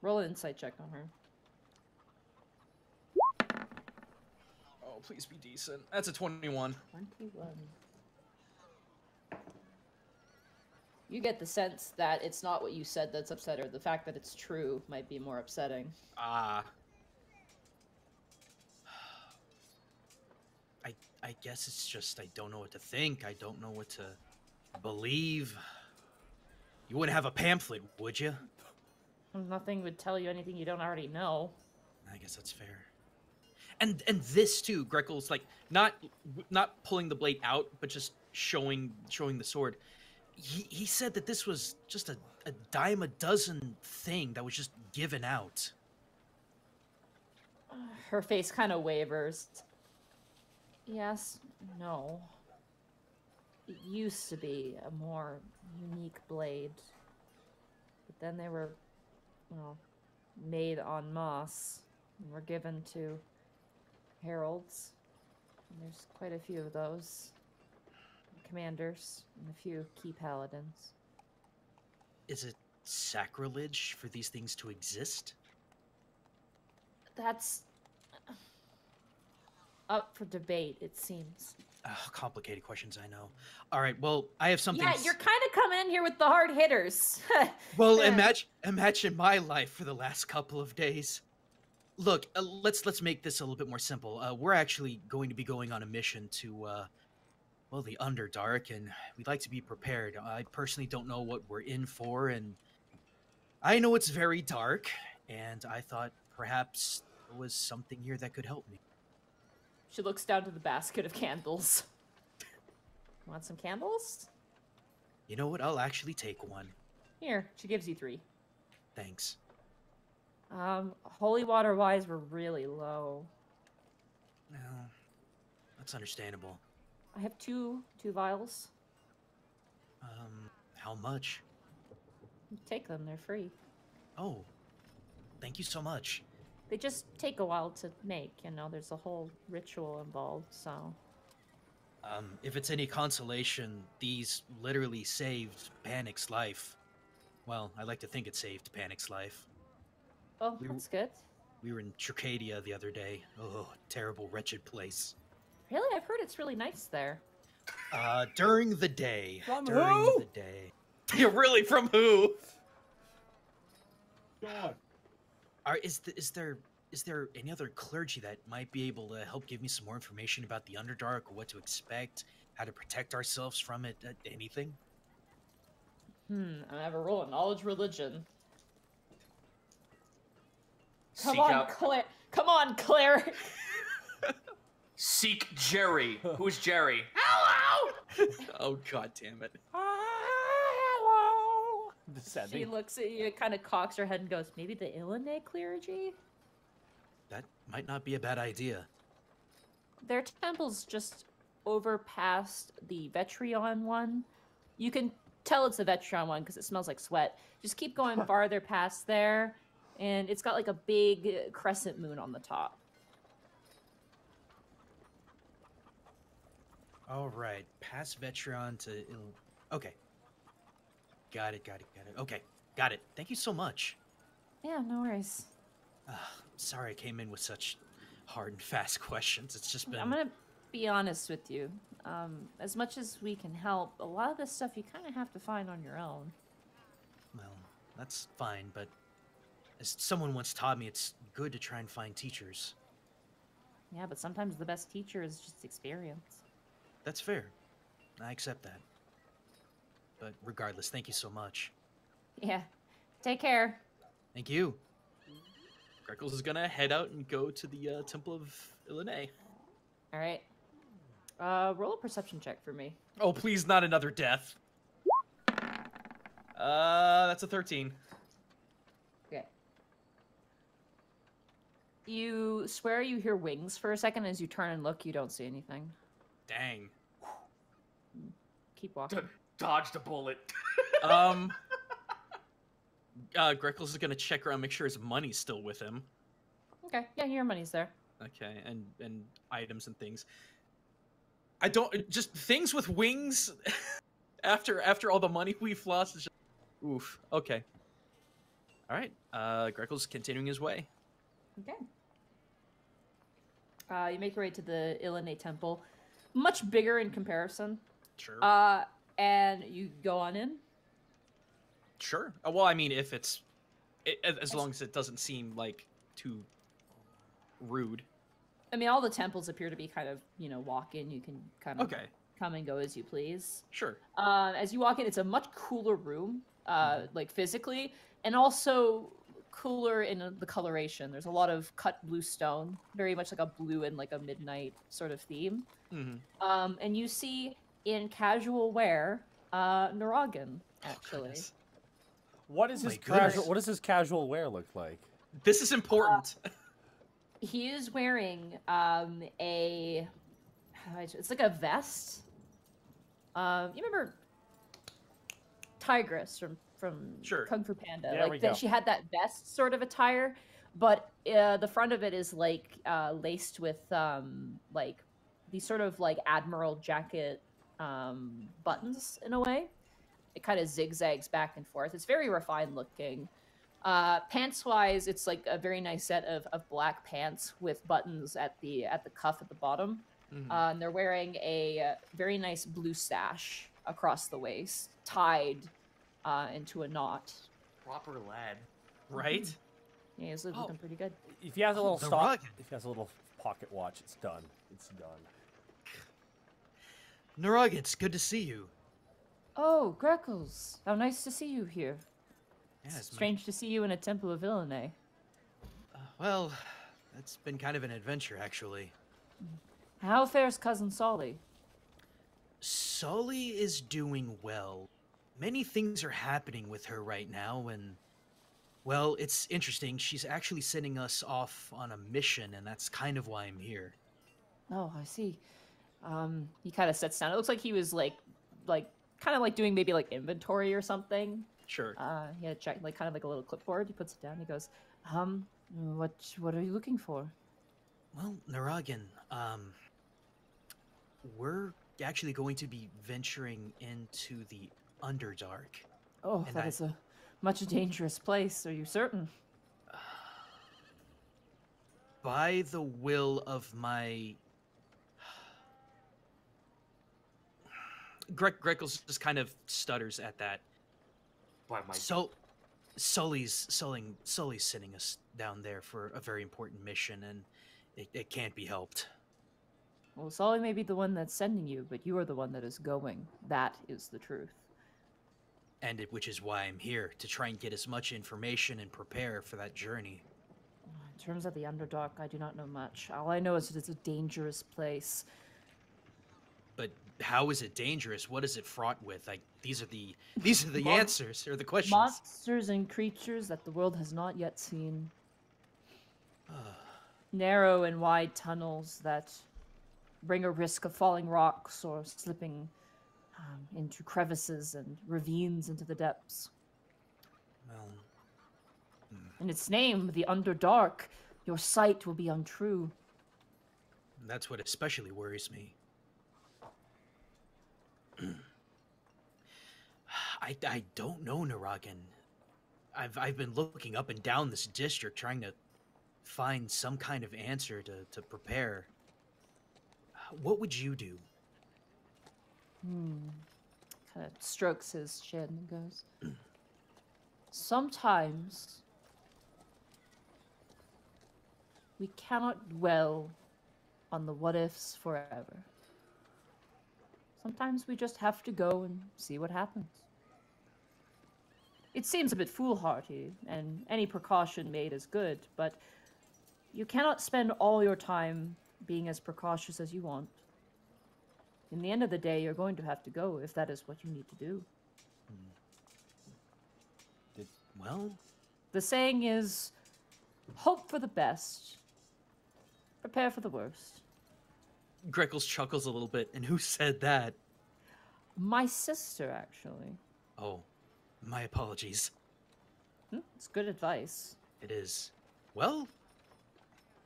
Roll an insight check on her. Please be decent. That's a twenty-one. twenty-one. You get the sense that it's not what you said that's upset her. The fact that it's true might be more upsetting. Ah. Uh, I I guess it's just I don't know what to think. I don't know what to believe. You wouldn't have a pamphlet, would you? Nothing would tell you anything you don't already know. I guess that's fair. And and this too, Greckles, like not not pulling the blade out, but just showing showing the sword. He he said that this was just a, a dime a dozen thing that was just given out. Her face kind of wavers. Yes, no. It used to be a more unique blade, but then they were, you know, made en masse and were given to heralds. And there's quite a few of those. Commanders and a few key paladins. Is it sacrilege for these things to exist? That's up for debate, it seems. Oh, complicated questions, I know. All right, well, I have something. Yeah, you're kind of coming in here with the hard hitters. Well, imagine imagine my life for the last couple of days. Look, uh, let's let's make this a little bit more simple. Uh, we're actually going to be going on a mission to, uh, well, the Underdark, and we'd like to be prepared. I personally don't know what we're in for, and I know it's very dark, and I thought perhaps there was something here that could help me. She looks down to the basket of candles. Want some candles? You know what? I'll actually take one. Here, she gives you three. Thanks. Um, holy water wise, we're really low. No, that's understandable. I have two, two vials. Um, how much? You take them, they're free. Oh, thank you so much. They just take a while to make, you know, there's a whole ritual involved, so. Um, if it's any consolation, these literally saved Panic's life. Well, I like to think it saved Panic's life. Oh, we that's were, good. We were in Tricadia the other day. Oh, terrible, wretched place. Really? I've heard it's really nice there. Uh, during the day. From during who? the day. You're really from who? God. Are, is, the, is there is there any other clergy that might be able to help give me some more information about the Underdark, what to expect, how to protect ourselves from it, uh, anything? Hmm, I have a roll in knowledge religion. Come Seek on, out. Claire. Come on, Claire. Seek Jerry. Who's Jerry? Hello! Oh, God damn it. Hello! She mean? looks at you, kind of cocks her head and goes, maybe the Illinois clergy? That might not be a bad idea. Their temple's just over past the Vetrion one. You can tell it's the Vetrion one because it smells like sweat. Just keep going farther past there, and it's got like a big crescent moon on the top. All right, past Vetrion to... Okay. Got it, got it, got it. Okay, got it. Thank you so much. Yeah, no worries. Uh, sorry I came in with such hard and fast questions. It's just been... I'm going to be honest with you. Um, as much as we can help, a lot of this stuff you kind of have to find on your own. Well, that's fine, but as someone once taught me, it's good to try and find teachers. Yeah, but sometimes the best teacher is just experience. That's fair. I accept that. But regardless, thank you so much. Yeah. Take care. Thank you. Greckles is gonna head out and go to the uh, Temple of Illinae. All right. Uh, roll a perception check for me. Oh, please, not another death. Uh, that's a thirteen. Okay. You swear you hear wings for a second. As you turn and look, you don't see anything. Dang. Keep walking. D dodged a bullet. um, uh, Greckles is gonna check around, make sure his money's still with him. Okay, yeah, your money's there. Okay, and and items and things. I don't just things with wings. after after all the money we've lost, it's just, oof. Okay. All right. Uh, Greckles continuing his way. Okay. Uh, you make your way to the Illinae Temple. Much bigger in comparison. Sure. Uh, and you go on in? Sure. Well, I mean, if it's... It, as as long as it doesn't seem, like, too rude. I mean, all the temples appear to be kind of, you know, walk-in. You can kind of okay. come and go as you please. Sure. Uh, as you walk in, it's a much cooler room, uh, mm-hmm. like, physically. And also cooler in the coloration. There's a lot of cut blue stone. Very much like a blue and, like, a midnight sort of theme. Mm-hmm. Um, and you see, in casual wear, uh, Naragan, actually. Oh, what, is oh his casual, what does his casual wear look like? This is important. Uh, he is wearing um, a... It's like a vest. Um, you remember Tigress from, from sure. Kung Fu Panda? There like that, she had that vest sort of attire, but uh, the front of it is like uh, laced with um, like... these sort of like admiral jacket um, buttons in a way. It kind of zigzags back and forth. It's very refined looking. Uh, pants wise, it's like a very nice set of, of black pants with buttons at the at the cuff at the bottom. Mm-hmm. uh, and they're wearing a very nice blue sash across the waist, tied uh, into a knot. Proper lad, right? Mm-hmm. Yeah, he's looking oh. pretty good. If he has a little the stock, rocket. if he has a little pocket watch, it's done. It's done. Narug, it's good to see you. Oh, Greckles. How nice to see you here. Yeah, it's strange my... to see you in a temple of Illinae. Uh, well, that's been kind of an adventure, actually. How fares cousin Solly? Solly is doing well. Many things are happening with her right now, and... Well, it's interesting. She's actually sending us off on a mission, and that's kind of why I'm here. Oh, I see. Um, he kind of sits down. It looks like he was like, like kind of like doing maybe like inventory or something. Sure. Uh, he had a check, like kind of like a little clipboard. He puts it down. He goes, um, what, what are you looking for? Well, Naragan, um, we're actually going to be venturing into the Underdark. Oh, and that I... is a much a dangerous place. Are you certain? Uh, by the will of my... Gre Greckles just kind of stutters at that. By my... So, Sully's Sully's, Sully's sending us down there for a very important mission, and it, it can't be helped. Well, Solly may be the one that's sending you, but you are the one that is going. That is the truth. And it, which is why I'm here, to try and get as much information and prepare for that journey. In terms of the Underdark, I do not know much. All I know is that it's a dangerous place. But how is it dangerous? What is it fraught with? Like, these are the these are the Mon answers or the questions. Monsters and creatures that the world has not yet seen. Narrow and wide tunnels that bring a risk of falling rocks or slipping um, into crevices and ravines into the depths. Well, mm. In its name, the Underdark, your sight will be untrue. That's what especially worries me. I, I don't know, Naragan. I've, I've been looking up and down this district, trying to find some kind of answer to, to prepare. What would you do? Hmm. Kind of strokes his chin and goes, sometimes we cannot dwell on the what-ifs forever. Sometimes we just have to go and see what happens. It seems a bit foolhardy, and any precaution made is good, but you cannot spend all your time being as precautious as you want. In the end of the day, you're going to have to go if that is what you need to do. Did, well? The saying is, hope for the best, prepare for the worst. Greckles chuckles a little bit, and who said that? My sister, actually. Oh, my apologies. Hmm, it's good advice. It is. Well,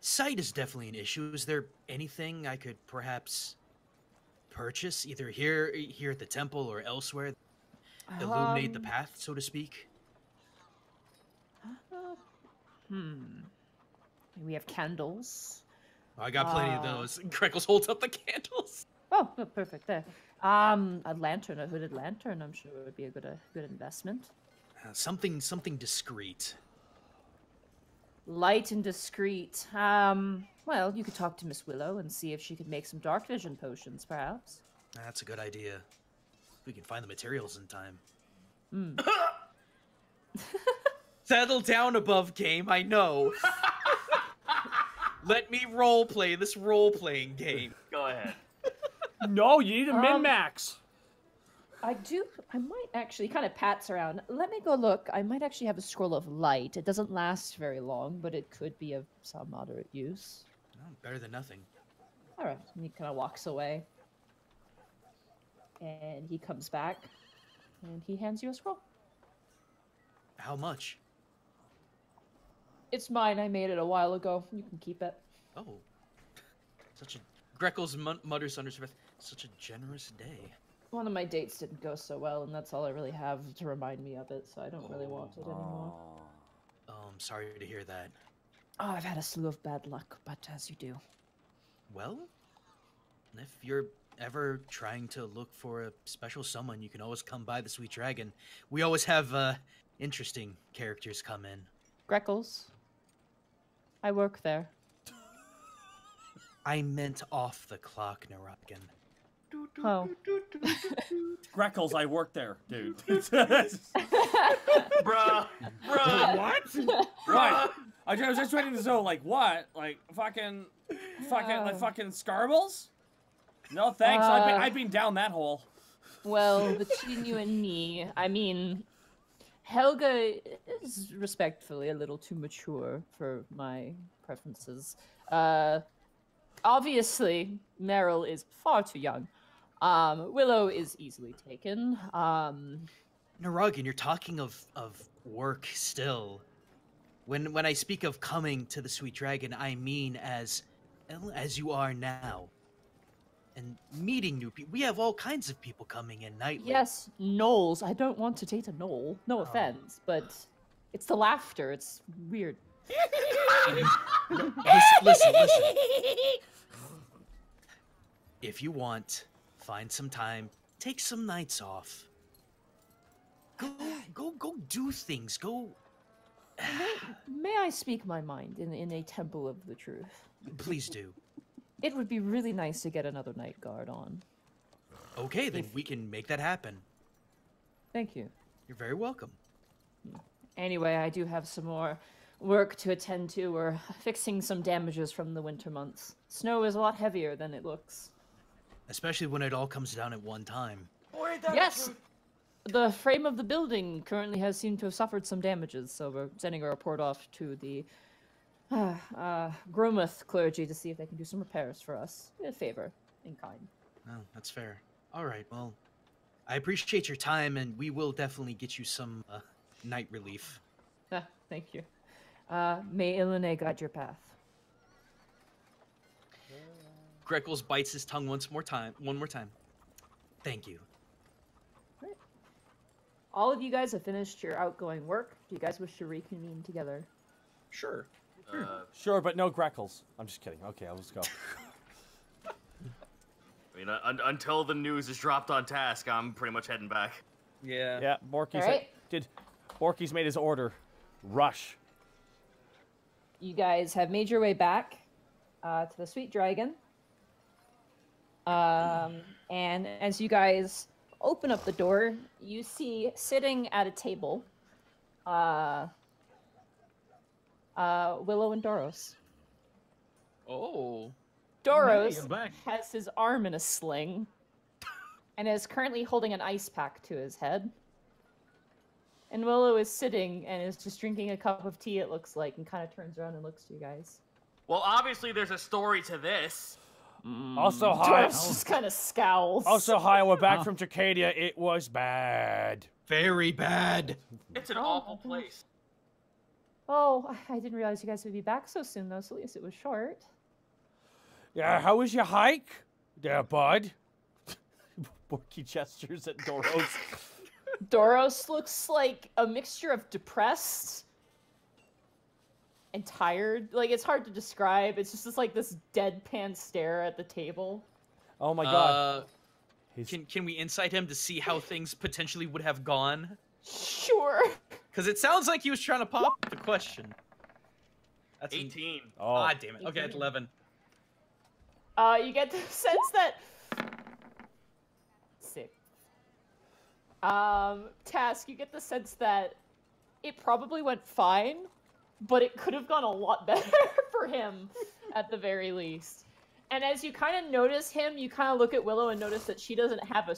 sight is definitely an issue. Is there anything I could perhaps purchase, either here here at the temple or elsewhere, um, illuminate the path, so to speak? Uh, hmm. We have candles. Oh, I got plenty uh, of those. Greckles holds up the candles. Oh, oh, perfect. There. Um, a lantern, a hooded lantern, I'm sure would be a good a good investment. Uh, something, something discreet. Light and discreet. Um, well, you could talk to Miss Willow and see if she could make some dark vision potions, perhaps. That's a good idea. We can find the materials in time. Mm. Settle down above game, I know. Let me role play this role playing game. Go ahead. No, you need a um, min max. I do. I might actually kind of pats around. Let me go look. I might actually have a scroll of light. It doesn't last very long, but it could be of some moderate use. No, better than nothing. All right. And he kind of walks away, and he comes back, and he hands you a scroll. How much? It's mine. I made it a while ago. You can keep it. Oh, such a Greckles mutters under his breath. Such a generous day. One of my dates didn't go so well, and that's all I really have to remind me of it. So I don't oh, really want it anymore. Oh, I'm sorry to hear that. Oh, I've had a slew of bad luck, but as you do. Well, if you're ever trying to look for a special someone, you can always come by the Sweet Dragon. We always have uh, interesting characters come in. Greckles. I work there. I meant off the clock, Naragan. Oh. Greckles, I work there, dude. Bruh. Bruh. What? Bruh. I was just waiting to zone, like, what? Like, fucking, fucking, like, fucking Scarbles? No, thanks. Uh, I've, been, I've been down that hole. Well, between you and me, I mean... Helga is respectfully a little too mature for my preferences. Uh, obviously, Meryl is far too young. Um, Willow is easily taken. Um, Naragan, you're talking of, of work still. When when I speak of coming to the Sweet Dragon, I mean as as you are now. And meeting new people. We have all kinds of people coming in nightly. Yes, gnolls. I don't want to date a gnoll. No offense, oh. but it's the laughter. It's weird. listen, listen, listen. If you want, find some time. Take some nights off. Go, go, go do things. Go. May, may I speak my mind in, in a temple of the truth? Please do. It would be really nice to get another night guard on. Okay, then if... we can make that happen. Thank you. You're very welcome. Anyway, I do have some more work to attend to. We're fixing some damages from the winter months. Snow is a lot heavier than it looks. Especially when it all comes down at one time. Boy, yes! The frame of the building currently has seemed to have suffered some damages, so we're sending a report off to the uh, uh, Gromuth clergy to see if they can do some repairs for us. In favor, in kind. Oh, that's fair. All right, well, I appreciate your time, and we will definitely get you some uh, night relief. Ah, thank you. Uh, may Ilene guide your path. Greckles bites his tongue once more time. One more time. Thank you. All of you guys have finished your outgoing work. Do you guys wish to reconvene together? Sure. Uh, sure, but no Greckles. I'm just kidding. Okay, I'll just go. I mean, uh, un until the news is dropped on Task, I'm pretty much heading back. Yeah. Yeah, Borky's right. Did Borky's made his order. Rush. You guys have made your way back uh, to the Sweet Dragon. Um, and as you guys open up the door, you see sitting at a table, uh, uh, Willow and Doros. Oh. Doros has his arm in a sling and is currently holding an ice pack to his head. And Willow is sitting and is just drinking a cup of tea, it looks like, and kind of turns around and looks to you guys. Well, obviously there's a story to this. Mm. Also, hi. Doros just kind of scowls. Also, hi. We're back oh. from Jacadia. It was bad. Very bad. It's an oh, awful place. Oh, I didn't realize you guys would be back so soon, though. So at least it was short. Yeah. How was your hike, there, bud? Borky gestures at Doros. Doros looks like a mixture of depressed and tired. Like, it's hard to describe. It's just this, like, this deadpan stare at the table. Oh my god. Uh, can can we insight him to see how things potentially would have gone? Sure. Because it sounds like he was trying to pop the question. That's eighteen. An... Oh. Ah, damn it. Okay, it's eleven. Uh, you get the sense that... Sick. Um, Task, you get the sense that it probably went fine, but it could have gone a lot better for him, at the very least. And as you kind of notice him, you kind of look at Willow and notice that she doesn't have a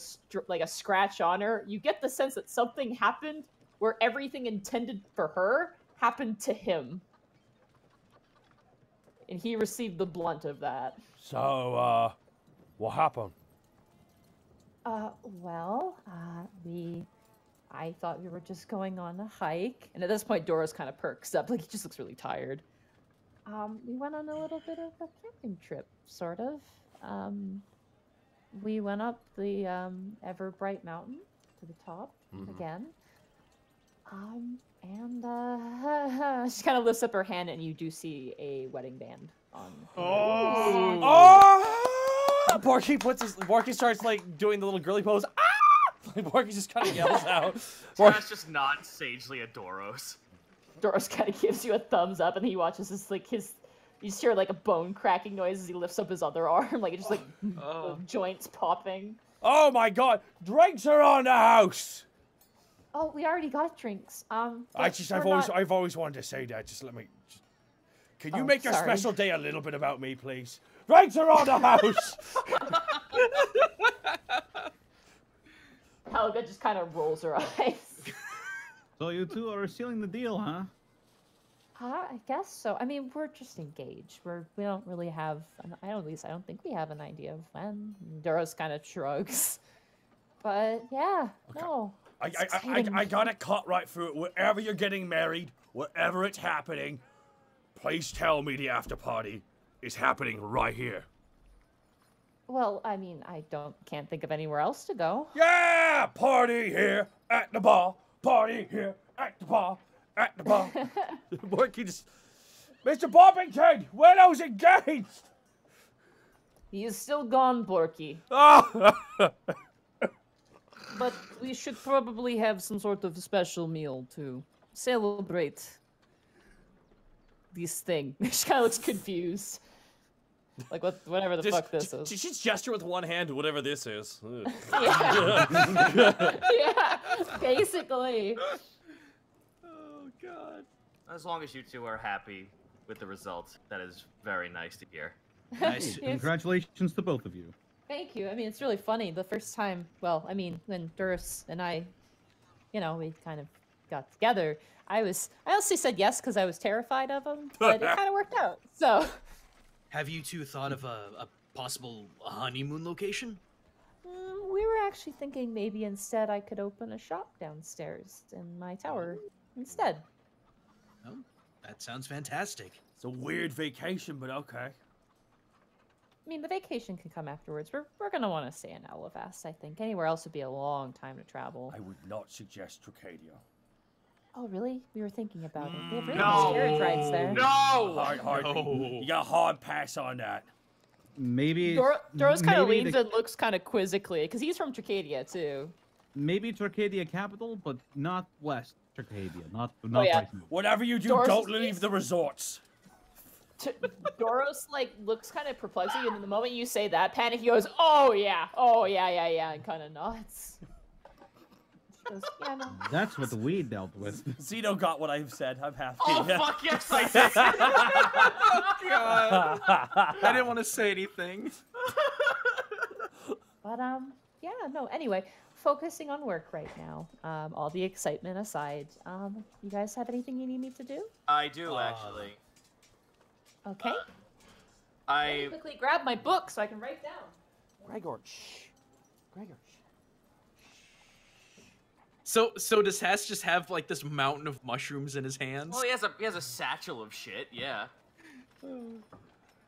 like a scratch on her. You get the sense that something happened where everything intended for her happened to him, and he received the brunt of that. So, uh, what happened? Uh, well, uh, we. I thought we were just going on a hike. And at this point, Doros kind of perks up. Like, he just looks really tired. Um, we went on a little bit of a camping trip, sort of. Um, we went up the um, Ever-Bright Mountain to the top mm-hmm. again. Um, and uh, she kind of lifts up her hand, and you do see a wedding band on. Oh! Oh! Borky puts his. Borky starts, like, doing the little girly pose. Ah! Borky just kind of yells out. Borky's just nods sagely at Doros. Doros kind of gives you a thumbs up, and he watches this, like, his... You just hear, like, a bone-cracking noise as he lifts up his other arm. Like, it's just, like, oh. joints popping. Oh, my God! Drinks are on the house! Oh, we already got drinks. Um, I just... I've always, not... I've always wanted to say that. Just let me... Just... Can you oh, make sorry. your special day a little bit about me, please? Drinks are on the house! Helga just kind of rolls her eyes. So you two are sealing the deal, huh? Uh, I guess so. I mean, we're just engaged. We're we don't really have. An, I don't, at least I don't think we have an idea of when. Doros kind of shrugs. But yeah, okay. no. I I, I I got it cut right through it. Wherever you're getting married, wherever it's happening, please tell me the after party is happening right here. Well, I mean, I don't can't think of anywhere else to go. Yeah, party here at the bar. Party here at the bar. At the bar. Borky just, Mister Bobbington, Willow's engaged. He is still gone, Borky. Oh. But we should probably have some sort of special meal to celebrate this thing. She kind of looks confused. Like, what, whatever the just, fuck this is. She's gesturing with one hand to whatever this is. Yeah. Yeah, basically. Oh, God. As long as you two are happy with the result, that is very nice to hear. Nice. Congratulations to both of you. Thank you. I mean, it's really funny. The first time, well, I mean, when Duris and I, you know, we kind of got together, I was, I honestly said yes because I was terrified of him, but it kind of worked out, so. Have you two thought of a, a possible honeymoon location? Mm, we were actually thinking maybe instead I could open a shop downstairs in my tower instead. Oh, that sounds fantastic. It's a weird vacation, but okay. I mean, the vacation can come afterwards. We're, we're going to want to stay in Alavast, I think. Anywhere else would be a long time to travel. I would not suggest Tricadia. Oh, really? We were thinking about it. They have really no! nice carriage rides there. No! Hard, hard. No. You got a hard pass on that. Maybe... Dor Doros kind of leans the... and looks kind of quizzically, because he's from Tricadia, too. Maybe Tricadia capital, but not west Tricadia. Not, not oh, yeah. west. Whatever you do, Doros don't leave the resorts. Doros, like, looks kind of perplexed, and the moment you say that, Panic goes, oh, yeah, oh, yeah, yeah, yeah, and kind of nods. Goes, yeah, no. That's what we dealt with. Zeno got what I've said. I'm happy. Oh, yeah. Fuck yes, I did. Oh, God. I didn't want to say anything. But, um, yeah, no, anyway, focusing on work right now. Um, all the excitement aside, um, you guys have anything you need me to do? I do, uh, actually. Okay. Uh, I Let me quickly grab my book so I can write down. Gregor, shh. Gregor, shh. So, so does Hess just have like this mountain of mushrooms in his hands? Well, he has a he has a satchel of shit. Yeah.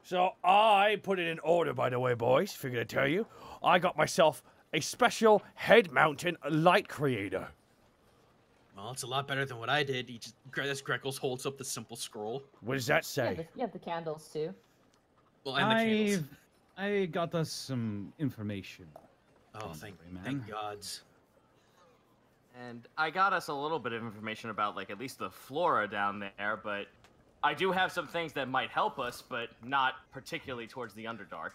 So I put it in order, by the way, boys. Figured to tell you, I got myself a special head mountain light creator. Well, it's a lot better than what I did. He just, this Greckles holds up the simple scroll. What does that say? You have the, you have the candles, too. Well, and I, the candles. I got us some information. Oh, thank, thank gods. And I got us a little bit of information about, like, at least the flora down there, but I do have some things that might help us, but not particularly towards the Underdark.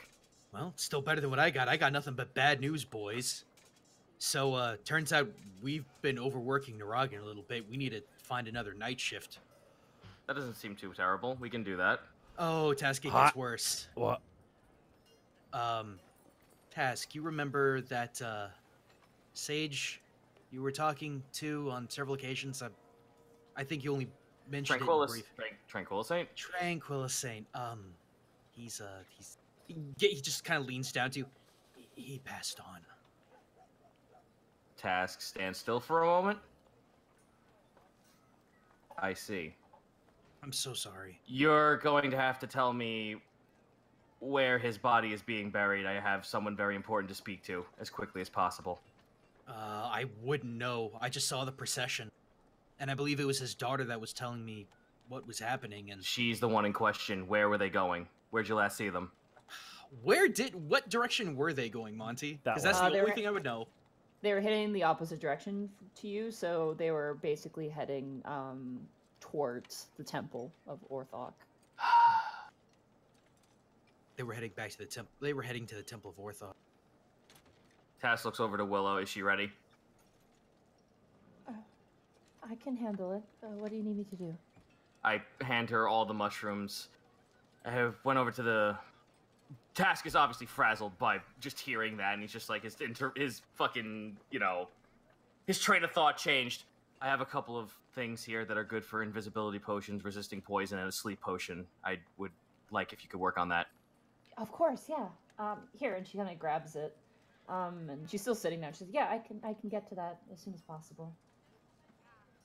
Well, it's still better than what I got. I got nothing but bad news, boys. So, uh, turns out we've been overworking Naragan a little bit. We need to find another night shift. That doesn't seem too terrible. We can do that. Oh, Task, it gets worse. What? Um, Task, you remember that, uh, Sage you were talking to on several occasions? I, I think you only mentioned Tranquilis, it in brief. Tran Tranquilisane? Tranquilisane. Um, he's, uh, he's, he, he just kind of leans down to you. He, he passed on. Task stands still for a moment. I see. I'm so sorry. You're going to have to tell me where his body is being buried. I have someone very important to speak to as quickly as possible. Uh, I wouldn't know. I just saw the procession. And I believe it was his daughter that was telling me what was happening. And she's the one in question. Where were they going? Where'd you last see them? Where did... What direction were they going, Monty? Because that's uh, the only were... thing I would know. They were heading the opposite direction to you, so they were basically heading um, towards the temple of Orthok. They were heading back to the temple. They were heading to the temple of Orthok. Tass looks over to Willow. Is she ready? Uh, I can handle it. Uh, what do you need me to do? I hand her all the mushrooms. I have went over to the... Task is obviously frazzled by just hearing that, and he's just like, his, inter his fucking, you know, his train of thought changed. I have a couple of things here that are good for invisibility potions, resisting poison, and a sleep potion. I would like if you could work on that. Of course, yeah. Um, here, and she kind of grabs it. Um, and she's still sitting there. She says, yeah, I can, I can get to that as soon as possible.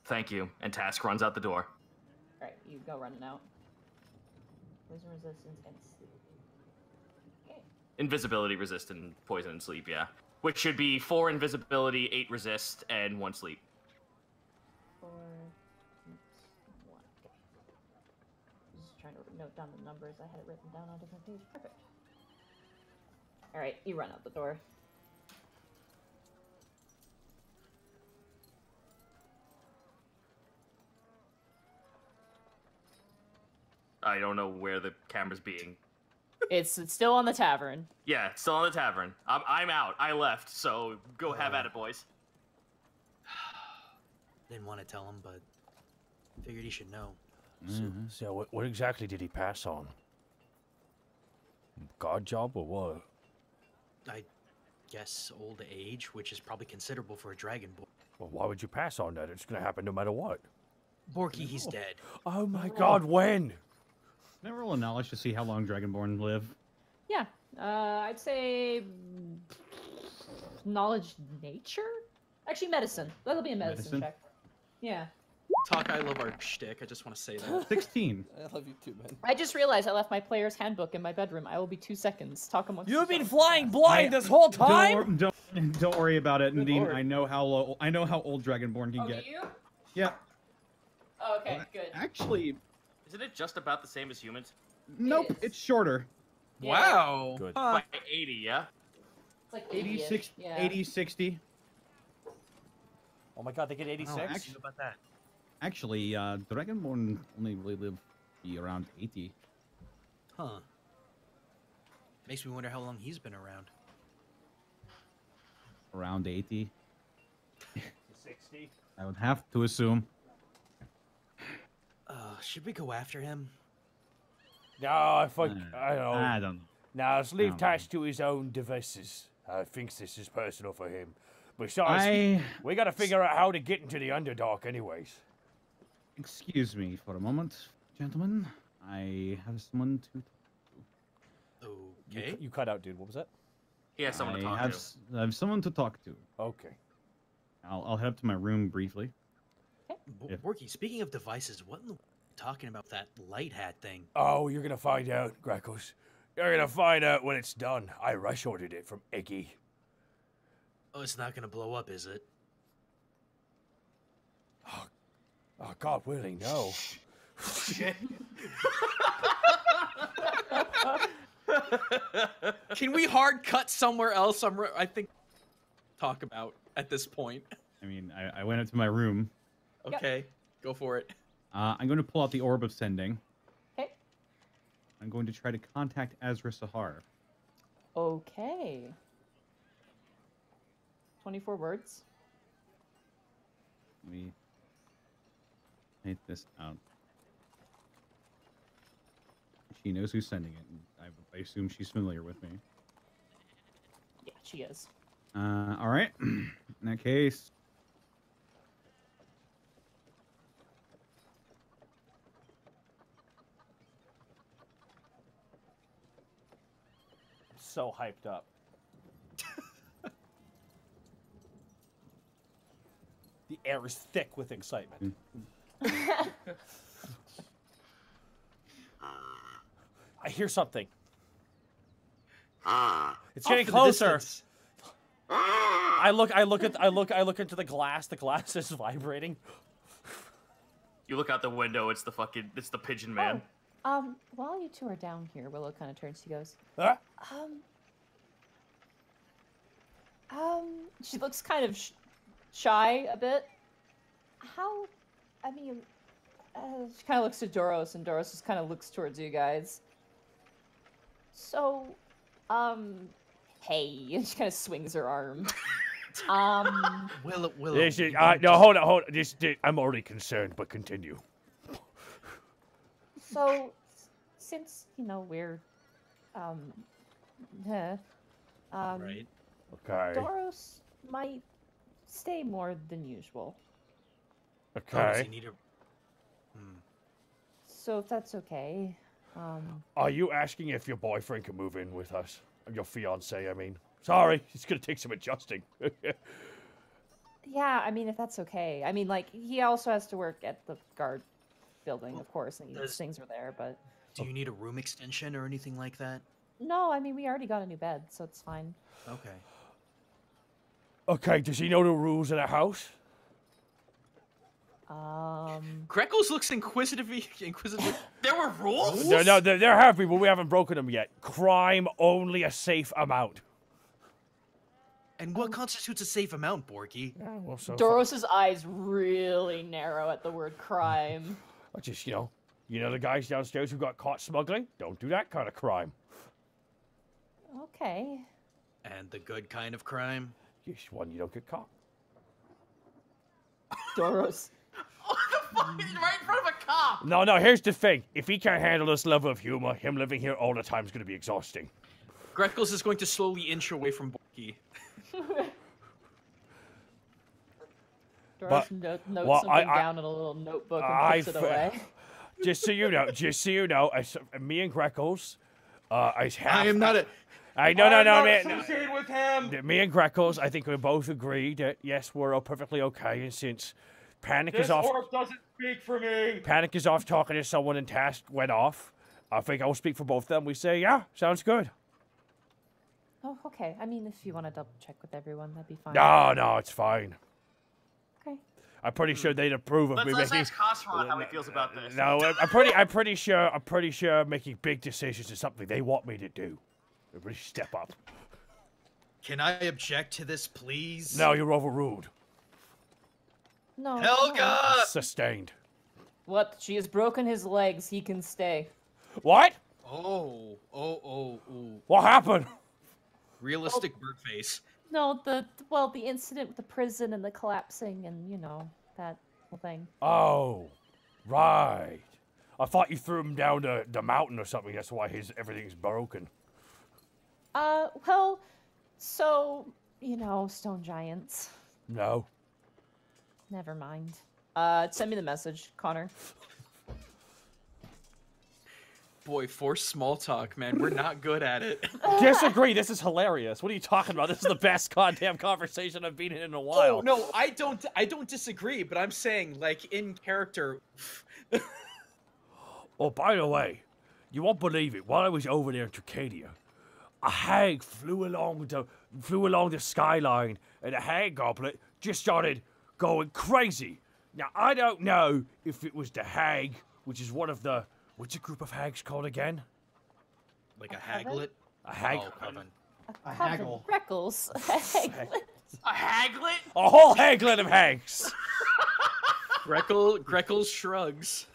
Thank you. And Task runs out the door. All right, you go running out. Poison resistance and sleep. Okay. Invisibility, resistant, poison, and sleep, yeah. Which should be four invisibility, eight resist, and one sleep. Four, one. Okay. I'm just trying to note down the numbers. I had it written down on a different page. Perfect. All right, you run out the door. I don't know where the camera's being. It's, it's still on the tavern. Yeah, it's still on the tavern. I'm, I'm out. I left, so go uh, have at it, boys. Didn't want to tell him, but figured he should know. Mm-hmm. So, so what, what exactly did he pass on? God job or what? I guess old age, which is probably considerable for a dragonborn. Well, why would you pass on that? It's going to happen no matter what. Borky, he's oh. dead. Oh my oh. God, when? Never roll a knowledge to see how long Dragonborn live. Yeah, uh, I'd say knowledge, nature, actually medicine. That'll be a medicine, medicine? check. Yeah. Talk. I love our shtick. I just want to say that. Sixteen. I love you too, man. I just realized I left my player's handbook in my bedroom. I will be two seconds. Talk amongst. You've been flying blind I, this whole time. Don't, don't, don't worry about it, Nadine. I know how low. I know how old Dragonborn can oh, get. Do you? Yeah. Oh, okay. Well, good. Actually. Isn't it just about the same as humans? Nope, it it's shorter. Yeah. Wow. Good. Uh, By eighty, yeah? It's like eighty-six, yeah. eighty, sixty. Oh my god, they get eighty-six? Oh, actually, about that. Actually, uh, Dragonborn only really live around eighty. Huh. Makes me wonder how long he's been around. Around eighty. sixty? I would have to assume. Uh, should we go after him? No, I think uh, I don't. I don't. Now let's leave Tash to his own devices. I think this is personal for him. Besides, I... we got to figure out how to get into the Underdark, anyways. Excuse me for a moment, gentlemen. I have someone to talk to. Okay. You, you cut out, dude. What was that? He has someone I to talk have, to. I have someone to talk to. Okay. I'll I'll head up to my room briefly. B Borky, speaking of devices, what in the world are you talking about that light hat thing? Oh, you're gonna find out, Greckles. You're gonna find out when it's done. I rush ordered it from Iggy. Oh, it's not gonna blow up, is it? Oh, oh God willing, no. Shit. Can we hard cut somewhere else? I'm I think talk about at this point. I mean, I, I went up to my room. Okay, yep. Go for it. Uh, I'm going to pull out the Orb of Sending. Okay. I'm going to try to contact Azra Zahar. Okay. twenty-four words. Let me take this out. She knows who's sending it. I, I assume she's familiar with me. Yeah, she is. Uh, all right. In that case... so hyped up. The air is thick with excitement. I hear something. It's getting closer. I look I look at I look I look into the glass. The glass is vibrating. You look out the window, it's the fucking it's the pigeon man. Oh. Um, while you two are down here, Willow kind of turns. She goes, huh? um, um, she looks kind of sh shy a bit. How, I mean, uh, she kind of looks to Doros, and Doros just kind of looks towards you guys. So, um, hey, and she kind of swings her arm. um, Willow, Willow. This is, uh, no, hold on, hold on. This, this, I'm already concerned, but continue. So, since, you know, we're, um, uh, um, right. Okay. Doros might stay more than usual. Okay. Oh, does he need a... hmm. So, if that's okay, um... Are you asking if your boyfriend can move in with us? Your fiancé, I mean. Sorry, it's gonna take some adjusting. Yeah, I mean, if that's okay. I mean, like, he also has to work at the guard building, of course, and those things are there, but... Do you need a room extension or anything like that? No, I mean, we already got a new bed, so it's fine. Okay. Okay, does he know the rules of the house? Um... Greckles looks inquisitively... inquisitively. There were rules? No, no, there, there have been, but we haven't broken them yet. Crime, only a safe amount. And what um, constitutes a safe amount, Borky? Yeah, well, so Doros's eyes really narrow at the word crime. Or just, you know, You know the guys downstairs who got caught smuggling? Don't do that kind of crime. Okay. And the good kind of crime? Just one you don't get caught. Doros. What the fuck? He's right in front of a cop! No, no, here's the thing. If he can't handle this level of humor, him living here all the time is going to be exhausting. Greckles is going to slowly inch away from Borky. Doros note, notes well, something I, down I, in a little notebook and puts it away. Just so you know, just so you know, I, me and Greckles, uh, I, half, I am not a... I no no I'm no man. Associated with him. Me and Greckles, I think we both agree that yes, we're all perfectly okay. And since Panic this is off, orc doesn't speak for me. Panic is off talking to someone, and Task went off. I think I will speak for both of them. We say, yeah, sounds good. Oh, okay. I mean, if you want to double check with everyone, that'd be fine. No, no, it's fine. Okay. I'm pretty sure they'd approve of let's, me let's making. Let's ask Cosron how he feels about this. No, I'm pretty. I'm pretty sure. I'm pretty sure making big decisions is something they want me to do. Everybody step up. Can I object to this, please? No, you're overruled. No. Helga! No. Sustained. What? She has broken his legs. He can stay. What? Oh, oh, oh, oh. What happened? Realistic oh. bird face. No, the, well, the incident with the prison and the collapsing and, you know, that whole thing. Oh, right. I thought you threw him down the, the mountain or something. That's why his everything's broken. Uh, well, so, you know, stone giants. No. Never mind. Uh, send me the message, Connor. Boy, forced small talk, man. We're not good at it. Disagree. This is hilarious. What are you talking about? This is the best goddamn conversation I've been in in a while. Oh, no, I don't, I don't disagree, but I'm saying, like, in character. Oh, by the way, you won't believe it. While I was over there in Tricadia, a hag flew along the flew along the skyline, and a hag goblet just started going crazy. Now I don't know if it was the hag, which is one of the what's a group of hags called again? Like a, a haglet, a hag, oh, coven. A, a haggle, Greckles, a haglet, a haglet, a whole haglet of hags. Greckle, Greckles shrugs.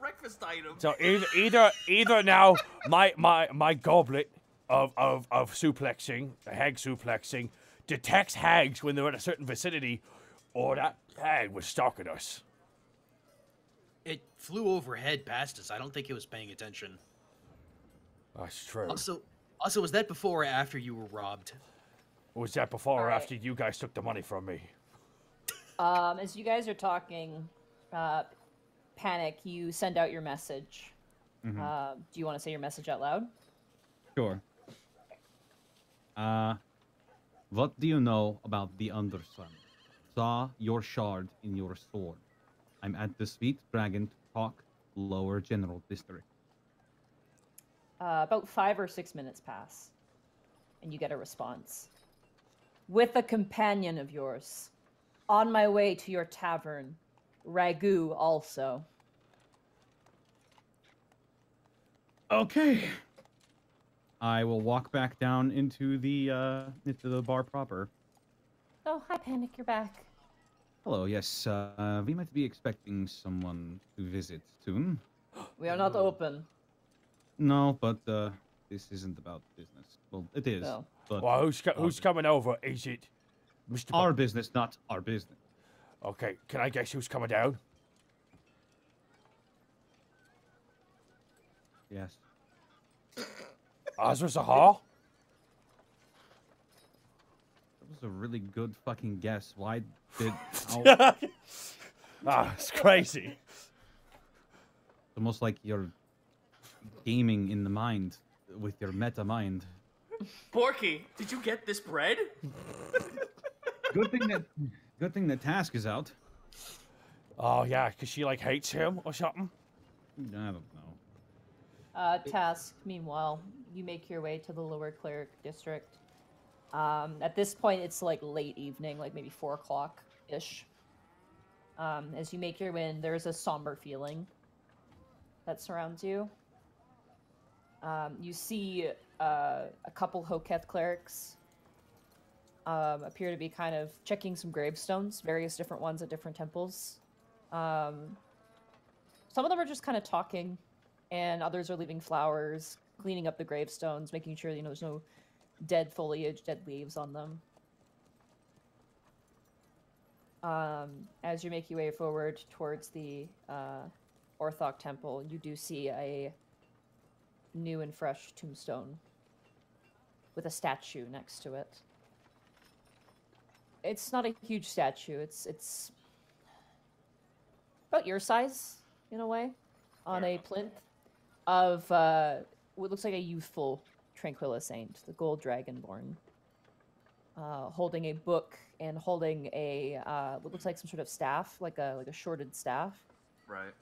Breakfast item. So either either either now my my my goblet of of of suplexing, the hag suplexing, detects hags when they're in a certain vicinity, or that hag was stalking us. It flew overhead past us. I don't think it was paying attention. That's true. Also, also was that before or after you were robbed? Was that before All or right. after you guys took the money from me? Um, as you guys are talking, uh. Panic, you send out your message. Mm-hmm. Uh, do you want to say your message out loud? Sure. Uh, what do you know about the Undersun? Saw your shard in your sword. I'm at the Sweet Dragon Talk, Lower General District. Uh, about five or six minutes pass, and you get a response. With a companion of yours, on my way to your tavern, Ragu also. Okay. I will walk back down into the uh, into the bar proper. Oh, hi, Panic. You're back. Hello. Yes, uh, we might be expecting someone to visit soon. We are not oh. open. No, but uh, this isn't about business. Well, it is. No. But well, who's co who's coming over? Is it Mister Our business, not our business. Okay, can I guess who's coming down? Yes. Azra Zahar? That was a really good fucking guess. Why did... oh. Ah, it's crazy. It's almost like you're gaming in the mind with your meta mind. Borky, did you get this bread? Good thing that... Good thing the Task is out. Oh, yeah, because she, like, hates him or something? I don't know. Uh, Task, meanwhile, you make your way to the Lower Cleric District. Um, at this point, it's, like, late evening, like, maybe four o'clock-ish. Um, as you make your way in, there's a somber feeling that surrounds you. Um, you see uh, a couple Hoketh clerics. Um, appear to be kind of checking some gravestones, various different ones at different temples. Um, Some of them are just kind of talking, and others are leaving flowers, cleaning up the gravestones, making sure, you know, there's no dead foliage, dead leaves on them. Um, as you make your way forward towards the uh, Orthoc Temple, you do see a new and fresh tombstone with a statue next to it. It's not a huge statue. It's it's about your size, in a way, on a plinth of uh, what looks like a youthful Tranquilla Saint, the Gold Dragonborn, uh, holding a book and holding a uh, what looks like some sort of staff, like a like a shorted staff. Right.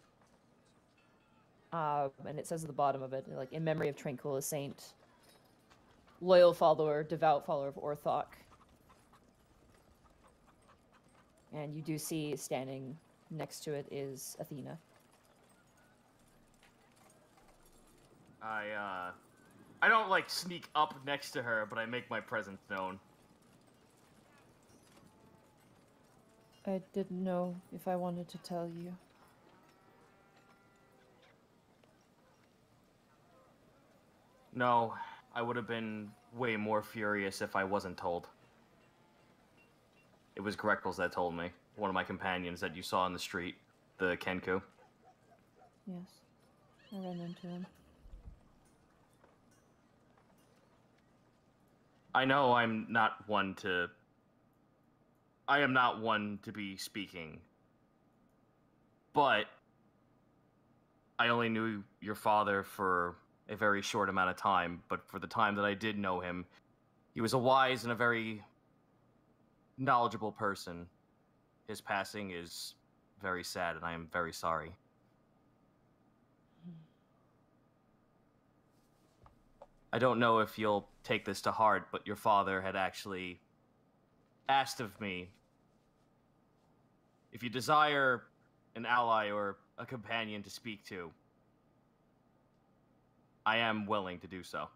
Uh, and it says at the bottom of it, like, in memory of Tranquilla Saint, loyal follower, devout follower of Orthoc. And you do see standing next to it is Athena. I, uh... I don't, like, sneak up next to her, but I make my presence known. I didn't know if I wanted to tell you. No, I would have been way more furious if I wasn't told. It was Greckles that told me, one of my companions that you saw on the street, the Kenku. Yes, I ran into him. I know I'm not one to... I am not one to be speaking. But I only knew your father for a very short amount of time, but for the time that I did know him, he was a wise and a very knowledgeable person. His passing is very sad, and I am very sorry. I don't know if you'll take this to heart, but your father had actually asked of me, if you desire an ally or a companion to speak to, I am willing to do so.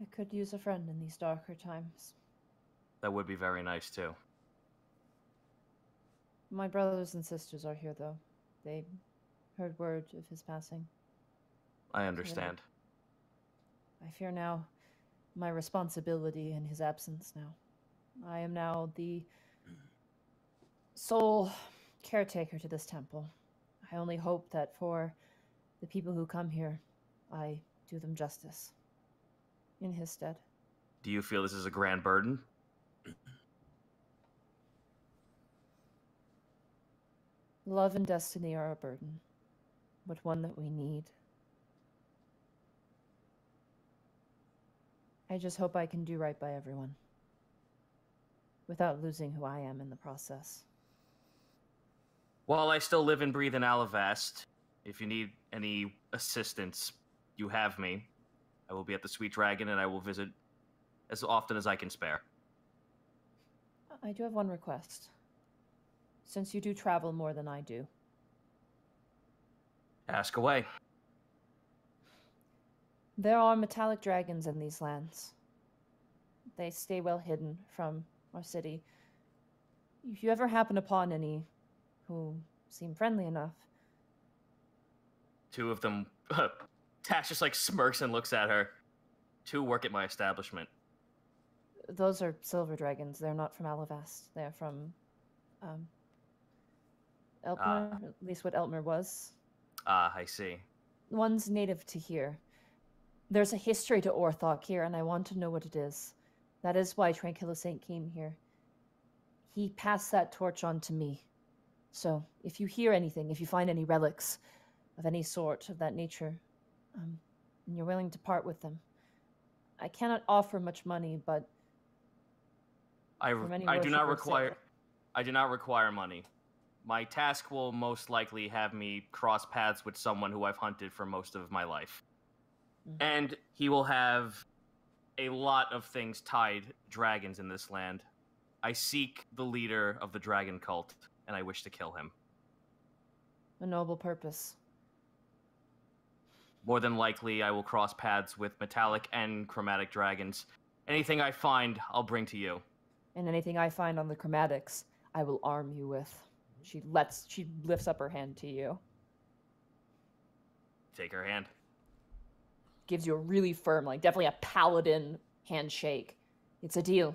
I could use a friend in these darker times. That would be very nice, too. My brothers and sisters are here, though. They heard word of his passing. I understand. I fear, I fear now my responsibility in his absence now. I am now the sole caretaker to this temple. I only hope that for the people who come here, I do them justice in his stead. Do you feel this is a grand burden? Love and destiny are a burden, but one that we need. I just hope I can do right by everyone without losing who I am in the process. While I still live and breathe in Alavast, if you need any assistance, you have me. I will be at the Sweet Dragon, and I will visit as often as I can spare. I do have one request. Since you do travel more than I do. Ask away. There are metallic dragons in these lands. They stay well hidden from our city. If you ever happen upon any who seem friendly enough... Two of them... Tash just, like, smirks and looks at her. Two work at my establishment. Those are silver dragons. They're not from Alavast. They're from, um... Eltmer, uh, at least what Eltmer was. Ah, uh, I see. One's native to here. There's a history to Orthoc here, and I want to know what it is. That is why Tranquilla Saint came here. He passed that torch on to me. So, if you hear anything, if you find any relics of any sort of that nature... Um, and you're willing to part with them. I cannot offer much money, but I, I do not require. I do not require money. My task will most likely have me cross paths with someone who I've hunted for most of my life, mm-hmm. and he will have a lot of things tied dragons in this land. I seek the leader of the dragon cult, and I wish to kill him. A noble purpose. More than likely, I will cross paths with metallic and chromatic dragons. Anything I find, I'll bring to you. And anything I find on the chromatics, I will arm you with. She lets she lifts up her hand to you. Take her hand. Gives you a really firm, like definitely a paladin handshake. It's a deal.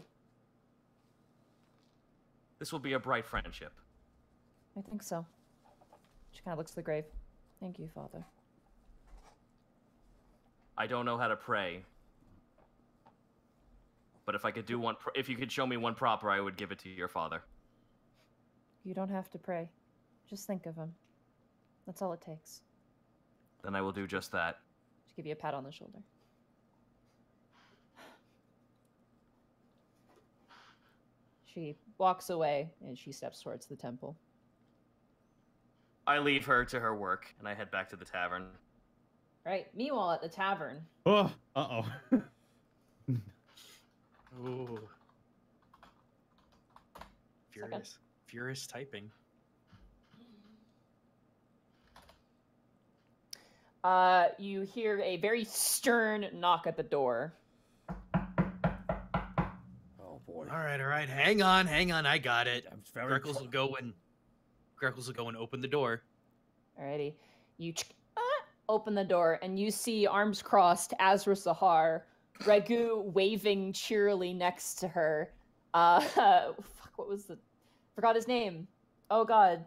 This will be a bright friendship. I think so. She kind of looks to the grave. Thank you, Father. I don't know how to pray. But if I could do one, pr if you could show me one proper, I would give it to your father. You don't have to pray. Just think of him. That's all it takes. Then I will do just that. To give you a pat on the shoulder. She walks away and she steps towards the temple. I leave her to her work and I head back to the tavern. Right. Meanwhile, at the tavern. Oh, uh oh. Ooh. Furious. Second. Furious typing. Uh, you hear a very stern knock at the door. Oh boy. All right, all right. Hang on, hang on. I got it. Greckles will go and Greckles will go and open the door. Alrighty. You uh, open the door and you see, arms crossed, Azra Zahar, Regu waving cheerily next to her. Uh, fuck, what was the... Forgot his name. Oh, God.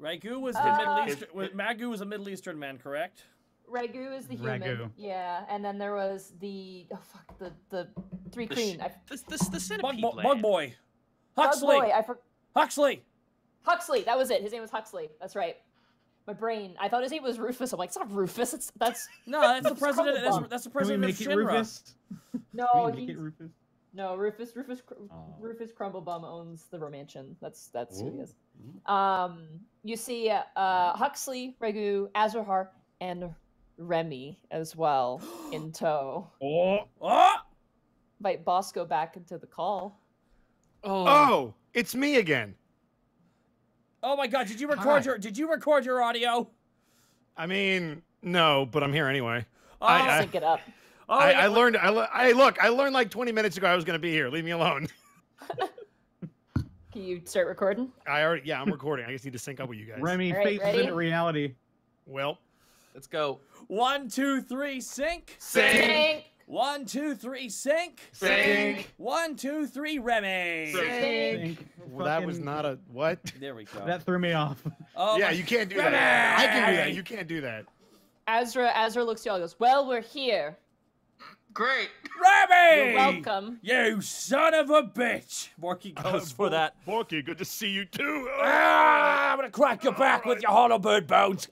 Regu was, uh, Middle Eastern, was, Magu was a Middle Eastern man, correct? Regu is the human. Regu. Yeah, and then there was the... Oh, fuck, the, the three the queen. I, this, this, the centipede Bug, Bug Boy. Huxley. Bug Boy, I for, Huxley. Huxley, that was it. His name was Huxley. That's right. My brain. I thought his name was Rufus. I'm like, it's not Rufus. It's that's no, that's the president. That's, that's the president of Shinra. Rufus? No, he. Rufus? No, Rufus. Rufus. Uh. Rufus Crumblebum owns the Romantian. That's that's Ooh. Who he is. Um, you see, uh, Huxley, Regu, Azra Zahar, and Remy as well in tow. Oh. Oh! Invite Bosco back into the call. Oh, oh it's me again. Oh my God! Did you record Hi. your Did you record your audio? I mean, no, but I'm here anyway. Oh, I sync it up. Oh, I, I learned. I, I look. I learned like twenty minutes ago I was gonna be here. Leave me alone. Can you start recording? I already. Yeah, I'm recording. I just need to sync up with you guys. Remy right, faces ready? Into reality. Well, let's go. One, two, three, sync. Sync. One, two, three, sync. Sync. One, two, three, Remy. Sync. Well, that was not a what? There we go. That threw me off. Oh yeah, you can't do Remy! That. I can do that. You can't do that. Azra, Azra looks at y'all and goes, "Well, we're here." Great, Remy. You're welcome. You son of a bitch. Borky goes uh, for that. Borky, good to see you too. Ah, I'm gonna crack your back right. with your hollow bird bones.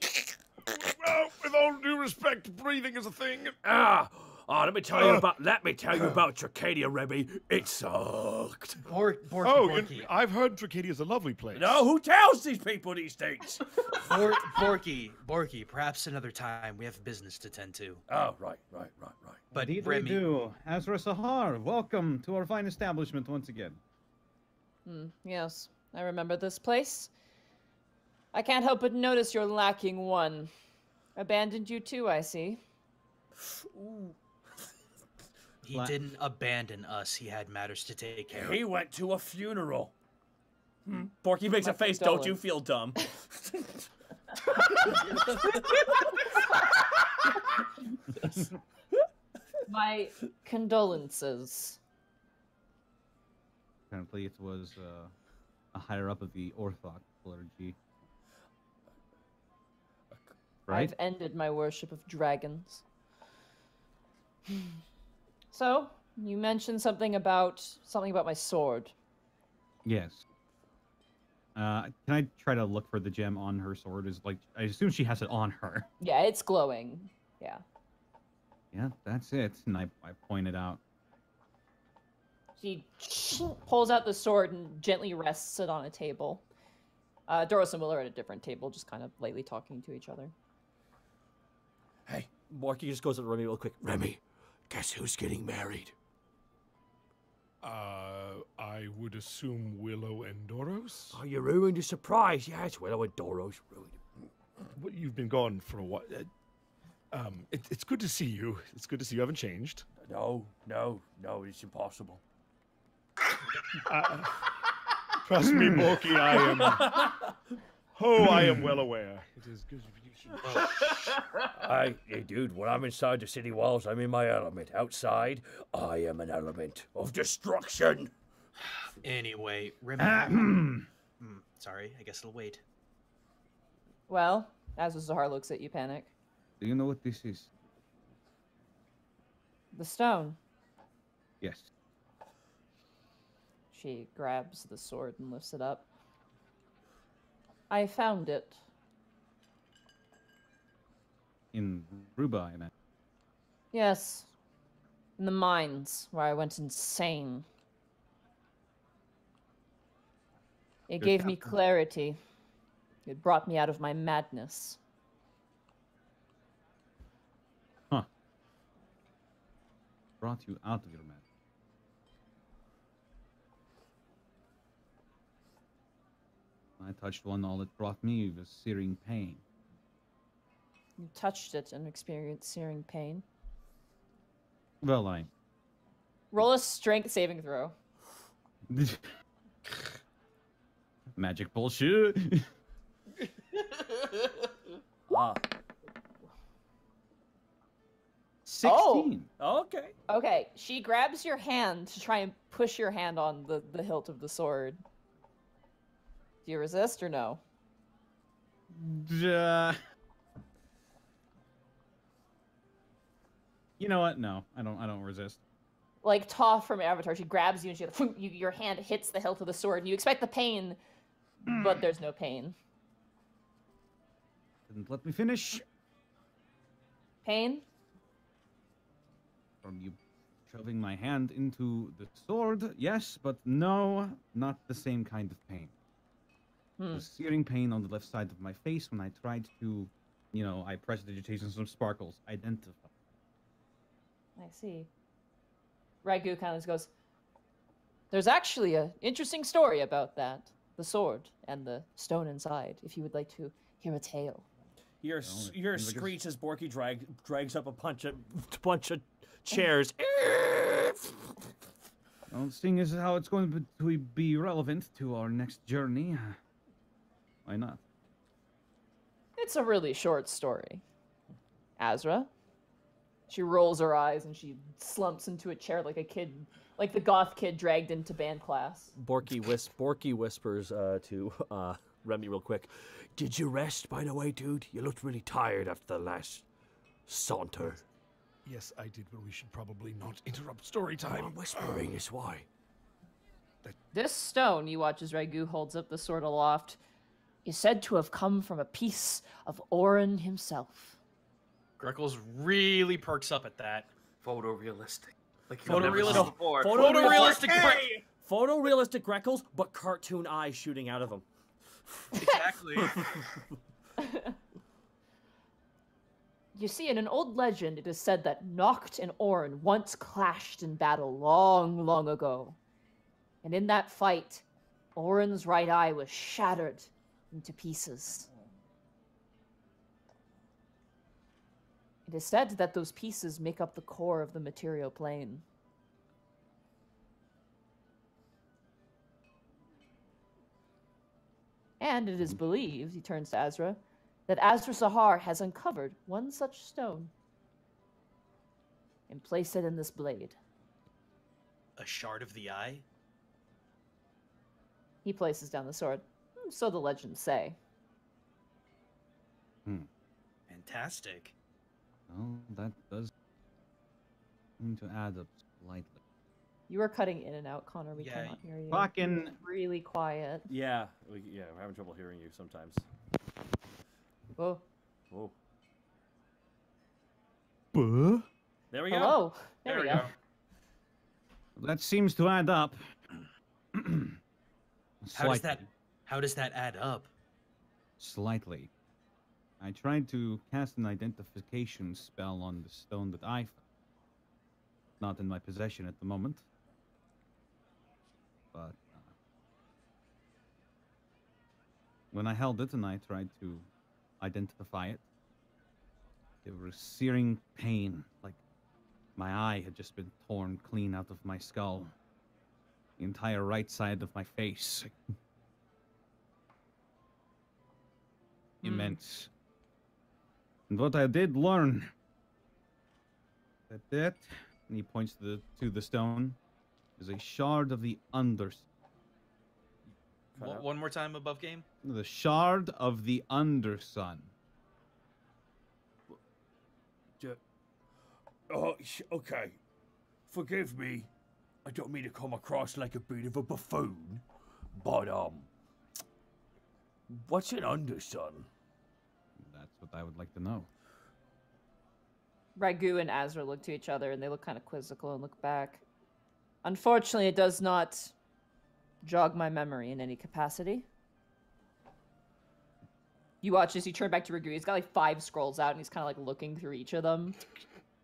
Well, with all due respect, breathing is a thing. Ah. Oh, let me tell you uh, about let me tell you about Tricadia, Remy. It sucked. Bor Bor oh, Borky. And I've heard Tricadia's a lovely place. No, who tells these people these things? Bor Borky, Borky. Perhaps another time. We have business to tend to. Oh, right, right, right, right. But indeed Remy, we do. Azra Zahar, welcome to our fine establishment once again. Mm, yes, I remember this place. I can't help but notice you're lacking one. Abandoned you too, I see. Ooh. He didn't abandon us. He had matters to take care of. He went to a funeral. Hmm. Borky makes My a face. Don't you feel dumb? My condolences. Apparently, it was uh, a higher up of the Orthodox clergy. Right? I've ended my worship of dragons. So, you mentioned something about something about my sword. Yes. Uh, can I try to look for the gem on her sword? Is like I assume she has it on her. Yeah, it's glowing. Yeah. Yeah, that's it. And I, I point it out. She pulls out the sword and gently rests it on a table. Uh, Doros and Willow are at a different table, just kind of lightly talking to each other. Hey, Borky just goes to Remy real quick. Remy. Guess who's getting married? Uh, I would assume Willow and Doros? Oh, you ruined your surprise. Yeah, it's Willow and Doros. Ruined it. You've been gone for a while. Um, it, it's good to see you. It's good to see you haven't changed. No, no, no, it's impossible. uh, Trust me, Borky, I am. Oh, I am well aware. It is good. Well, I, hey, dude, when I'm inside the city walls, I'm in my element. Outside, I am an element of destruction. Anyway, remember. mm, sorry, I guess it'll wait. Well, Azra Zahar looks at you, Panic. Do you know what this is? The stone. Yes. She grabs the sword and lifts it up. I found it. In Ruba, I mean. Yes. In the mines, where I went insane. It Good gave captain. me clarity. It brought me out of my madness. Huh. Brought you out of your madness. I touched one, all it brought me was searing pain. You touched it and experienced searing pain. Well, I... Roll a strength saving throw. Magic bullshit. ah. sixteen. Oh. Okay. Okay. She grabs your hand to try and push your hand on the, the hilt of the sword. Do you resist or no? Uh... You know what? No, I don't. I don't resist. Like Toph from Avatar, she grabs you and she goes, you, your hand hits the hilt of the sword, and you expect the pain, but there's no pain. Didn't let me finish. Pain? From you shoving my hand into the sword, yes, but no, not the same kind of pain. Hmm. It was searing pain on the left side of my face when I tried to, you know, I pressed digitation some sparkles. Identify. I see. Ragu kind of goes, there's actually an interesting story about that. The sword and the stone inside, if you would like to hear a tale. Your, no, your screech as Borky drag, drags up a bunch of, bunch of chairs. Well, seeing as how it's going to be relevant to our next journey, why not? It's a really short story. Azra? She rolls her eyes and she slumps into a chair like a kid, like the goth kid dragged into band class. Borky, whis Borky whispers uh, to uh, Remy real quick, did you rest, by the way, dude? You looked really tired after the last saunter. Yes, I did, but we should probably not interrupt story time. I'm whispering is why. This stone, you watch as Ragu holds up the sword aloft, is said to have come from a piece of Orin himself. Greckles really perks up at that. Photorealistic. Like photorealistic before. Photorealistic, hey! Photorealistic Greckles, but cartoon eyes shooting out of them. Exactly. You see, in an old legend, it is said that Noct and Orin once clashed in battle long, long ago. And in that fight, Orin's right eye was shattered into pieces. It is said that those pieces make up the core of the material plane. And it is believed, he turns to Azra, that Azra Zahar has uncovered one such stone and placed it in this blade. A shard of the eye? He places down the sword. So the legends say. Hmm. Fantastic. Well, that does seem to add up slightly. You are cutting in and out, Connor. We yeah, cannot hear you. Fucking really quiet. Yeah, we, yeah, we're having trouble hearing you sometimes. Oh. Oh. Buh? There we go. Hello. There, there we go. go. That seems to add up. How does that? How does that add up? Slightly. I tried to cast an identification spell on the stone that I found. Not in my possession at the moment. But... Uh, when I held it and I tried to identify it, there was searing pain, like my eye had just been torn clean out of my skull. the entire right side of my face. Mm. Immense. And what I did learn, that that, and he points to the, to the stone, is a shard of the undersea. One more time above game? The shard of the undersun. Oh, okay. Forgive me. I don't mean to come across like a bit of a buffoon, but, um, what's an undersun? That's what I would like to know. Ragu and Azra look to each other, and they look kind of quizzical and look back. Unfortunately, it does not jog my memory in any capacity. You watch as you turn back to Ragu. He's got like five scrolls out, and he's kind of like looking through each of them.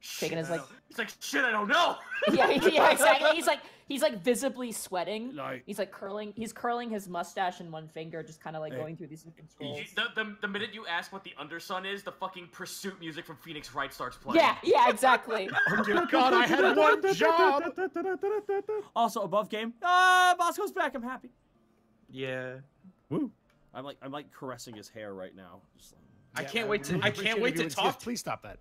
Shit, taking his like, he's like, shit, I don't know. yeah, yeah, exactly. He's like, he's like visibly sweating. Like, he's like curling, he's curling his mustache in one finger, just kind of like hey. going through these different scrolls. You, the, the, the minute you ask what the undersun is, the fucking pursuit music from Phoenix Wright starts playing. Yeah, yeah, exactly. Oh dear God, I had one job. Also, above game. Ah, uh, Bosco's back. I'm happy. Yeah. Woo. I'm like, I'm like caressing his hair right now. Just like, I yeah, can't I wait to, really I can't wait to talk. This. Please stop that.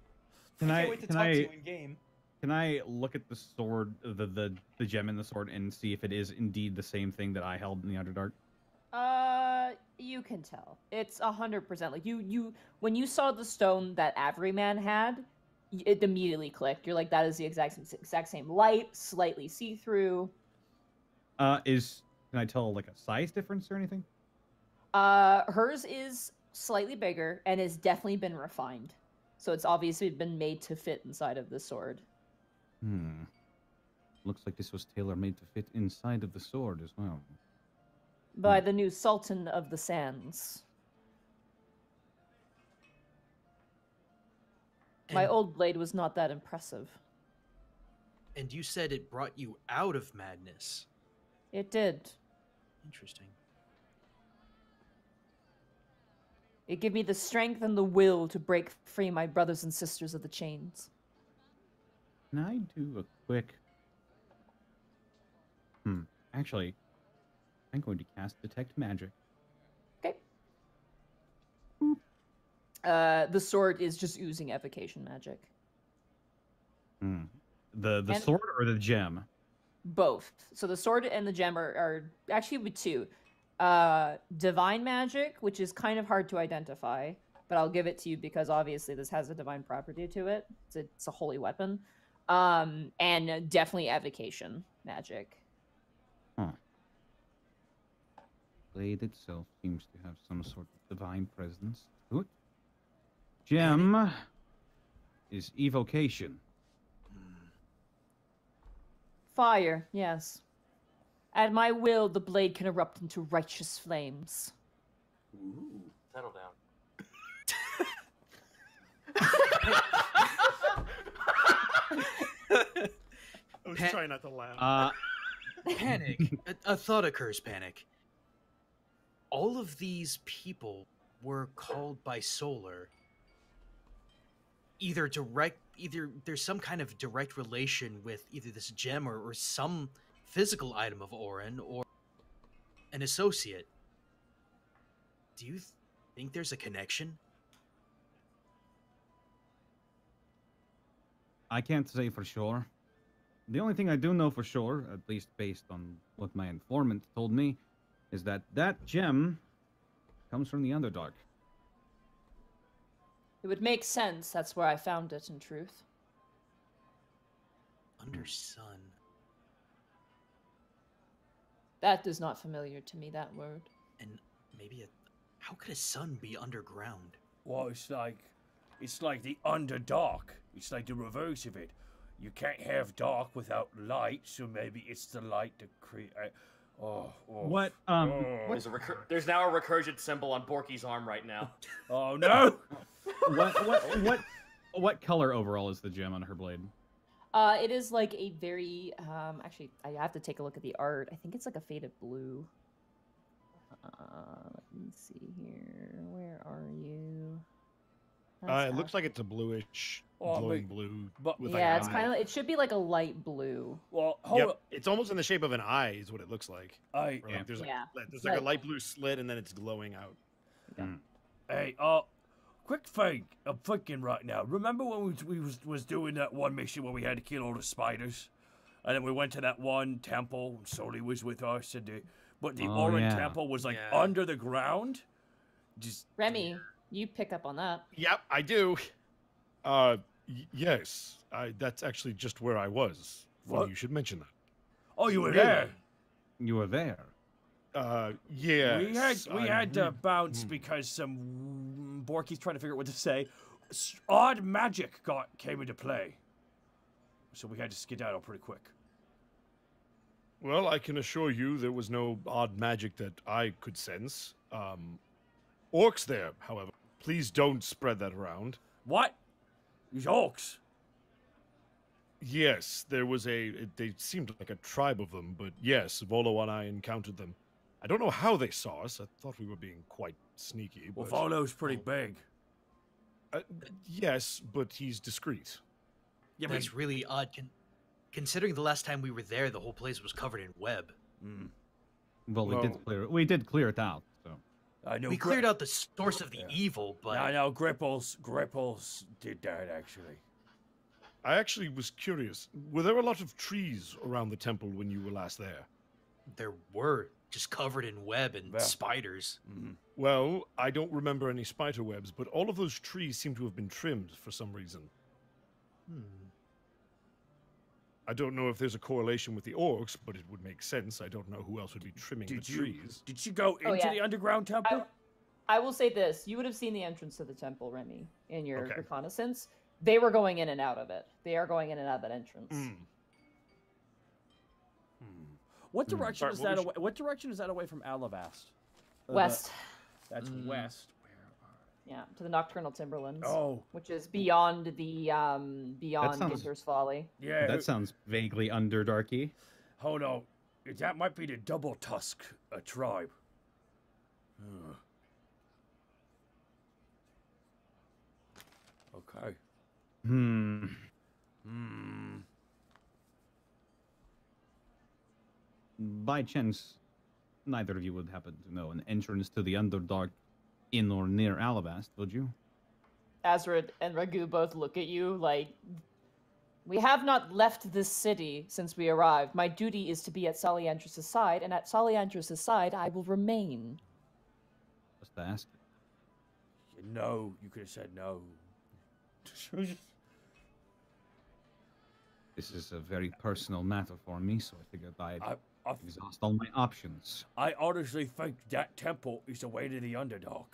Can I, I, wait to can, talk I to you in game. can I look at the sword, the, the the gem in the sword, and see if it is indeed the same thing that I held in the Underdark? Uh, you can tell. It's one hundred percent. Like, you, you, when you saw the stone that Everyman had, it immediately clicked. You're like, that is the exact same, exact same light, slightly see-through. Uh, is, can I tell, like, a size difference or anything? Uh, hers is slightly bigger and has definitely been refined. So it's obviously been made to fit inside of the sword. Hmm. Looks like this was tailor-made to fit inside of the sword as well. By hmm. the new Sultan of the Sands. And my old blade was not that impressive. And you said it brought you out of madness. It did. Interesting. It gave me the strength and the will to break free my brothers and sisters of the chains. Can I do a quick... Hmm. Actually, I'm going to cast Detect Magic. Okay. Boop. Uh, the sword is just oozing evocation magic. Hmm. The, the and sword or the gem? Both. So the sword and the gem are, are actually with two. Uh, divine magic, which is kind of hard to identify, but I'll give it to you because obviously this has a divine property to it. It's a, it's a holy weapon. Um, and definitely evocation magic. Huh. Blade itself seems to have some sort of divine presence to it. Gem is evocation. Fire, yes. At my will, the blade can erupt into righteous flames. Ooh, settle down. I was Pan trying not to laugh. Uh, panic. a, a thought occurs, Panic. All of these people were called by Solar. Either direct, either there's some kind of direct relation with either this gem or, or some physical item of Orin, or an associate. Do you th think there's a connection? I can't say for sure. The only thing I do know for sure, at least based on what my informant told me, is that that gem comes from the Underdark. It would make sense. That's where I found it, in truth. Undersun. That is not familiar to me, that word. And maybe a... How could a sun be underground? Well, it's like... It's like the Underdark. It's like the reverse of it. You can't have dark without light, so maybe it's the light that create... Oh, oh. What, um... Oh. There's, a recur there's now a recurgent symbol on Borky's arm right now. Oh, no! what, what, what, what color overall is the gem on her blade? Uh, it is like a very, um, actually, I have to take a look at the art. I think it's like a faded blue. Uh, let me see here. Where are you? Uh, it looks like it's a bluish well, glowing but, blue. But, with yeah, like it's kind of. It should be like a light blue. Well, hold yep. up. It's almost in the shape of an eye, is what it looks like. I like, yeah. There's, yeah. Like, there's like, like a light blue slit, and then it's glowing out. Okay. Mm. Hey, uh, quick thing. I'm thinking right now. Remember when we we was was doing that one mission where we had to kill all the spiders, and then we went to that one temple. And Solly was with us, and the, but the oh, orange yeah. temple was like yeah. under the ground. Just Remy. You pick up on that. Yep, I do. Uh, yes, I, that's actually just where I was. What? Well, you should mention that. Oh, you were really? there. You were there. Uh, yeah. We had we I, had to bounce mm. because some Borky's trying to figure out what to say. Odd magic got came into play, so we had to skedaddle pretty quick. Well, I can assure you there was no odd magic that I could sense. Um, orcs there, however. Please don't spread that around. What? These orcs? Yes, there was a... It, they seemed like a tribe of them, but yes, Volo and I encountered them. I don't know how they saw us. I thought we were being quite sneaky. Well, but, Volo's pretty well, big. Uh, yes, but he's discreet. Yeah, but it's really odd. Con considering the last time we were there, the whole place was covered in web. Mm. Well, well, we did clear it. We did clear it out. I know we cleared out the source of the yeah. evil, but... No, no, Greckles, Greckles did that, actually. I actually was curious. Were there a lot of trees around the temple when you were last there? There were, just covered in web and yeah. spiders. Mm-hmm. Well, I don't remember any spider webs, but all of those trees seem to have been trimmed for some reason. Hmm. I don't know if there's a correlation with the orcs, but it would make sense. I don't know who else would be trimming did the you, trees. Did you go into oh, yeah. the underground temple? I, I will say this. You would have seen the entrance to the temple, Remy, in your okay. reconnaissance. They were going in and out of it. They are going in and out of that entrance. Mm. Hmm. What direction mm. is Sorry, that what, away, should... what direction is that away from Alavast? West. Uh, that's mm. west. Yeah, to the Nocturnal Timberlands, oh. which is beyond the um, beyond Winter's Folly. Yeah, that sounds vaguely Underdarky. Hold on, that might be the Double Tusk a tribe. Ugh. Okay. Hmm. Hmm. By chance, neither of you would happen to know an entrance to the Underdark. In or near Alavast, would you? Azra and Ragu both look at you like, we have not left this city since we arrived. My duty is to be at Soliandris' side, and at Soliandris' side, I will remain. Just to ask. No, you could have said no. This is a very personal matter for me, so I figured I'd... I I've exhaust all my options. I honestly think that temple is the way to the Underdark.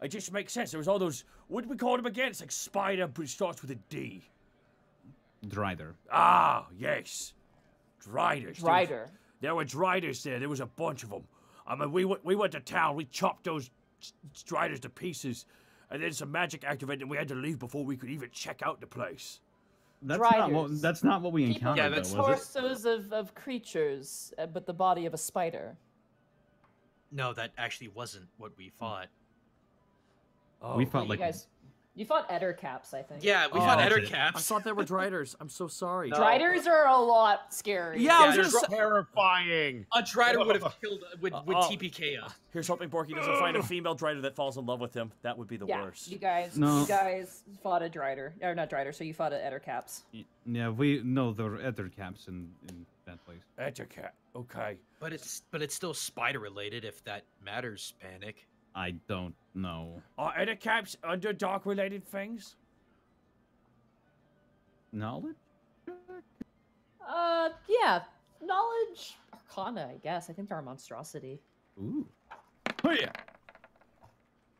It just makes sense. There was all those... What did we call them again? It's like spider, but it starts with a D. Drider. Ah, yes. Driders. Drider. There were, there were Driders there. There was a bunch of them. I mean, we went, we went to town. We chopped those Driders to pieces. And then some magic activated, and we had to leave before we could even check out the place. That's not, what, that's not what we People encountered, yeah, that's though, was it? Torsos of, of creatures, uh, but the body of a spider. No, that actually wasn't what we fought. Oh, we fought, like... You, guys, you fought Ettercaps, I think. Yeah, we oh, fought Ettercaps. I thought they were Driders. I'm so sorry. No. Driders are a lot scarier. Yeah, yeah, I was just... terrifying. A Drider would have killed... Would, uh, would oh. T P K us. Here's hoping Borky doesn't find a female Drider that falls in love with him. That would be the yeah, worst. you guys... No. You guys fought a Drider. Or not Drider, so you fought at Ettercaps. Yeah, we... No, there were Ettercaps in, in that place. Ettercap. Okay. But it's, but it's still spider-related, if that matters, Panic. I don't know. Are Ettercaps Underdark related things? Knowledge? Uh, yeah. Knowledge Arcana, I guess. I think they're a monstrosity. Ooh. Oh, yeah.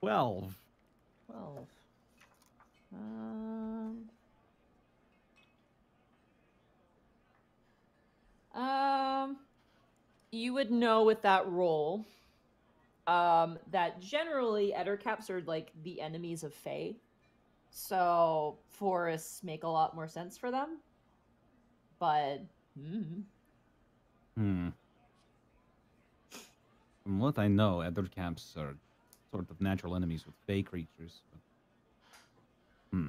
Twelve. Twelve. Um. Um. You would know with that roll. Um, that generally Ettercaps are like the enemies of Fae, so forests make a lot more sense for them. But mm. hmm, from what I know, Ettercaps are sort of natural enemies with Fae creatures. But, hmm,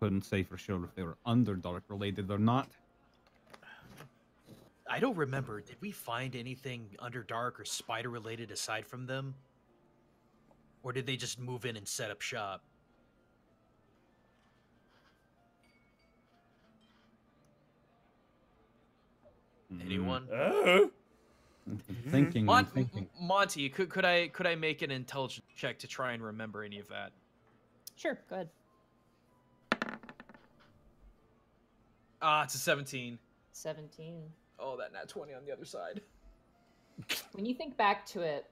couldn't say for sure if they were Underdark related or not. I don't remember. Did we find anything Underdark or Spider related aside from them? Or did they just move in and set up shop? Anyone? Oh. Thinking, Mon thinking. Monty, could could I could I make an intelligence check to try and remember any of that? Sure, go ahead. Ah, it's a seventeen. Seventeen. Oh, that nat twenty on the other side. When you think back to it,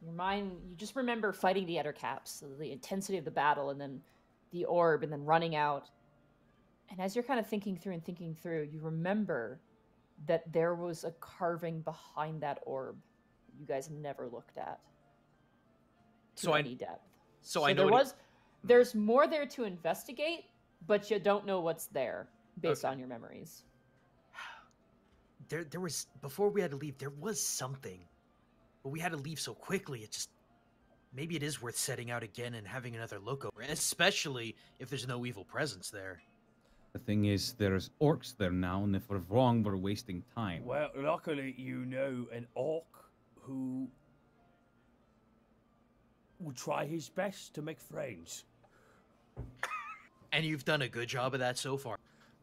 your mind, you just remember fighting the Ettercaps, so the intensity of the battle, and then the orb, and then running out. And as you're kind of thinking through and thinking through, you remember that there was a carving behind that orb that you guys never looked at. So I need depth. So, so I know there was, there's more there to investigate, but you don't know what's there based okay. on your memories. There, there was, before we had to leave, there was something, but we had to leave so quickly. It just, maybe it is worth setting out again and having another look over, especially if there's no evil presence there. The thing is, there's orcs there now, and if we're wrong, we're wasting time. Well, luckily, you know an orc who will try his best to make friends. And you've done a good job of that so far.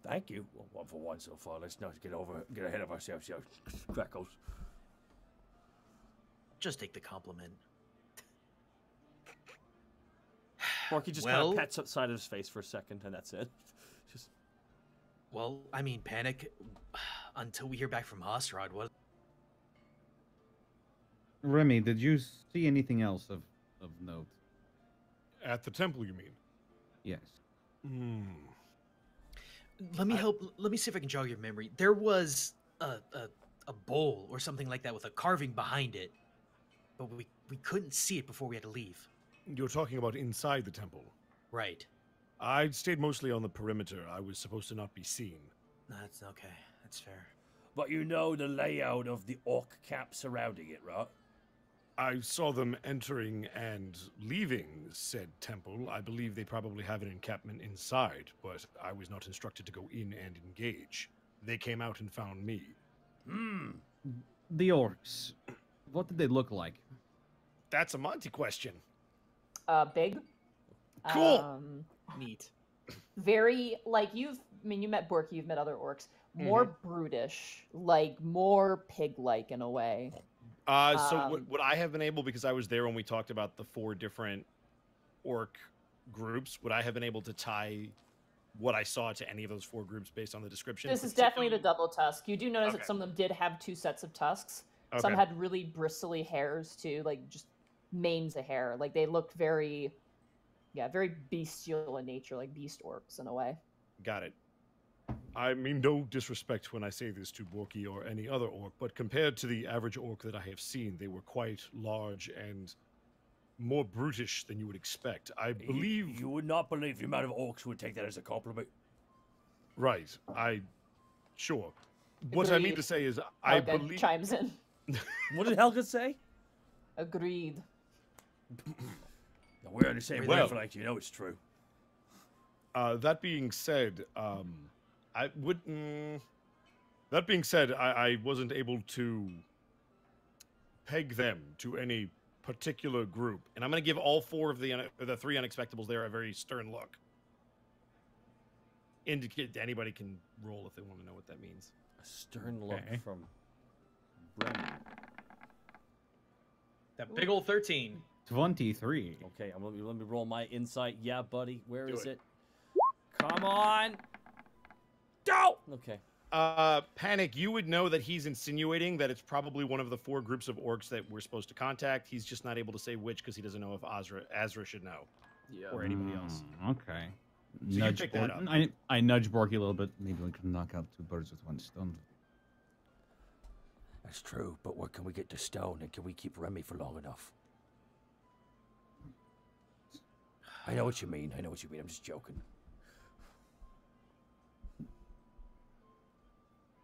Thank you. Well, one for one so far. Let's not get over, get ahead of ourselves, yo, Greckles. Just take the compliment. Borky just well, kind of pats outside of his face for a second, and that's it. Well, I mean, Panic, until we hear back from Hasrod, what... Remy, did you see anything else of, of note? At the temple, you mean? Yes. Mm. Let me I... help, let me see if I can jog your memory. There was a, a, a bowl or something like that with a carving behind it, but we, we couldn't see it before we had to leave. You're talking about inside the temple? Right. I stayed mostly on the perimeter. I was supposed to not be seen. That's okay. That's fair. But you know the layout of the orc cap surrounding it, right? I saw them entering and leaving said temple. I believe they probably have an encampment inside, but I was not instructed to go in and engage. They came out and found me. Hmm. The orcs. What did they look like? That's a Monty question. Uh, big. Cool. Um... Neat. Very, like, you've, I mean, you met Borky, you've met other orcs. More mm-hmm. brutish, like, more pig-like in a way. Uh, so um, what, what I have been able, because I was there when we talked about the four different orc groups, would I have been able to tie what I saw to any of those four groups based on the description? This is definitely the double tusk. You do notice okay. that some of them did have two sets of tusks. Okay. Some had really bristly hairs, too, like, just manes of hair. Like, they looked very... Yeah, very bestial in nature, like beast orcs in a way. Got it. I mean, no disrespect when I say this to Borky or any other orc, but compared to the average orc that I have seen, they were quite large and more brutish than you would expect. I believe... You, you would not believe the amount of orcs who would take that as a compliment. Right. I... Sure. Agreed. What I mean to say is, I Helga believe... chimes in. What did Helga say? Agreed. We're on the same well, wavelength, you know it's true. Uh, that being said, um, I would. Mm, that being said, I, I wasn't able to peg them to any particular group, and I'm going to give all four of the the three unexpectables there a very stern look. Indicate anybody can roll if they want to know what that means. A stern look okay. from Brent. That big old thirteen. twenty-three. Okay, I'm gonna, let me roll my insight. Yeah, buddy. Where Do is it. it? Come on. Go! Okay. Uh, Panic, you would know that he's insinuating that it's probably one of the four groups of orcs that we're supposed to contact. He's just not able to say which because he doesn't know if Azra, Azra should know. Yeah. Or anybody mm, else. Okay. So nudge you pick that up. I, I nudge Borky a little bit. Maybe we can knock out two birds with one stone. That's true, but where can we get the stone and can we keep Remy for long enough? I know what you mean. I know what you mean. I'm just joking.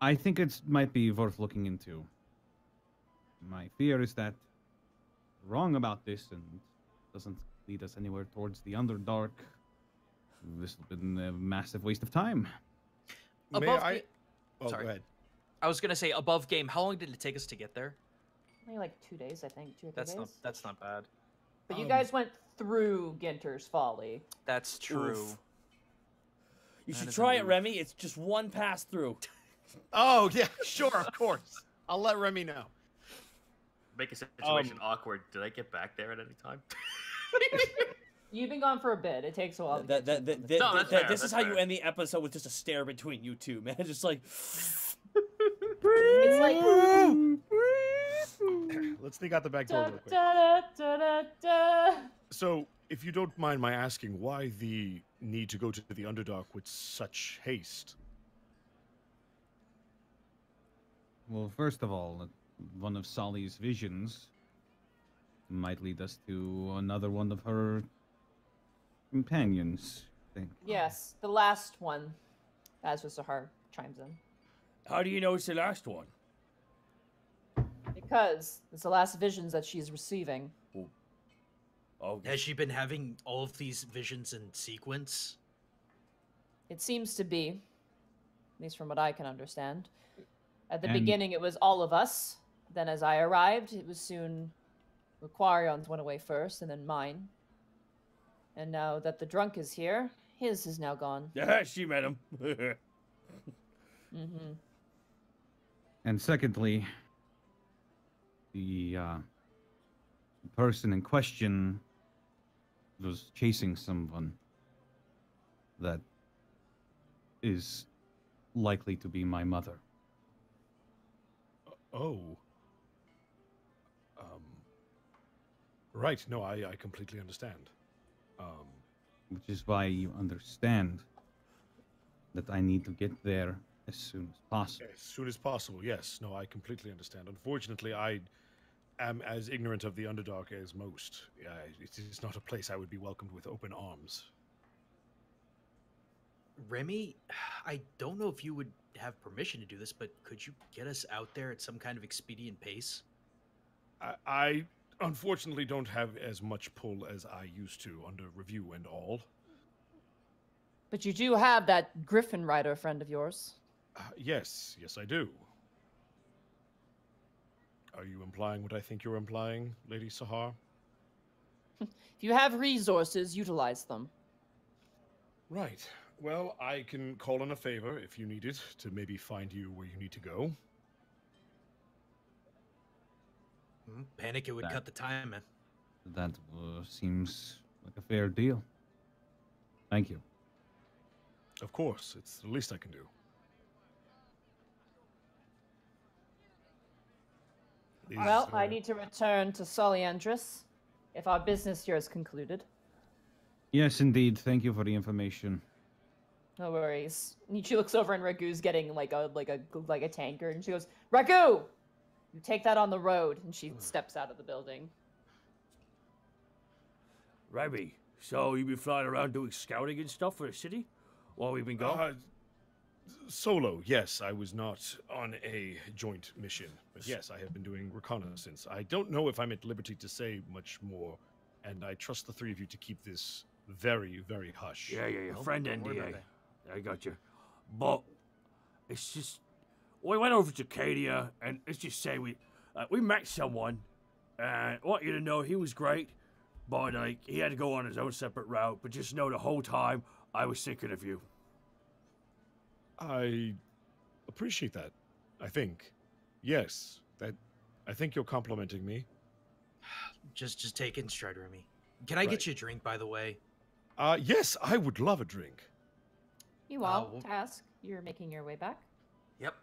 I think it might be worth looking into. My fear is that wrong about this and doesn't lead us anywhere towards the Underdark this has been a massive waste of time. Above May I? Oh, sorry. Go ahead. I was gonna say above game. How long did it take us to get there? Only like two days, I think. Two or three that's days. Not, that's not bad. But um, you guys went through Ginter's Folly. That's true. Oof. You that should try it, Remy. It's just one pass through. Oh yeah, sure, of course. I'll let Remy know. Make a situation um, awkward. Did I get back there at any time? You've been gone for a bit. It takes a while. That, that, that, that, no, that, that, this that's is fair. How you end the episode with just a stare between you two, man. Just like. It's like. Let's think out the back door real quick. Da, da, da, da. So, if you don't mind my asking, why the need to go to the Underdark with such haste? Well, first of all, one of Solly's visions might lead us to another one of her companions. I think. Yes, the last one. Azra Zahar chimes in. How do you know it's the last one? Because it's the last visions that she's receiving. Oh. Oh. Has she been having all of these visions in sequence? It seems to be, at least from what I can understand. At the and... beginning, it was all of us. Then as I arrived, it was soon Aquarion's went away first, and then mine. And now that the drunk is here, his is now gone. Yeah, she met him. Mm-hmm. And secondly, the uh, person in question was chasing someone that is likely to be my mother. Oh. Um, right, no, I, I completely understand. Um, Which is why you understand that I need to get there as soon as possible. As soon as possible, yes. No, I completely understand. Unfortunately, I am as ignorant of the Underdark as most. Uh, it's not a place I would be welcomed with open arms. Remy, I don't know if you would have permission to do this, but could you get us out there at some kind of expedient pace? I, I unfortunately don't have as much pull as I used to under review and all. But you do have that Griffin rider friend of yours. Uh, yes, yes I do. Are you implying what I think you're implying, Lady Zahar? If you have resources, utilize them. Right. Well, I can call in a favor, if you need it, to maybe find you where you need to go. Hmm? Panic, it would that, cut the time, man. That uh, seems like a fair deal. Thank you. Of course, it's the least I can do. These, well, uh, I need to return to Soliandris, if our business here is concluded. Yes, indeed. Thank you for the information. No worries. And she looks over and Ragu's getting like a like a like a tankard, and she goes, "Ragu, you take that on the road." And she steps out of the building. Remy, so you've been flying around doing scouting and stuff for the city while we've been gone? Uh, solo, yes. I was not on a joint mission, but yes, I have been doing reconnaissance. I don't know if I'm at liberty to say much more, and I trust the three of you to keep this very, very hush. Yeah, yeah, yeah. Friend N D A. I got you. But it's just we went over to Cadia, and let's just say we uh, we met someone, and I want you to know he was great, but like he had to go on his own separate route. But just know the whole time I was thinking of you. I appreciate that. I think, yes, that I think you're complimenting me. Just, just take it in stride, Remy. Can I right. get you a drink, by the way? Uh, yes, I would love a drink. You all, uh, Task, you're making your way back. Yep.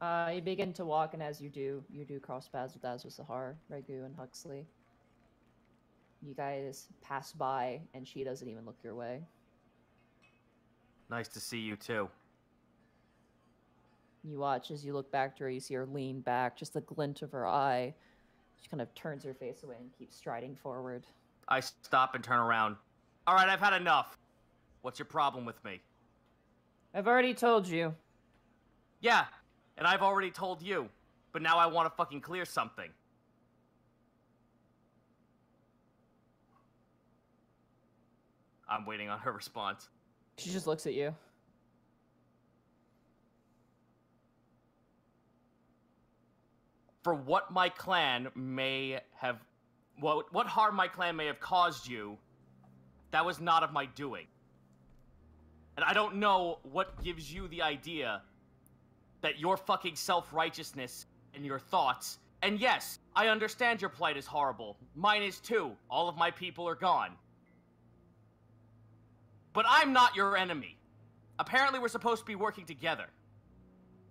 Uh, you begin to walk, and as you do, you do cross paths with Azra Zahar, Ragu, and Huxley. You guys pass by, and she doesn't even look your way. Nice to see you, too. You watch as you look back to her, you see her lean back, just the glint of her eye. She kind of turns her face away and keeps striding forward. I stop and turn around. All right, I've had enough. What's your problem with me? I've already told you. Yeah, and I've already told you. But now I want to fucking clear something. I'm waiting on her response. She just looks at you. For what my clan may have, what, what harm my clan may have caused you, that was not of my doing. And I don't know what gives you the idea that your fucking self-righteousness and your thoughts, and yes, I understand your plight is horrible. Mine is too. All of my people are gone. But I'm not your enemy. Apparently we're supposed to be working together.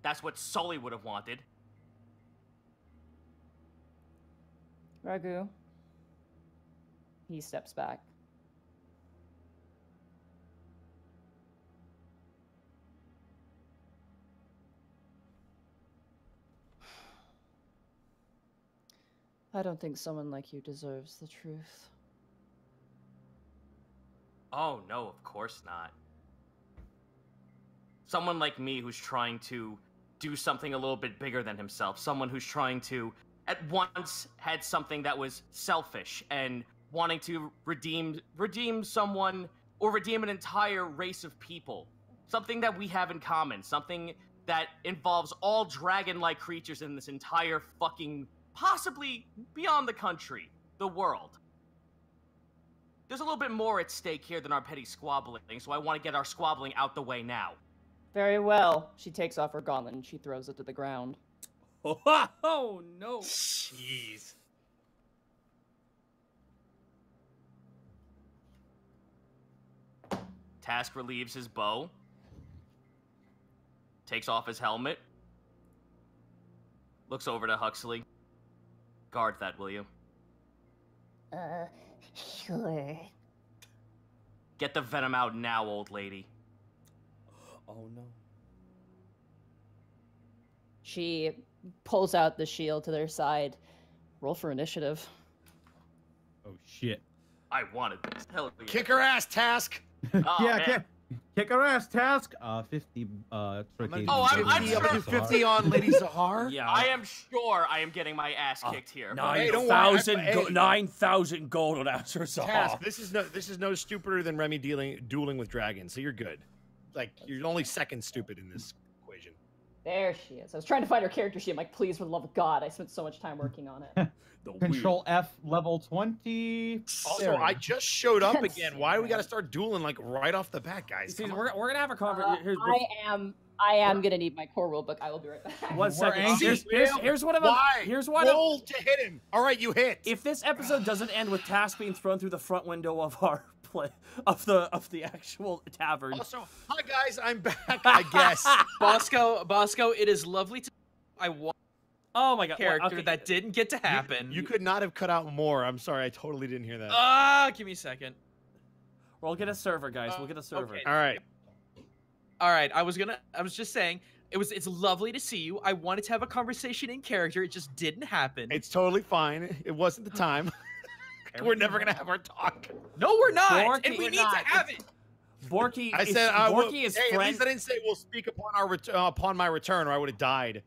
That's what Solly would have wanted. Ragu. He steps back. I don't think someone like you deserves the truth. Oh, no, of course not. Someone like me who's trying to do something a little bit bigger than himself. Someone who's trying to, at once, had something that was selfish and wanting to redeem, redeem someone or redeem an entire race of people. Something that we have in common. Something that involves all dragon-like creatures in this entire fucking, possibly beyond the country, the world. There's a little bit more at stake here than our petty squabbling, so I want to get our squabbling out the way now. Very well. She takes off her gauntlet and she throws it to the ground. Oh, no. Jeez. Task relieves his bow. Takes off his helmet. Looks over to Huxley. Guard that, will you? Uh... Sure. Get the venom out now, old lady. Oh, no. She pulls out the shield to their side. Roll for initiative. Oh, shit. I wanted this. Hell yeah. Kick her ass, Task! Oh, yeah, kick, kick her ass, Task! Uh, fifty, uh... I'm oh, I'm, I'm sure. fifty on Lady Zahar? Yeah. I am sure I am getting my ass kicked uh, here. nine thousand hey, go nine, gold on Azra Zahar. Task, this is no, this is no stupider than Remy dealing, dueling with dragons, so you're good. Like, you're only second stupid in this equation. There she is. I was trying to find her character sheet. I'm like, please, for the love of God, I spent so much time working on it. Control F, level twenty. Also, there. I just showed up again. Why do we got to start dueling like right off the bat, guys? See, we're we're gonna have a conversation. Uh, I am I am gonna need my core rulebook. I will be right back. One second. Here's, here's, here's one of them. Here's one. Roll to hit him. All right, you hit. If this episode doesn't end with Task being thrown through the front window of our play of the of the actual tavern. Also, hi guys, I'm back. I guess. Bosco, Bosco, it is lovely to. I want. Oh my god! Character well, okay. That didn't get to happen. You, you could not have cut out more. I'm sorry, I totally didn't hear that. Ah, uh, give me a second. We'll get a server, guys. Uh, we'll get a server. Okay. All right. All right. I was gonna. I was just saying. It was. It's lovely to see you. I wanted to have a conversation in character. It just didn't happen. It's totally fine. It wasn't the time. We're never gonna have our talk. No, we're not. Borky, and we need not. to have it. Borky. I is, said. Uh, Borky well, is. Hey, at least I didn't say we'll speak upon our ret uh, upon my return, or I would have died.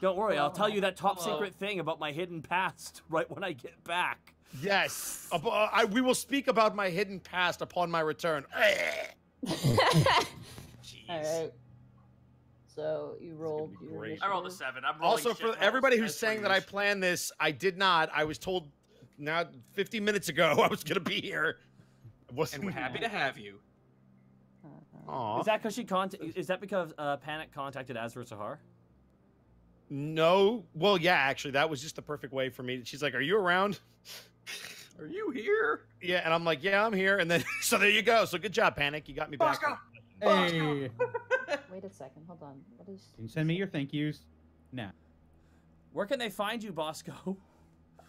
Don't worry, I'll tell you that top Hello. secret thing about my hidden past right when I get back. Yes. Uh, I, we will speak about my hidden past upon my return. Jeez. All right. So you rolled your I rolled a seven. I'm rolling also, for everybody who's saying that I planned this, I did not. I was told now fifty minutes ago I was going to be here. I wasn't and we're happy to have you. Aww. Is that because she contact? Is that because uh, Panic contacted Azra Zahar? No. Well, yeah, actually, that was just the perfect way for me. She's like, are you around? Are you here? Yeah, and I'm like, yeah, I'm here. And then, so there you go. So good job, Panic. You got me back. Hey. Wait a second. Hold on. What is... Can you send me your thank yous? Now. Nah. Where can they find you, Bosco?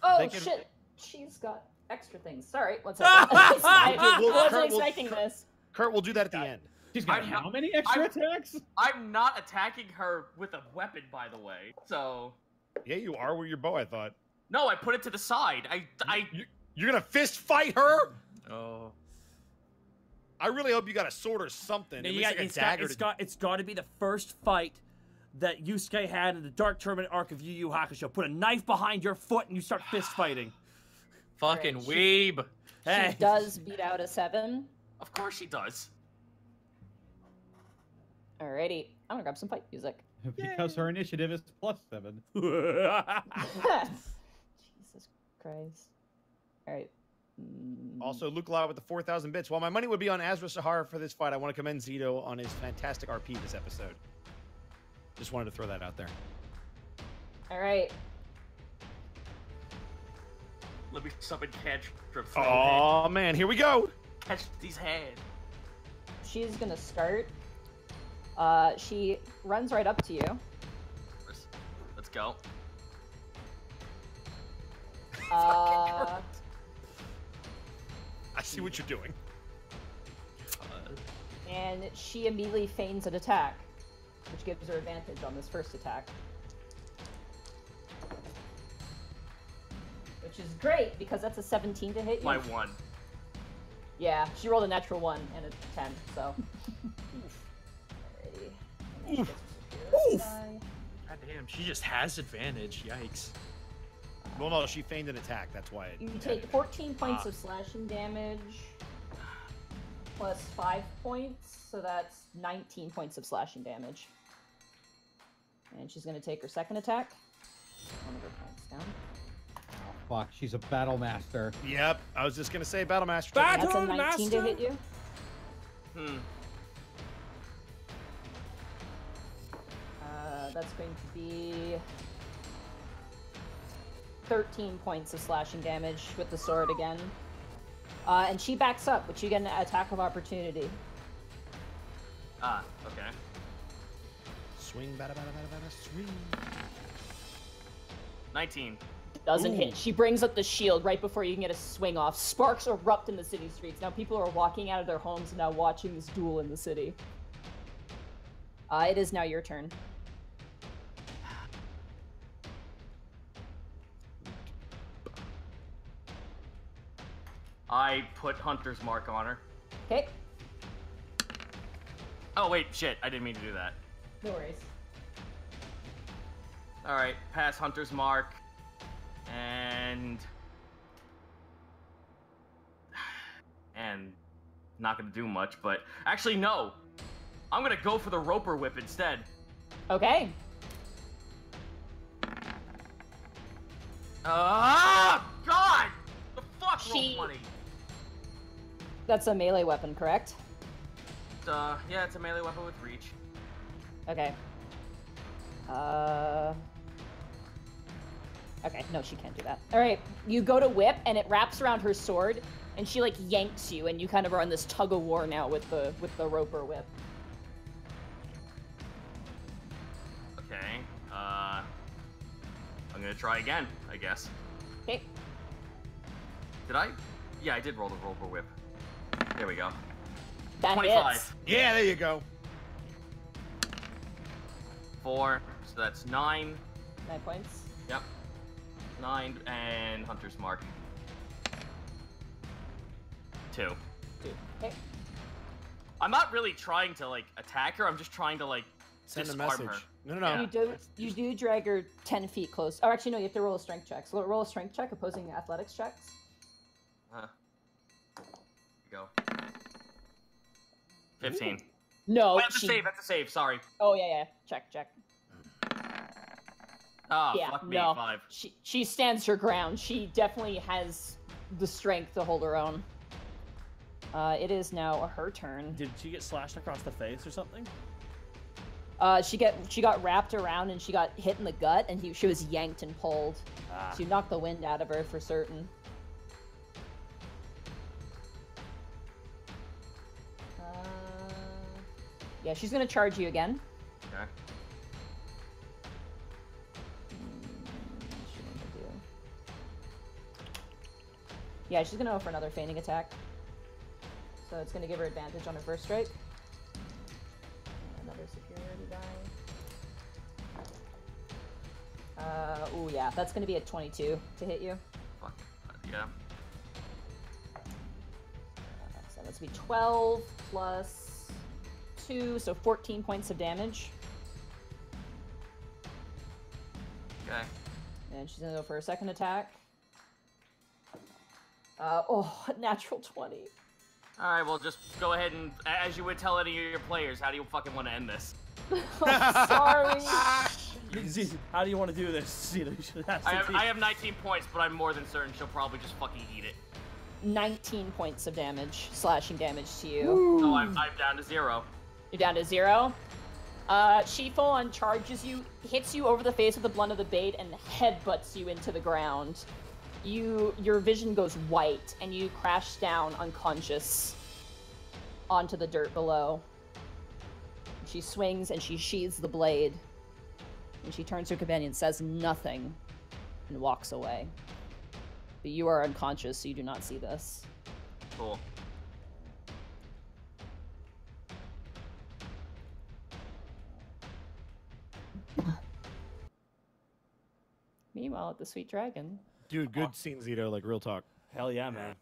Oh, they can... shit. She's got extra things. Sorry. One second. I wasn't expecting this. Kurt, we'll do that at the end. She's got how many extra I'm, attacks? I'm not attacking her with a weapon, by the way. So. Yeah, you are with your bow. I thought. No, I put it to the side. I, I. You, you're gonna fist fight her? Oh. I really hope you got a sword or something. No, you got, like it's, a got, it's got. It's got to be the first fight that Yusuke had in the Dark Tournament arc of Yu Yu Hakusho. Put a knife behind your foot and you start fist fighting. Fucking right, weeb. She, hey. she does beat out a seven. Of course she does. Alrighty, I'm gonna grab some fight music. Because Yay. Her initiative is plus seven. Jesus Christ. Alright. Mm. Also, Luke Law with the four thousand bits. While my money would be on Azra Zahar for this fight, I want to commend Zito on his fantastic R P this episode. Just wanted to throw that out there. Alright. Let me summon catch. Oh man, here we go! Catch these hands. She's gonna start. Uh, she runs right up to you. Let's go. Uh, I see what you're doing. And she immediately feigns an attack, which gives her advantage on this first attack. Which is great, because that's a seventeen to hit you. My one. Yeah, she rolled a natural one and a ten, so... Oof. Oof. God damn, she just has advantage. Yikes. Well, no, she feigned an attack. That's why it. You take fourteen points ah. of slashing damage, plus five points, so that's nineteen points of slashing damage. And she's going to take her second attack. One of her points down. Oh, fuck, she's a battle master. Yep, I was just going to say battle master. Battle that's a nineteen master? To hit you. Hmm. Uh, that's going to be thirteen points of slashing damage with the sword again. Uh, and she backs up, but you get an attack of opportunity. Ah, okay. Swing, bada, bada, bada, bada, swing. nineteen. Doesn't Ooh. Hit. She brings up the shield right before you can get a swing off. Sparks erupt in the city streets. Now people are walking out of their homes and now watching this duel in the city. Uh, it is now your turn. I put Hunter's Mark on her. Okay. Oh, wait, shit. I didn't mean to do that. No worries. All right, pass Hunter's Mark. And... And... Not gonna do much, but... Actually, no! I'm gonna go for the Roper Whip instead. Okay. Ah! Uh, God! The fuck she... roll twenty. That's a melee weapon, correct? Uh, yeah, it's a melee weapon with reach. Okay. Uh... Okay, no, she can't do that. All right, you go to whip, and it wraps around her sword, and she, like, yanks you, and you kind of are on this tug-of-war now with the, with the Roper Whip. Okay, uh... I'm gonna try again, I guess. Okay. Did I? Yeah, I did roll the Roper Whip. There we go. That twenty-five. Hits. Yeah, there you go. Four, so that's nine. Nine points. Yep. Nine, and Hunter's Mark. Two. Two, okay. I'm not really trying to, like, attack her, I'm just trying to, like, send a message. Her. No, no, no. Yeah. You, do, you do drag her ten feet close. Oh, actually, no, you have to roll a strength check. So roll a strength check opposing athletics checks. Huh. Go. fifteen. Ooh. No, I have to she... save, I have to save, sorry. Oh, yeah, yeah. Check, check. Oh, yeah, fuck me, no. Five. She, she stands her ground. She definitely has the strength to hold her own. Uh, it is now her turn. Did she get slashed across the face or something? Uh, she get she got wrapped around and she got hit in the gut and he, she was yanked and pulled. Ah. She knocked the wind out of her for certain. Uh, yeah, she's gonna charge you again. Okay. Yeah, she's gonna go for another feigning attack. So it's gonna give her advantage on her first strike. Another superiority die. Uh, oh yeah, that's gonna be a twenty-two to hit you. Fuck, yeah. Uh, so that's gonna be twelve plus two, so fourteen points of damage. Okay. And she's gonna go for a second attack. Uh, oh, natural twenty. All right, well, just go ahead and, as you would tell any of your players, how do you fucking want to end this? I'm sorry. How do you want to do this? You know, you I, have, I have nineteen points, but I'm more than certain she'll probably just fucking eat it. nineteen points of damage, slashing damage to you. Woo. So I'm, I'm down to zero. You're down to zero? Uh, she full on charges you, hits you over the face with the blunt of the blade, and headbutts you into the ground. You, your vision goes white, and you crash down unconscious onto the dirt below. She swings and she sheathes the blade. And she turns to her companion, says nothing, and walks away. But you are unconscious, so you do not see this. Cool. Meanwhile, at the Sweet Dragon. Dude, good oh. scene, Zito. Like, real talk. Hell yeah, man.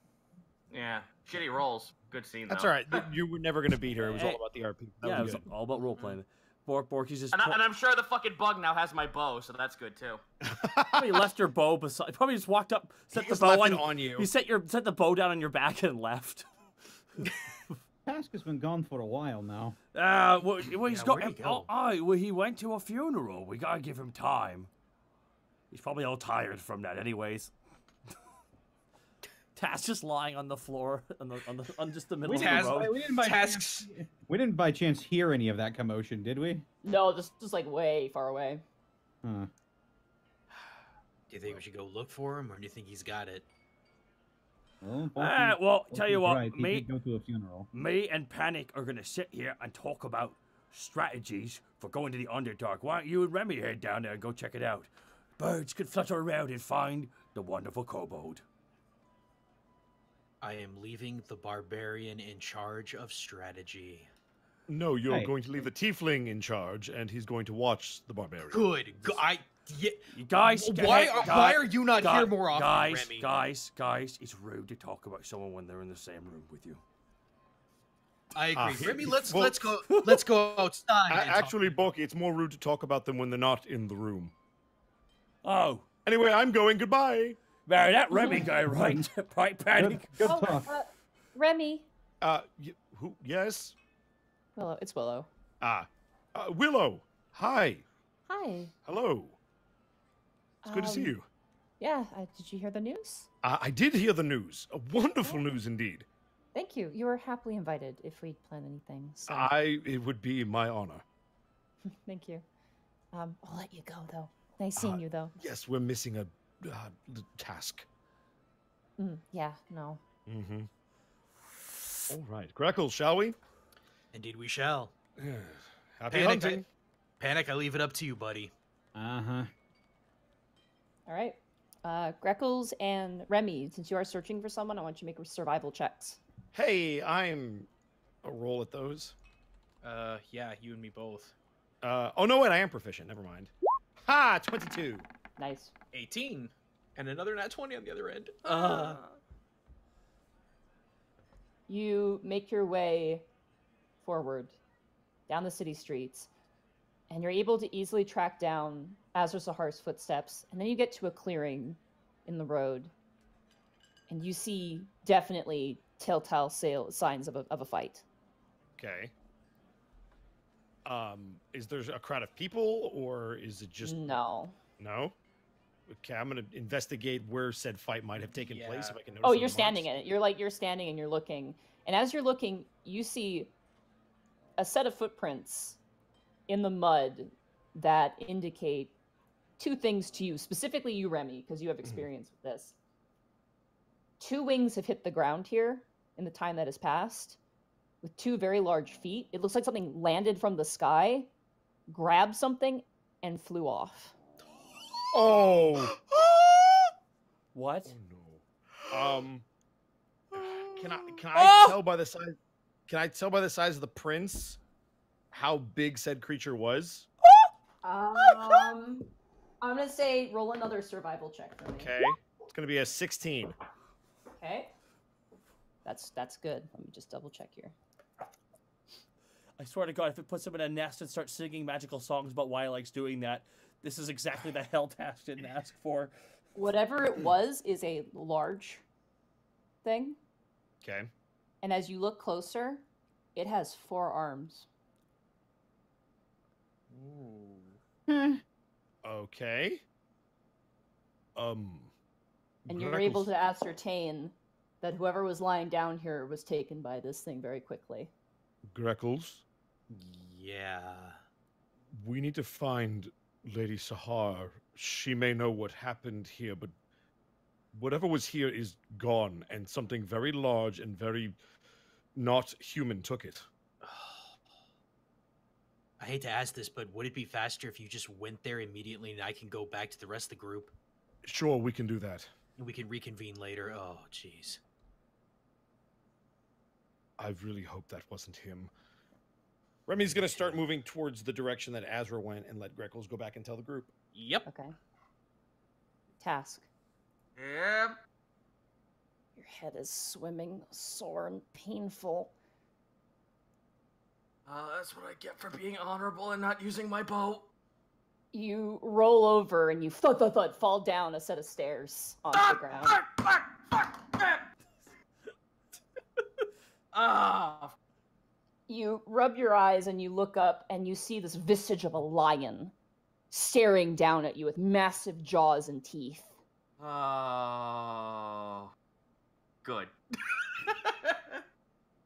Yeah. Shitty rolls. Good scene, though. That's all right. You were never going to beat her. It was hey. all about the R P. That yeah, was it was good. all about role playing. Mm-hmm. Bork, Borky's just and, I, and I'm sure the fucking bug now has my bow, so that's good too. Probably left your bow beside. Probably just walked up, set he the bow on, on you. You set your set the bow down on your back and left. Task has been gone for a while now. Uh, well, well he's yeah, got. He go? Oh, oh, well, he went to a funeral. We gotta give him time. He's probably all tired from that, anyways. Task just lying on the floor, on, the, on, the, on just the middle we of the road. We didn't, by Tasks. Chance, we didn't by chance hear any of that commotion, did we? No, this is like way far away. Huh. Do you think we should go look for him, or do you think he's got it? Well, all right, well tell you what, right. me, go to a funeral. me and Panic are going to sit here and talk about strategies for going to the Underdark. Why don't you and Remy head down there and go check it out? Birds could flutter around and find the wonderful kobold. I am leaving the Barbarian in charge of strategy. No, you're hey. going to leave the Tiefling in charge, and he's going to watch the Barbarian. Good. I, yeah. You guys, why, ahead, guys, why are you not guys, here more often, guys, Remy? Guys, guys, it's rude to talk about someone when they're in the same room with you. I agree, uh, Remy. Let's well, let's go. Let's go outside. I, actually, Borky, it's more rude to talk about them when they're not in the room. Oh. Anyway, I'm going. Goodbye. Man, that Remy guy, right? Right, Panic. Good, good oh, uh, Remy. Uh, y who? Yes. Willow, it's Willow. Ah, uh, Willow. Hi. Hi. Hello. It's um, good to see you. Yeah. Uh, did you hear the news? Uh, I did hear the news. A wonderful oh. news indeed. Thank you. You were happily invited. If we'd planned anything, so. I. It would be my honor. Thank you. Um, I'll let you go though. Nice seeing uh, you though. Yes, we're missing a. Uh, the task. Mm, yeah, no. Mm-hmm. All right, Greckles, shall we? Indeed, we shall. Yeah. Happy Panic, hunting. I, Panic, I leave it up to you, buddy. Uh-huh. All right. Uh, Greckles and Remy, since you are searching for someone, I want you to make survival checks. Hey, I'm a roll at those. Uh, yeah, you and me both. Uh, oh, no, wait, I am proficient. Never mind. Ha! twenty-two. Nice. eighteen. And another nat twenty on the other end. Uh. You make your way forward down the city streets, and you're able to easily track down Azra Zahar's footsteps. And then you get to a clearing in the road, and you see definitely telltale signs of a, of a fight. Okay. Um, is there a crowd of people, or is it just... No. No? Okay, I'm gonna investigate where said fight might have taken yeah. place. If I can notice oh, you're standing marks. in it. You're like you're standing and you're looking, and as you're looking, you see a set of footprints in the mud that indicate two things to you, specifically you, Remy, because you have experience mm-hmm. with this. Two wings have hit the ground here in the time that has passed, with two very large feet. It looks like something landed from the sky, grabbed something, and flew off. Oh. What? Oh, no. Um. Can I can I oh! tell by the size? Can I tell by the size of the prints how big said creature was? Um. I'm gonna say roll another survival check for me. Okay. It's gonna be a sixteen. Okay. That's that's good. Let me just double check here. I swear to God, if it puts him in a nest and starts singing magical songs about why he likes doing that. This is exactly the hell Task didn't ask for. Whatever it was is a large thing. Okay. And as you look closer, it has four arms. Ooh. Hmm. Okay. Um. And Greckles. You're able to ascertain that whoever was lying down here was taken by this thing very quickly. Greckles? Yeah. We need to find Lady Zahar. She may know what happened here, but whatever was here is gone, and something very large and very not human took it. I hate to ask this, but would it be faster if you just went there immediately and I can go back to the rest of the group? Sure, we can do that. And we can reconvene later. Oh, jeez. I really hope that wasn't him. Remy's going to start moving towards the direction that Azra went and let Greckles go back and tell the group. Yep. Okay. Task. Yep. Your head is swimming, sore, and painful. Uh, that's what I get for being honorable and not using my bow. You roll over and you thud, thud, thud, fall down a set of stairs onto ah, the ground. Ah, ah, ah, ah. ah. You rub your eyes and you look up and you see this visage of a lion staring down at you with massive jaws and teeth. Oh, good.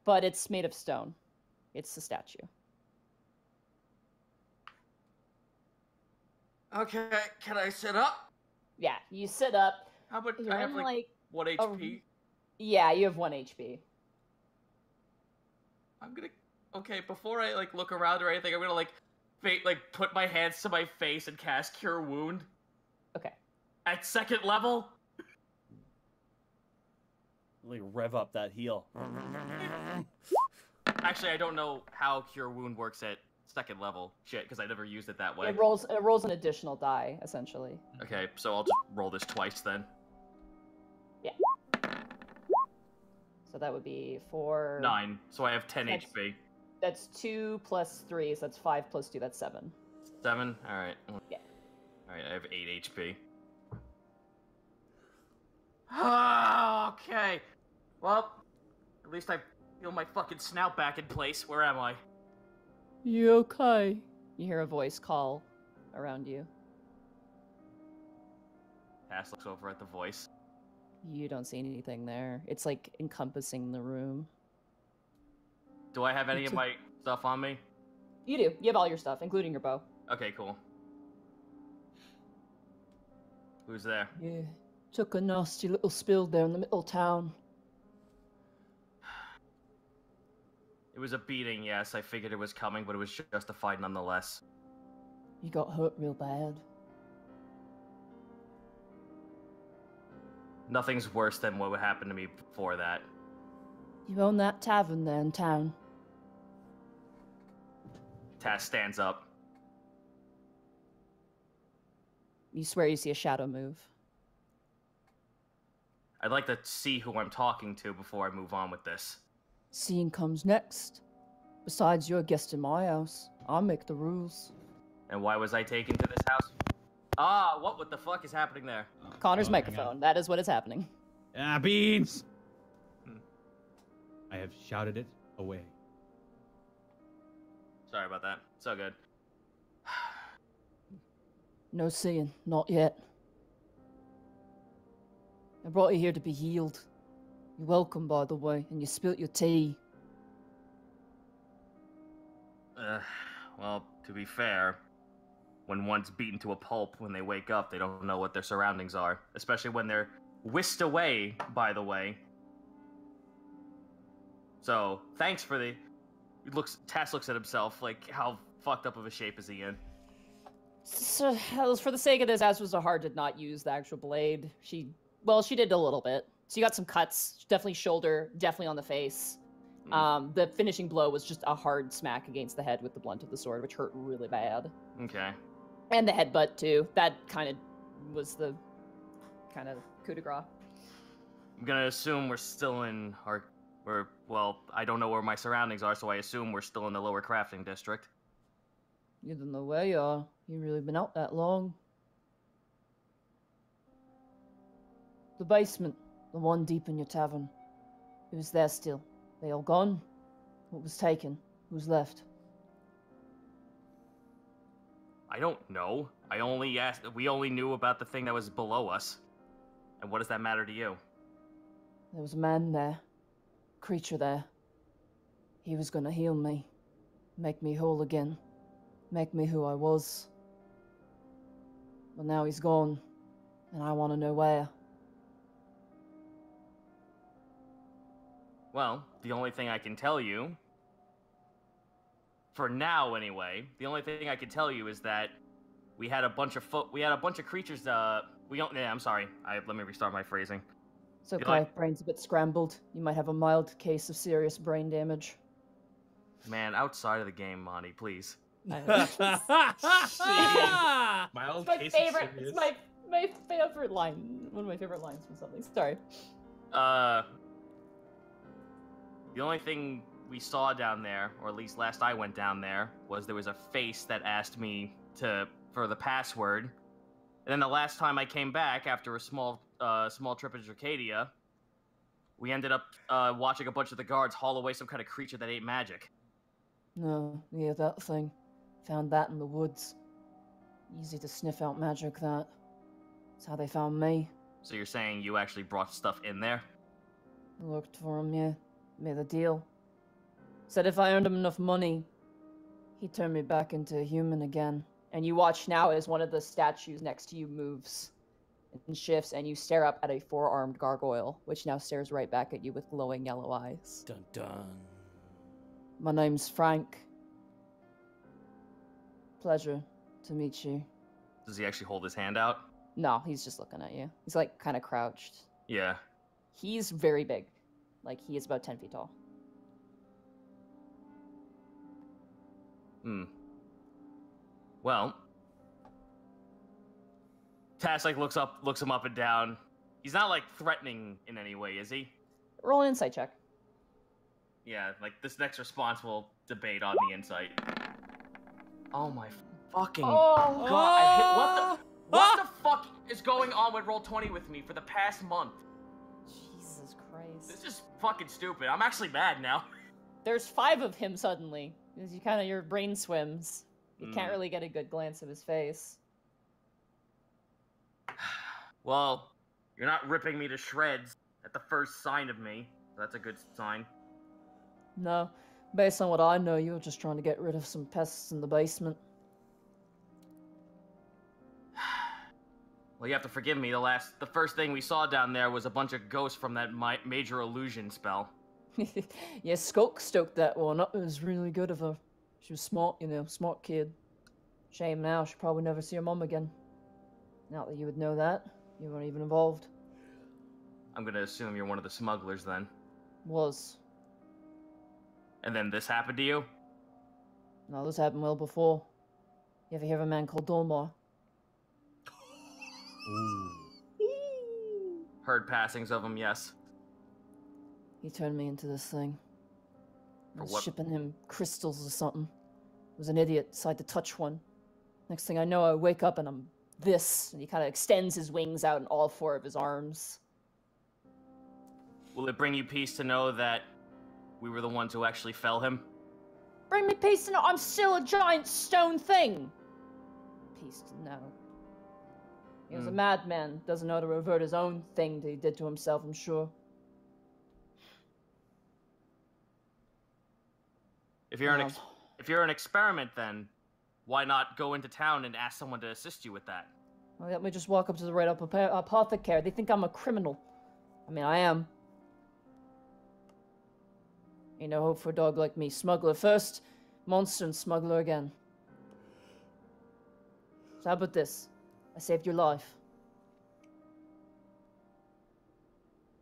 But it's made of stone. It's a statue. Okay, can I sit up? Yeah, you sit up. How about I have, like, like one H P? A... Yeah, you have one H P. I'm gonna... Okay, before I, like, look around or anything, I'm gonna, like, fa like put my hands to my face and cast Cure Wound. Okay. At second level? Really rev up that heal. Actually, I don't know how Cure Wound works at second level. Shit, because I never used it that way. It rolls, it rolls an additional die, essentially. Okay, so I'll just roll this twice then. Yeah. So that would be four... Nine. So I have ten that's, H P. That's two plus three, so that's five plus two, that's seven. Seven? All right. Yeah. All right, I have eight H P. Oh, okay. Well, at least I feel my fucking snout back in place. Where am I? Yo-kai. You hear a voice call around you. Task looks over at the voice. You don't see anything there. It's like encompassing the room. Do I have any it's of my stuff on me? You do. You have all your stuff, including your bow. Okay, cool. Who's there? Yeah. Took a nasty little spill there in the middle of town. It was a beating, yes. I figured it was coming, but it was justified nonetheless. You got hurt real bad. Nothing's worse than what would happen to me before that. You own that tavern there in town. Tass stands up. You swear you see a shadow move. I'd like to see who I'm talking to before I move on with this. Seeing comes next. Besides, you're a guest in my house. I make the rules. And why was I taken to this house? Ah, what, what the fuck is happening there? Connor's oh, microphone. That is what is happening. Ah, beans! Hmm. I have shouted it away. Sorry about that. It's all good. No seeing. Not yet. I brought you here to be healed. You're welcome, by the way, and you spilt your tea. Uh, well, to be fair, when one's beaten to a pulp, when they wake up, they don't know what their surroundings are. Especially when they're whisked away, by the way. So, thanks for the... Looks, Tass looks at himself, like, how fucked up of a shape is he in? So, for the sake of this, Azra Zahar did not use the actual blade. She... Well, she did a little bit. So you got some cuts, definitely shoulder, definitely on the face. Mm. Um, the finishing blow was just a hard smack against the head with the blunt of the sword, which hurt really bad. Okay. And the headbutt, too. That kind of was the kind of coup de grace. I'm going to assume we're still in our... We're, well, I don't know where my surroundings are, so I assume we're still in the lower crafting district. You don't know where you are. You've really been out that long. The basement. The one deep in your tavern. It was there still. They all gone? What was taken? Who's left? I don't know. I only asked. We only knew about the thing that was below us. And what does that matter to you? There was a man there. Creature there. He was gonna heal me. Make me whole again. Make me who I was. But now he's gone. And I want to know where. Well, the only thing I can tell you... For now, anyway, the only thing I can tell you is that we had a bunch of fo we had a bunch of creatures. Uh, we don't. Yeah, I'm sorry. I let me restart my phrasing. It's okay. My brain's a bit scrambled. You might have a mild case of serious brain damage. Man, outside of the game, Monty, please. Mild case of serious. It's my favorite. It's my my favorite line. One of my favorite lines from something. Sorry. Uh, the only thing we saw down there, or at least last I went down there, was there was a face that asked me to for the password. And then the last time I came back, after a small uh, small trip in Dracadia, we ended up uh, watching a bunch of the guards haul away some kind of creature that ate magic. No, yeah, that thing. Found that in the woods. Easy to sniff out magic, that. That's how they found me. So you're saying you actually brought stuff in there? Looked for him, yeah. Made a deal. Said if I earned him enough money, he'd turn me back into a human again. And you watch now as one of the statues next to you moves and shifts, and you stare up at a four-armed gargoyle, which now stares right back at you with glowing yellow eyes. Dun dun. My name's Frank. Pleasure to meet you. Does he actually hold his hand out? No, he's just looking at you. He's like kind of crouched. Yeah. He's very big. Like he is about ten feet tall. Hmm. Well, Task like looks up, looks him up and down. He's not like threatening in any way, is he? Roll an insight check. Yeah, like this next response will debate on the insight. Oh my fucking oh. god! I hit, what the what ah. the fuck is going on with roll twenty with me for the past month? Jesus Christ! This is fucking stupid. I'm actually mad now. There's five of him suddenly. Because you kind of, your brain swims. You mm. can't really get a good glance of his face. Well, you're not ripping me to shreds at the first sign of me. So that's a good sign. No. Based on what I know, you were just trying to get rid of some pests in the basement. Well, you have to forgive me. The last, the first thing we saw down there was a bunch of ghosts from that mi major illusion spell. Yeah, Skulk stoked that one up. It was really good of her. She was smart, you know, smart kid. Shame now, she'll probably never see her mom again. Not that you would know that. You weren't even involved. I'm gonna assume you're one of the smugglers, then. Was. And then this happened to you? No, this happened well before. You ever hear of a man called Dolmar? Heard passings of him, yes. He turned me into this thing. I was shipping him crystals or something. I was an idiot, decided to touch one. Next thing I know, I wake up and I'm this. And he kind of extends his wings out in all four of his arms. Will it bring you peace to know that we were the ones who actually fell him? Bring me peace to know I'm still a giant stone thing! Peace to know. He was mm. a madman. Doesn't know how to revert his own thing that he did to himself, I'm sure. If you're, an ex if you're an experiment, then why not go into town and ask someone to assist you with that? Well, let me just walk up to the right up apothecary. They think I'm a criminal. I mean, I am. You know, hope for a dog like me. Smuggler first, monster, and smuggler again. So how about this? I saved your life.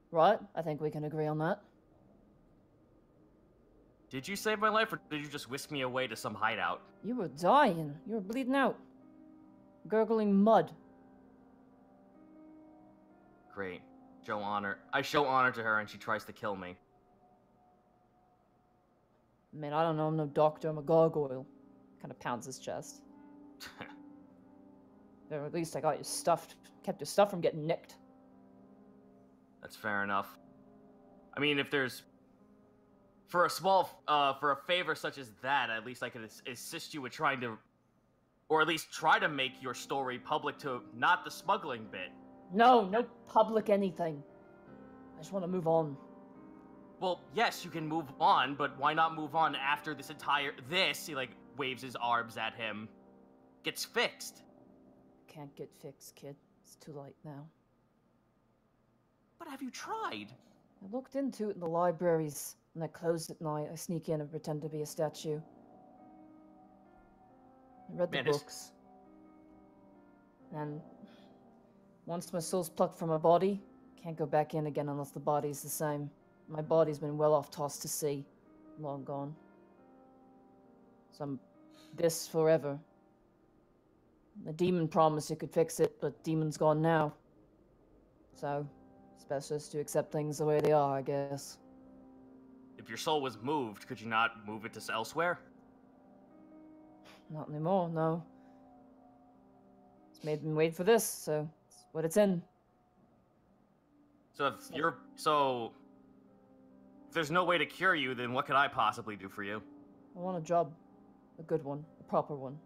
Right? I think we can agree on that. Did you save my life, or did you just whisk me away to some hideout? You were dying. You were bleeding out. Gurgling mud. Great. Show honor. I show honor to her, and she tries to kill me. Man, I don't know. I'm no doctor. I'm a gargoyle. Kind of pounds his chest. Or at least I got you stuffed. Kept your stuff from getting nicked. That's fair enough. I mean, if there's... for a small, uh, for a favor such as that, at least I could assist you with trying to, or at least try to make your story public to not the smuggling bit. No, no public anything. I just want to move on. Well, yes, you can move on, but why not move on after this entire, this, he like waves his arms at him, gets fixed. Can't get fixed, kid. It's too late now. But have you tried? I looked into it in the libraries, and I closed at night. I sneak in and pretend to be a statue. I read the books. And once my soul's plucked from my body, can't go back in again unless the body's the same. My body's been well off tossed to sea, long gone. So I'm this forever. The demon promised it could fix it, but demon's gone now. So, it's best just to accept things the way they are, I guess. If your soul was moved, could you not move it to elsewhere? Not anymore, no. It's made me wait for this, so it's what it's in. So if so. you're... so... If there's no way to cure you, then what could I possibly do for you? I want a job. A good one. A proper one.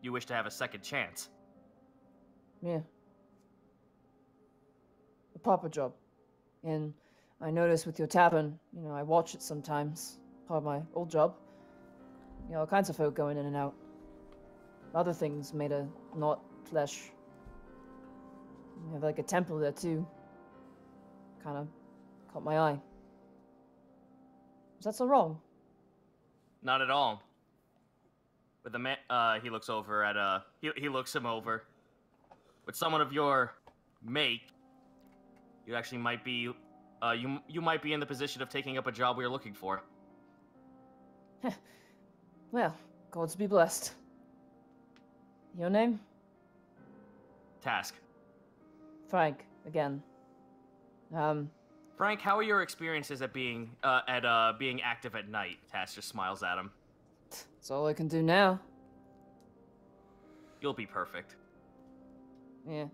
You wish to have a second chance. Yeah. A proper job. And I noticed with your tavern, you know, I watch it sometimes. Part of my old job. You know, all kinds of folk going in and out. Other things made of not flesh. You have like a temple there too. Kind of caught my eye. Is that so wrong? Not at all. With the man, uh, he looks over at, uh, he, he looks him over. With someone of your make, you actually might be, uh, you, you might be in the position of taking up a job we are looking for. Well, gods be blessed. Your name? Task. Frank, again. Um... Frank, how are your experiences at being, uh, at, uh, being active at night? Task just smiles at him. That's all I can do now. You'll be perfect. Yeah.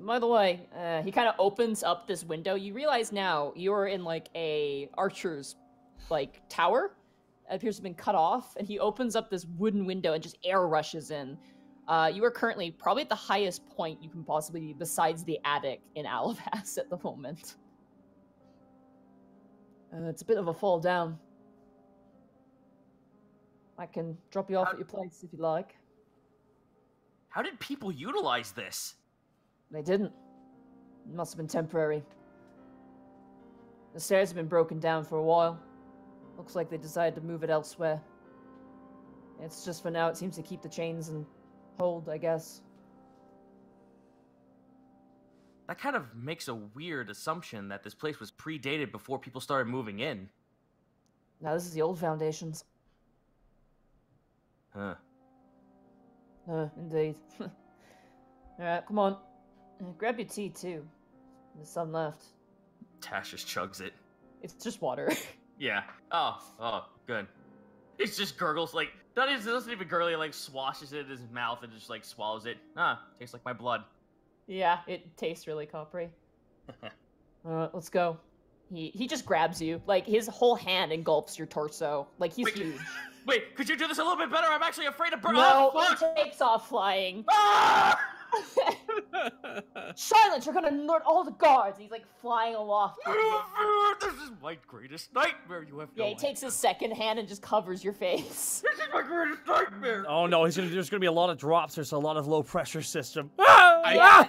By the way, uh, he kind of opens up this window. You realize now you're in, like, a archer's, like, tower. It appears to have been cut off, and he opens up this wooden window and just air rushes in. Uh, you are currently probably at the highest point you can possibly be besides the attic in Alavast at the moment. Uh, it's a bit of a fall down. I can drop you off how, at your place if you like. How did people utilize this? They didn't. It must have been temporary. The stairs have been broken down for a while. Looks like they decided to move it elsewhere. It's just for now, it seems to keep the chains and hold, I guess. That kind of makes a weird assumption that this place was predated before people started moving in. Now this is the old foundations. Huh. Uh, indeed. Alright, come on. Grab your tea, too. There's some left. Tash just chugs it. It's just water. Yeah. Oh, oh, good. It's just gurgles, like, that is, it doesn't even gurgle, it, like, swashes it in his mouth and just, like, swallows it. Ah, tastes like my blood. Yeah, it tastes really coppery. Alright, let's go. He he just grabs you. Like, his whole hand engulfs your torso. Like, he's Wait. huge. Wait, could you do this a little bit better? I'm actually afraid of burning. No, oh, it takes off flying. Ah! Silence, you're gonna alert all the guards. He's like flying aloft. This is my greatest nightmare. You have no Yeah, he takes idea. his second hand and just covers your face. This is my greatest nightmare. Oh no, he's gonna, there's gonna be a lot of drops. There's a lot of low pressure system. Ah! I, yeah.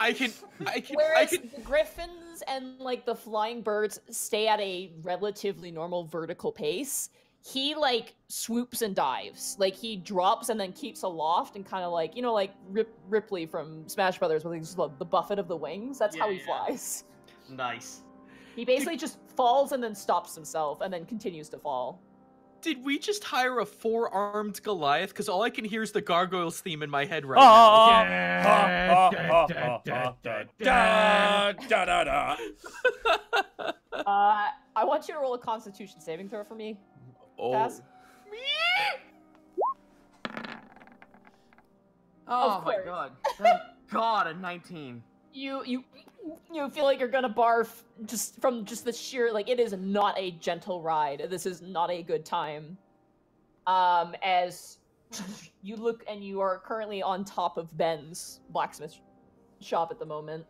I can, I can, Whereas I can. the griffins and like the flying birds stay at a relatively normal vertical pace. He, like, swoops and dives. Like, he drops and then keeps aloft and kind of like, you know, like Rip Ripley from Smash Brothers with just the buffet of the wings. That's yeah, how he yeah. flies. Nice. He basically Did... just falls and then stops himself and then continues to fall. Did we just hire a four-armed Goliath? Because all I can hear is the Gargoyles theme in my head right now. Uh, I want you to roll a Constitution saving throw for me. Oh. Oh, oh my god. Thank god, a nineteen. you you you feel like you're gonna barf just from just the sheer, like, it is not a gentle ride. This is not a good time. Um, as you look, and you are currently on top of Ben's blacksmith shop at the moment.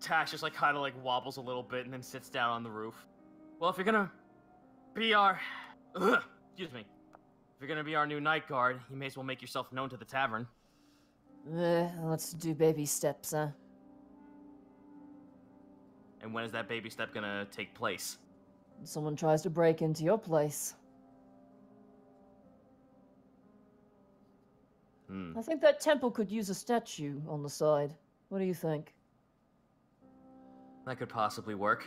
Tash just like kind of like wobbles a little bit and then sits down on the roof. Well, if you're gonna be our, ugh, excuse me, if you're gonna be our new night guard, you may as well make yourself known to the tavern. Uh, let's do baby steps, huh? And when is that baby step gonna take place? When someone tries to break into your place. Hmm. I think that temple could use a statue on the side. What do you think? That could possibly work.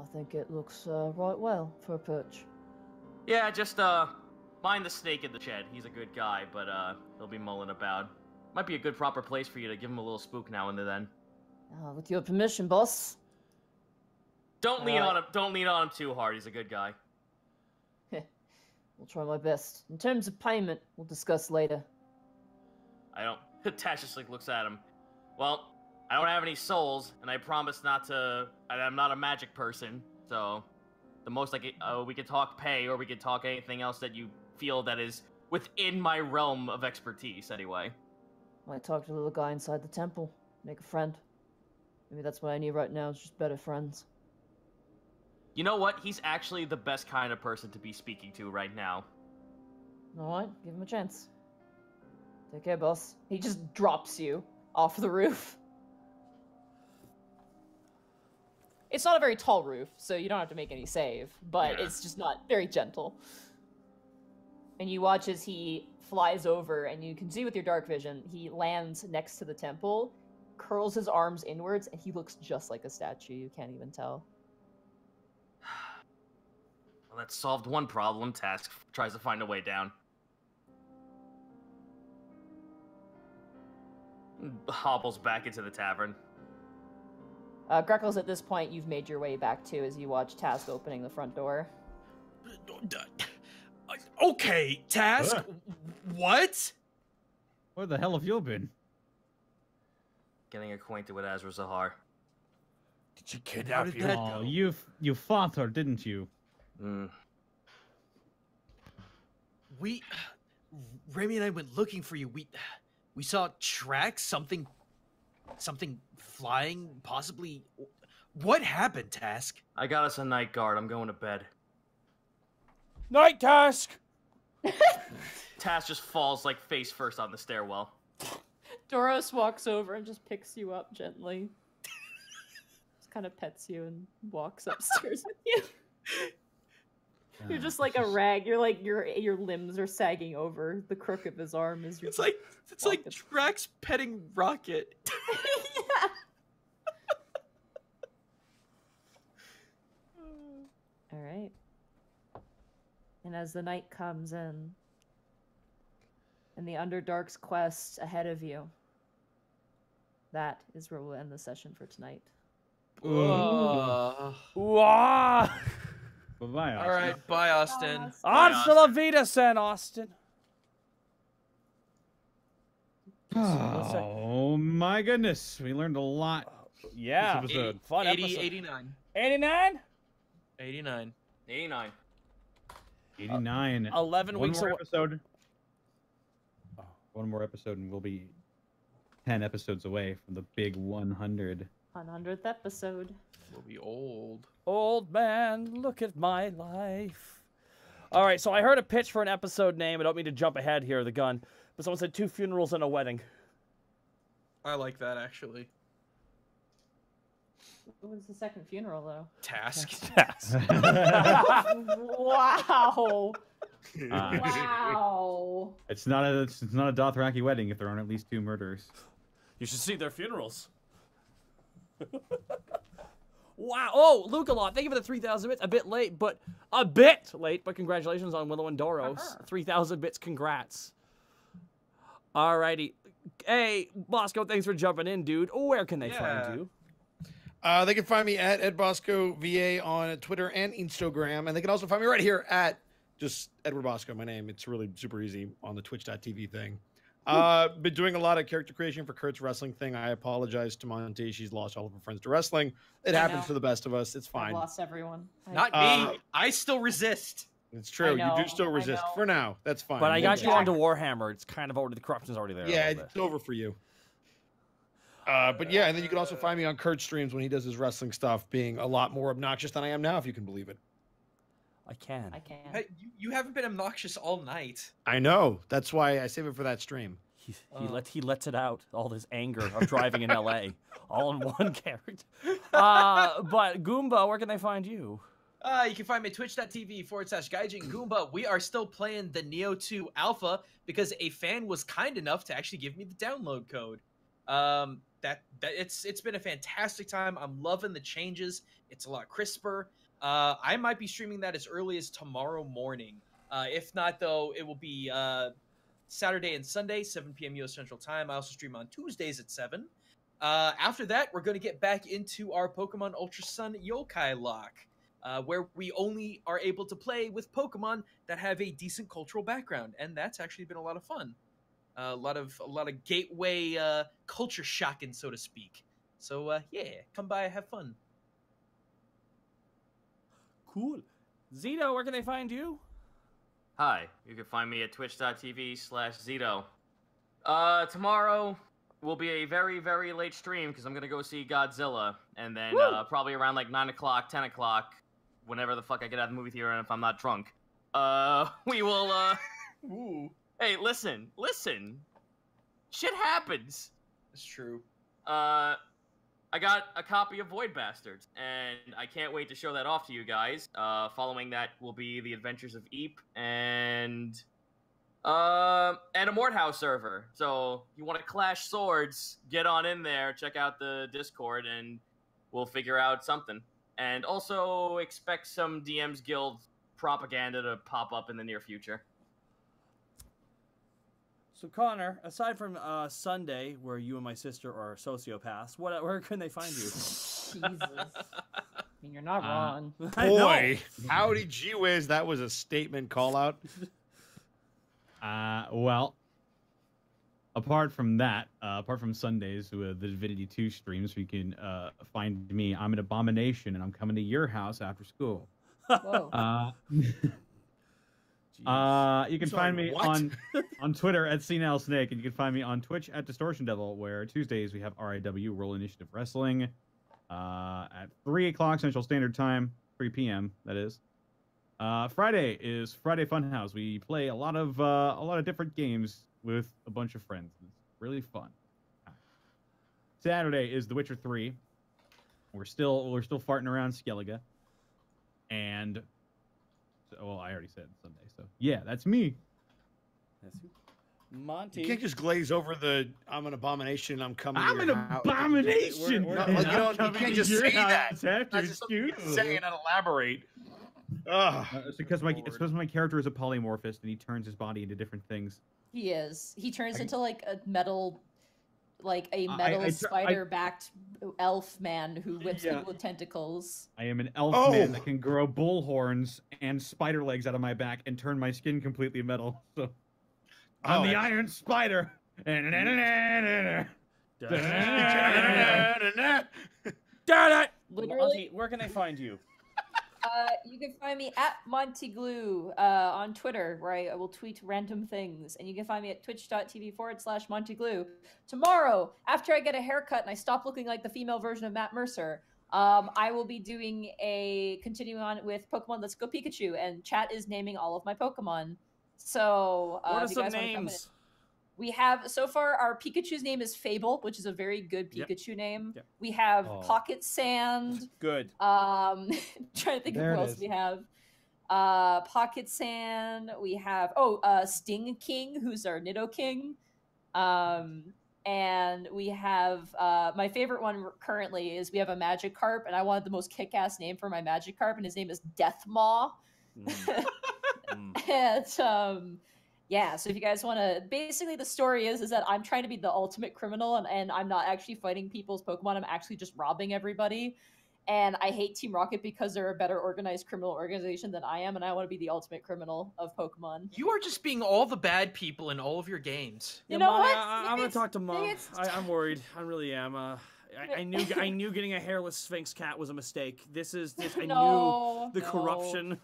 I think it looks uh, right well for a perch. Yeah, just uh, mind the snake in the shed. He's a good guy, but uh, he'll be mulling about. Might be a good proper place for you to give him a little spook now and then. Uh, with your permission, boss. Don't All lean right. on him. Don't lean on him too hard. He's a good guy. I'll try my best. In terms of payment, we'll discuss later. I don't. Tash just like looks at him. Well. I don't have any souls, and I promise not to, and I'm not a magic person, so the most like uh, we could talk pay, or we could talk anything else that you feel that is within my realm of expertise, anyway. Might talk to the little guy inside the temple, make a friend. Maybe that's what I need right now, is just better friends. You know what? He's actually the best kind of person to be speaking to right now. Alright, give him a chance. Take care, boss. He just drops you off the roof. It's not a very tall roof, so you don't have to make any save, but yeah. It's just not very gentle. And you watch as he flies over, and you can see with your dark vision, he lands next to the temple, curls his arms inwards, and he looks just like a statue. You can't even tell. Well, that solved one problem. Task tries to find a way down. Hobbles back into the tavern. Uh, Greckles, at this point, you've made your way back, too, as you watch Task opening the front door. Okay, Task, Ugh. what? Where the hell have you been? Getting acquainted with Azra Zahar. Did you kidnap you? Oh, you, you fought her, didn't you? Mm. We, Remy and I went looking for you. We, we saw tracks, something... Something flying, possibly. What happened, Task? I got us a night guard. I'm going to bed. Night, Task! Task just falls, like, face first on the stairwell. Doros walks over and just picks you up gently. Just kind of pets you and walks upstairs with you. Yeah, you're just like a rag. You're like, your your limbs are sagging over. The crook of his arm is... Your it's like, it's like Drax petting Rocket. Yeah. All right. And as the night comes in, and the Underdark's quest ahead of you, that is where we'll end the session for tonight. Whoa. Whoa. Bye, All right, bye, Austin. Hasta la vida, San Austin. Oh my goodness, we learned a lot. Yeah, this episode. eighty, fun eighty, eighty-nine, eighty-nine, eighty-nine, eighty-nine. Uh, Eleven one weeks more away. Episode. Oh, one more episode, and we'll be ten episodes away from the big one hundred. one hundredth episode. We'll be old. Old man, look at my life. All right, so I heard a pitch for an episode name. I don't mean to jump ahead here, the gun. But someone said two funerals and a wedding. I like that, actually. What was the second funeral, though? Task. Task. Wow. Uh, wow. It's not a, it's not a Dothraki wedding if there aren't at least two murders. You should see their funerals. Wow. Oh, Luke-a-lot, thank you for the three thousand bits. A bit late, but... A bit late, but congratulations on Willow and Doros. Uh-huh. three thousand bits, congrats. Alrighty. Hey, Bosco, thanks for jumping in, dude. Where can they yeah. find you? Uh, they can find me at Ed Bosco V A on Twitter and Instagram, and they can also find me right here at just Edward Bosco, my name. It's really super easy on the twitch dot T V thing. Uh, been doing a lot of character creation for Kurt's wrestling thing. I apologize to Monty. She's lost all of her friends to wrestling. It I happens know. to the best of us. It's fine. I've lost everyone. Not uh, me. I still resist. It's true. You do still resist for now. That's fine. But I got yeah. you onto Warhammer. It's kind of already the corruption's already there. Yeah, it's over for you. Uh, but yeah, and then you can also find me on Kurt's streams when he does his wrestling stuff, being a lot more obnoxious than I am now, if you can believe it. I can. I can. Hey, you, you haven't been obnoxious all night. I know. That's why I save it for that stream. He, he, oh. let, he lets it out, all this anger of driving in L A, all in one character. Uh, but Goomba, where can they find you? Uh, you can find me at twitch.tv forward slash Gaijin Goomba. We are still playing the Nioh two Alpha because a fan was kind enough to actually give me the download code. Um, that, that it's it's been a fantastic time. I'm loving the changes. It's a lot crisper. Uh, I might be streaming that as early as tomorrow morning. Uh, if not, though, it will be uh, Saturday and Sunday, seven p m U S Central Time. I also stream on Tuesdays at seven. Uh, after that, we're going to get back into our Pokemon Ultra Sun Yo-kai lock, uh, where we only are able to play with Pokemon that have a decent cultural background, and that's actually been a lot of fun. Uh, a lot of a lot of gateway uh, culture shocking, so to speak. So uh, yeah, come by, have fun. Cool. Zito, where can they find you? Hi, you can find me at twitch.tv slash Zito. Uh, tomorrow will be a very, very late stream because I'm going to go see Godzilla. And then uh, probably around like nine o'clock, ten o'clock, whenever the fuck I get out of the movie theater and if I'm not drunk. Uh, we will, uh... Ooh. Hey, listen, listen. Shit happens. It's true. Uh... I got a copy of Void Bastards, and I can't wait to show that off to you guys. Uh, following that will be The Adventures of Eep and uh, and a Morthouse server. So if you want to clash swords, get on in there, check out the Discord, and we'll figure out something. And also expect some D M's Guild propaganda to pop up in the near future. So Connor, aside from uh, Sunday, where you and my sister are sociopaths, what, where can they find you? Jesus. I mean, you're not uh, wrong. Boy, howdy gee whiz, that was a statement call out. Uh, well, apart from that, uh, apart from Sundays with the Divinity two streams, where you can uh, find me, I'm an abomination, and I'm coming to your house after school. Whoa. Uh, Uh, you can Sorry, find me what? on on Twitter at C N L Snake, and you can find me on Twitch at Distortion Devil, where Tuesdays we have R I W, Roll Initiative Wrestling, uh, at three o'clock Central Standard Time, three p m that is. Uh, Friday is Friday Funhouse. We play a lot of uh, a lot of different games with a bunch of friends. It's really fun. Saturday is The Witcher Three. We're still we're still farting around Skellige, and. Well, I already said Sunday, so yeah, that's me. That's you. Monty. You can't just glaze over the I'm an abomination, I'm coming I'm to your an house. Abomination! We're, we're, no, like, you, don't, you can't just say that. That's just something you can say and elaborate. Ugh. It's because my, it's because my character is a polymorphist and he turns his body into different things. He is. He turns I, into like a metal... like a metal spider-backed elf man who whips yeah. people with tentacles. I am an elf oh. man that can grow bull horns and spider legs out of my back and turn my skin completely metal. So, I'm oh, the that's... Iron Spider. Monty, where can I find you? Uh, you can find me at Monty Glue uh, on Twitter, where I, I will tweet random things. And you can find me at twitch.tv forward slash Monty Glue. Tomorrow, after I get a haircut and I stop looking like the female version of Matt Mercer, um, I will be doing a continuing on with Pokemon Let's Go Pikachu. And chat is naming all of my Pokemon. So, uh, what are some names? We have, so far, our Pikachu's name is Fable, which is a very good Pikachu yep. name. Yep. We have oh. Pocket Sand. Good. Um, trying to think there of what else is. we have. Uh, Pocket Sand. We have, oh, uh, Sting King, who's our Nidoking. Um, and we have, uh, my favorite one currently is we have a Magikarp, and I wanted the most kick-ass name for my Magikarp, and his name is Deathmaw. Mm. mm. And, um... yeah, so if you guys want to... Basically, the story is is that I'm trying to be the ultimate criminal, and, and I'm not actually fighting people's Pokemon. I'm actually just robbing everybody. And I hate Team Rocket because they're a better organized criminal organization than I am, and I want to be the ultimate criminal of Pokemon. You are just being all the bad people in all of your games. You yeah, know Mom, what? I, I'm going to talk to Mom. I, I'm worried. I really am. Uh, I, I knew I knew getting a hairless Sphinx cat was a mistake. This is... This, I no, knew the no. corruption.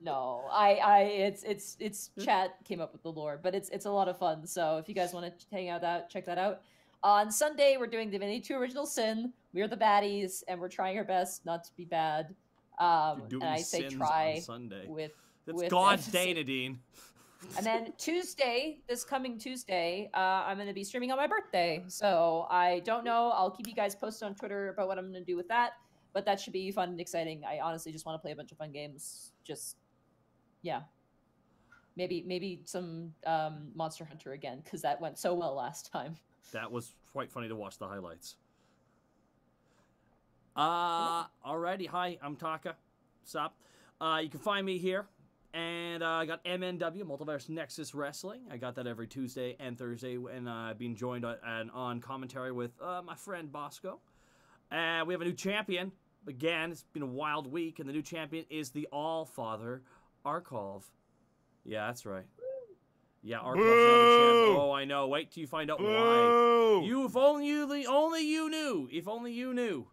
No, I, I, it's, it's, it's, chat came up with the lore, but it's, it's a lot of fun. So if you guys want to hang out, out, check that out. On Sunday, we're doing Divinity two Original Sin. We are the baddies, and we're trying our best not to be bad. Um, You're doing and I say try on Sunday. With, That's with God's day, Nadine. And then Tuesday, this coming Tuesday, uh, I'm going to be streaming on my birthday. So I don't know. I'll keep you guys posted on Twitter about what I'm going to do with that. But that should be fun and exciting. I honestly just want to play a bunch of fun games. Just... Yeah, maybe maybe some um, Monster Hunter again, because that went so well last time. That was quite funny to watch the highlights. Uh, alrighty, hi, I'm Taka. Sup? Uh, you can find me here, and uh, I got M N W, Multiverse Nexus Wrestling. I got that every Tuesday and Thursday, and I've uh, been joined on, and on commentary with uh, my friend Bosco. And uh, we have a new champion. Again, it's been a wild week, and the new champion is the All-Father, Arkhov. Yeah, that's right. Yeah, Arkov's another champion. Oh, I know. Wait till you find out Boo! Why. You, if only you, the only you knew. If only you knew.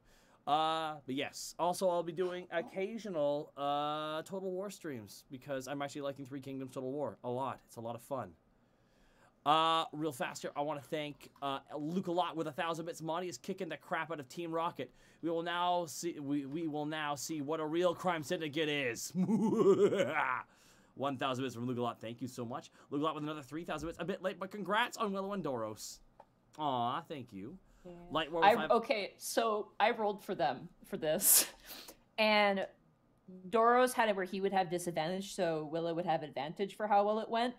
Uh, but yes. Also, I'll be doing occasional uh Total War streams because I'm actually liking Three Kingdoms Total War a lot. It's a lot of fun. Uh, real fast here. I want to thank uh, Luke a lot with a thousand bits. Monty is kicking the crap out of Team Rocket. We will now see. We we will now see what a real crime syndicate is. One thousand bits from Luke a lot. Thank you so much, Luke a lot with another three thousand bits. A bit late, but congrats on Willow and Doros. Aw, thank you. Yeah. Light War. I, okay, so I rolled for them for this, and Doros had it where he would have disadvantage, so Willow would have advantage for how well it went.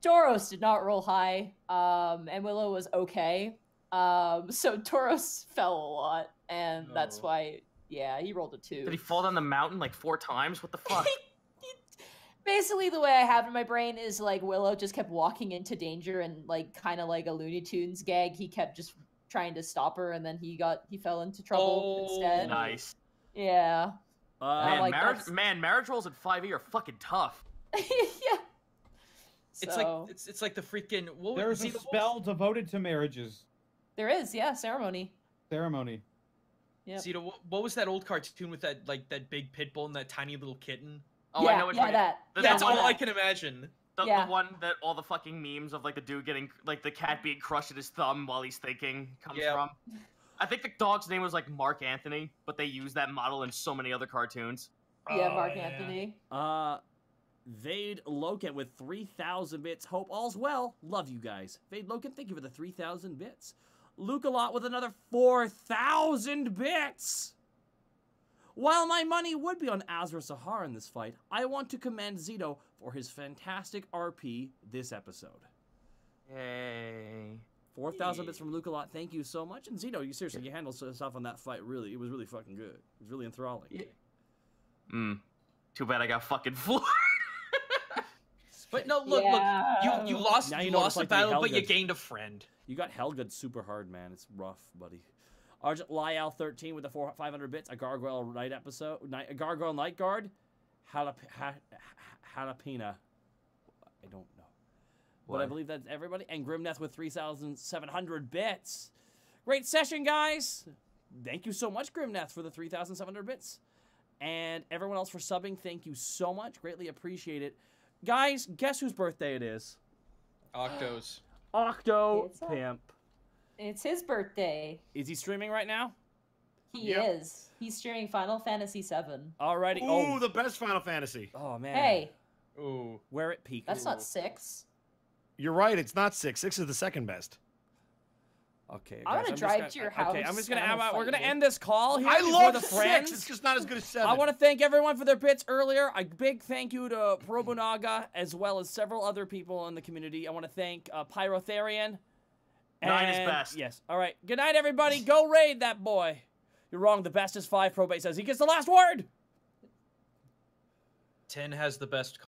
Doros did not roll high, um, and Willow was okay. Um, so Doros fell a lot, and oh. that's why, yeah, he rolled a two. Did he fall down the mountain like four times? What the fuck? Basically, the way I have in my brain is like Willow just kept walking into danger, and like kind of like a Looney Tunes gag, he kept just trying to stop her, and then he got he fell into trouble oh, instead. Nice. Yeah. Uh, man, like, marriage, man, marriage rolls at five E are fucking tough. Yeah. It's so. like it's it's like the freaking. What There's a spell devoted to marriages. There is, yeah, ceremony. Ceremony. Yeah. So, you know, what, what was that old cartoon with that like that big pit bull and that tiny little kitten? Oh, yeah, I know what yeah, you that. Mean. That's yeah, all that. I can imagine. The, yeah. the one that all the fucking memes of like the dude getting like the cat being crushed at his thumb while he's thinking comes yeah. from. I think the dog's name was like Mark Anthony, but they use that model in so many other cartoons. Yeah, oh, Mark yeah. Anthony. Uh. Vade Loken with three thousand bits. Hope all's well. Love you guys. Vade Loken, thank you for the three thousand bits. Luke a lot with another four thousand bits. While my money would be on Azra Zahar in this fight, I want to commend Zito for his fantastic R P this episode. Yay. four thousand bits from Luke a lot. Thank you so much. And Zito, you seriously, you handled yourself on that fight really. It was really fucking good. It was really enthralling. Yeah. Mm. Too bad I got fucking floored. But no, look, yeah. look, you you lost, you you lost the like battle, but you gained a friend. You got Helga'd super hard, man. It's rough, buddy. Argent Lyal thirteen with the four five hundred bits. A gargoyle night episode, night, a gargoyle night guard, Jalap ha, Jalapena. I don't know, what? But I believe that's everybody. And Grimneth with three thousand seven hundred bits. Great session, guys. Thank you so much, Grimneth, for the three thousand seven hundred bits, and everyone else for subbing. Thank you so much. Greatly appreciate it. Guys, guess whose birthday it is? Octo's. Octo it's Pimp. It's his birthday. Is he streaming right now? He yep. is. He's streaming Final Fantasy seven. Alrighty. Ooh, oh, the best Final Fantasy. Oh, man. Hey. Ooh. Where it peaked. That's Ooh. not six. You're right. It's not six. Six is the second best. Okay. Guys, I'm gonna I'm drive gonna, to your house. Okay, I'm just gonna. I'm, we're gonna end this call here. I love the friends. Six. It's just not as good as seven. I want to thank everyone for their bits earlier. A big thank you to Probunaga as well as several other people in the community. I want to thank uh, Pyrotherian. Nine is best. Yes. All right. Good night, everybody. Go raid that boy. You're wrong. The best is five. Probate says he gets the last word. Ten has the best.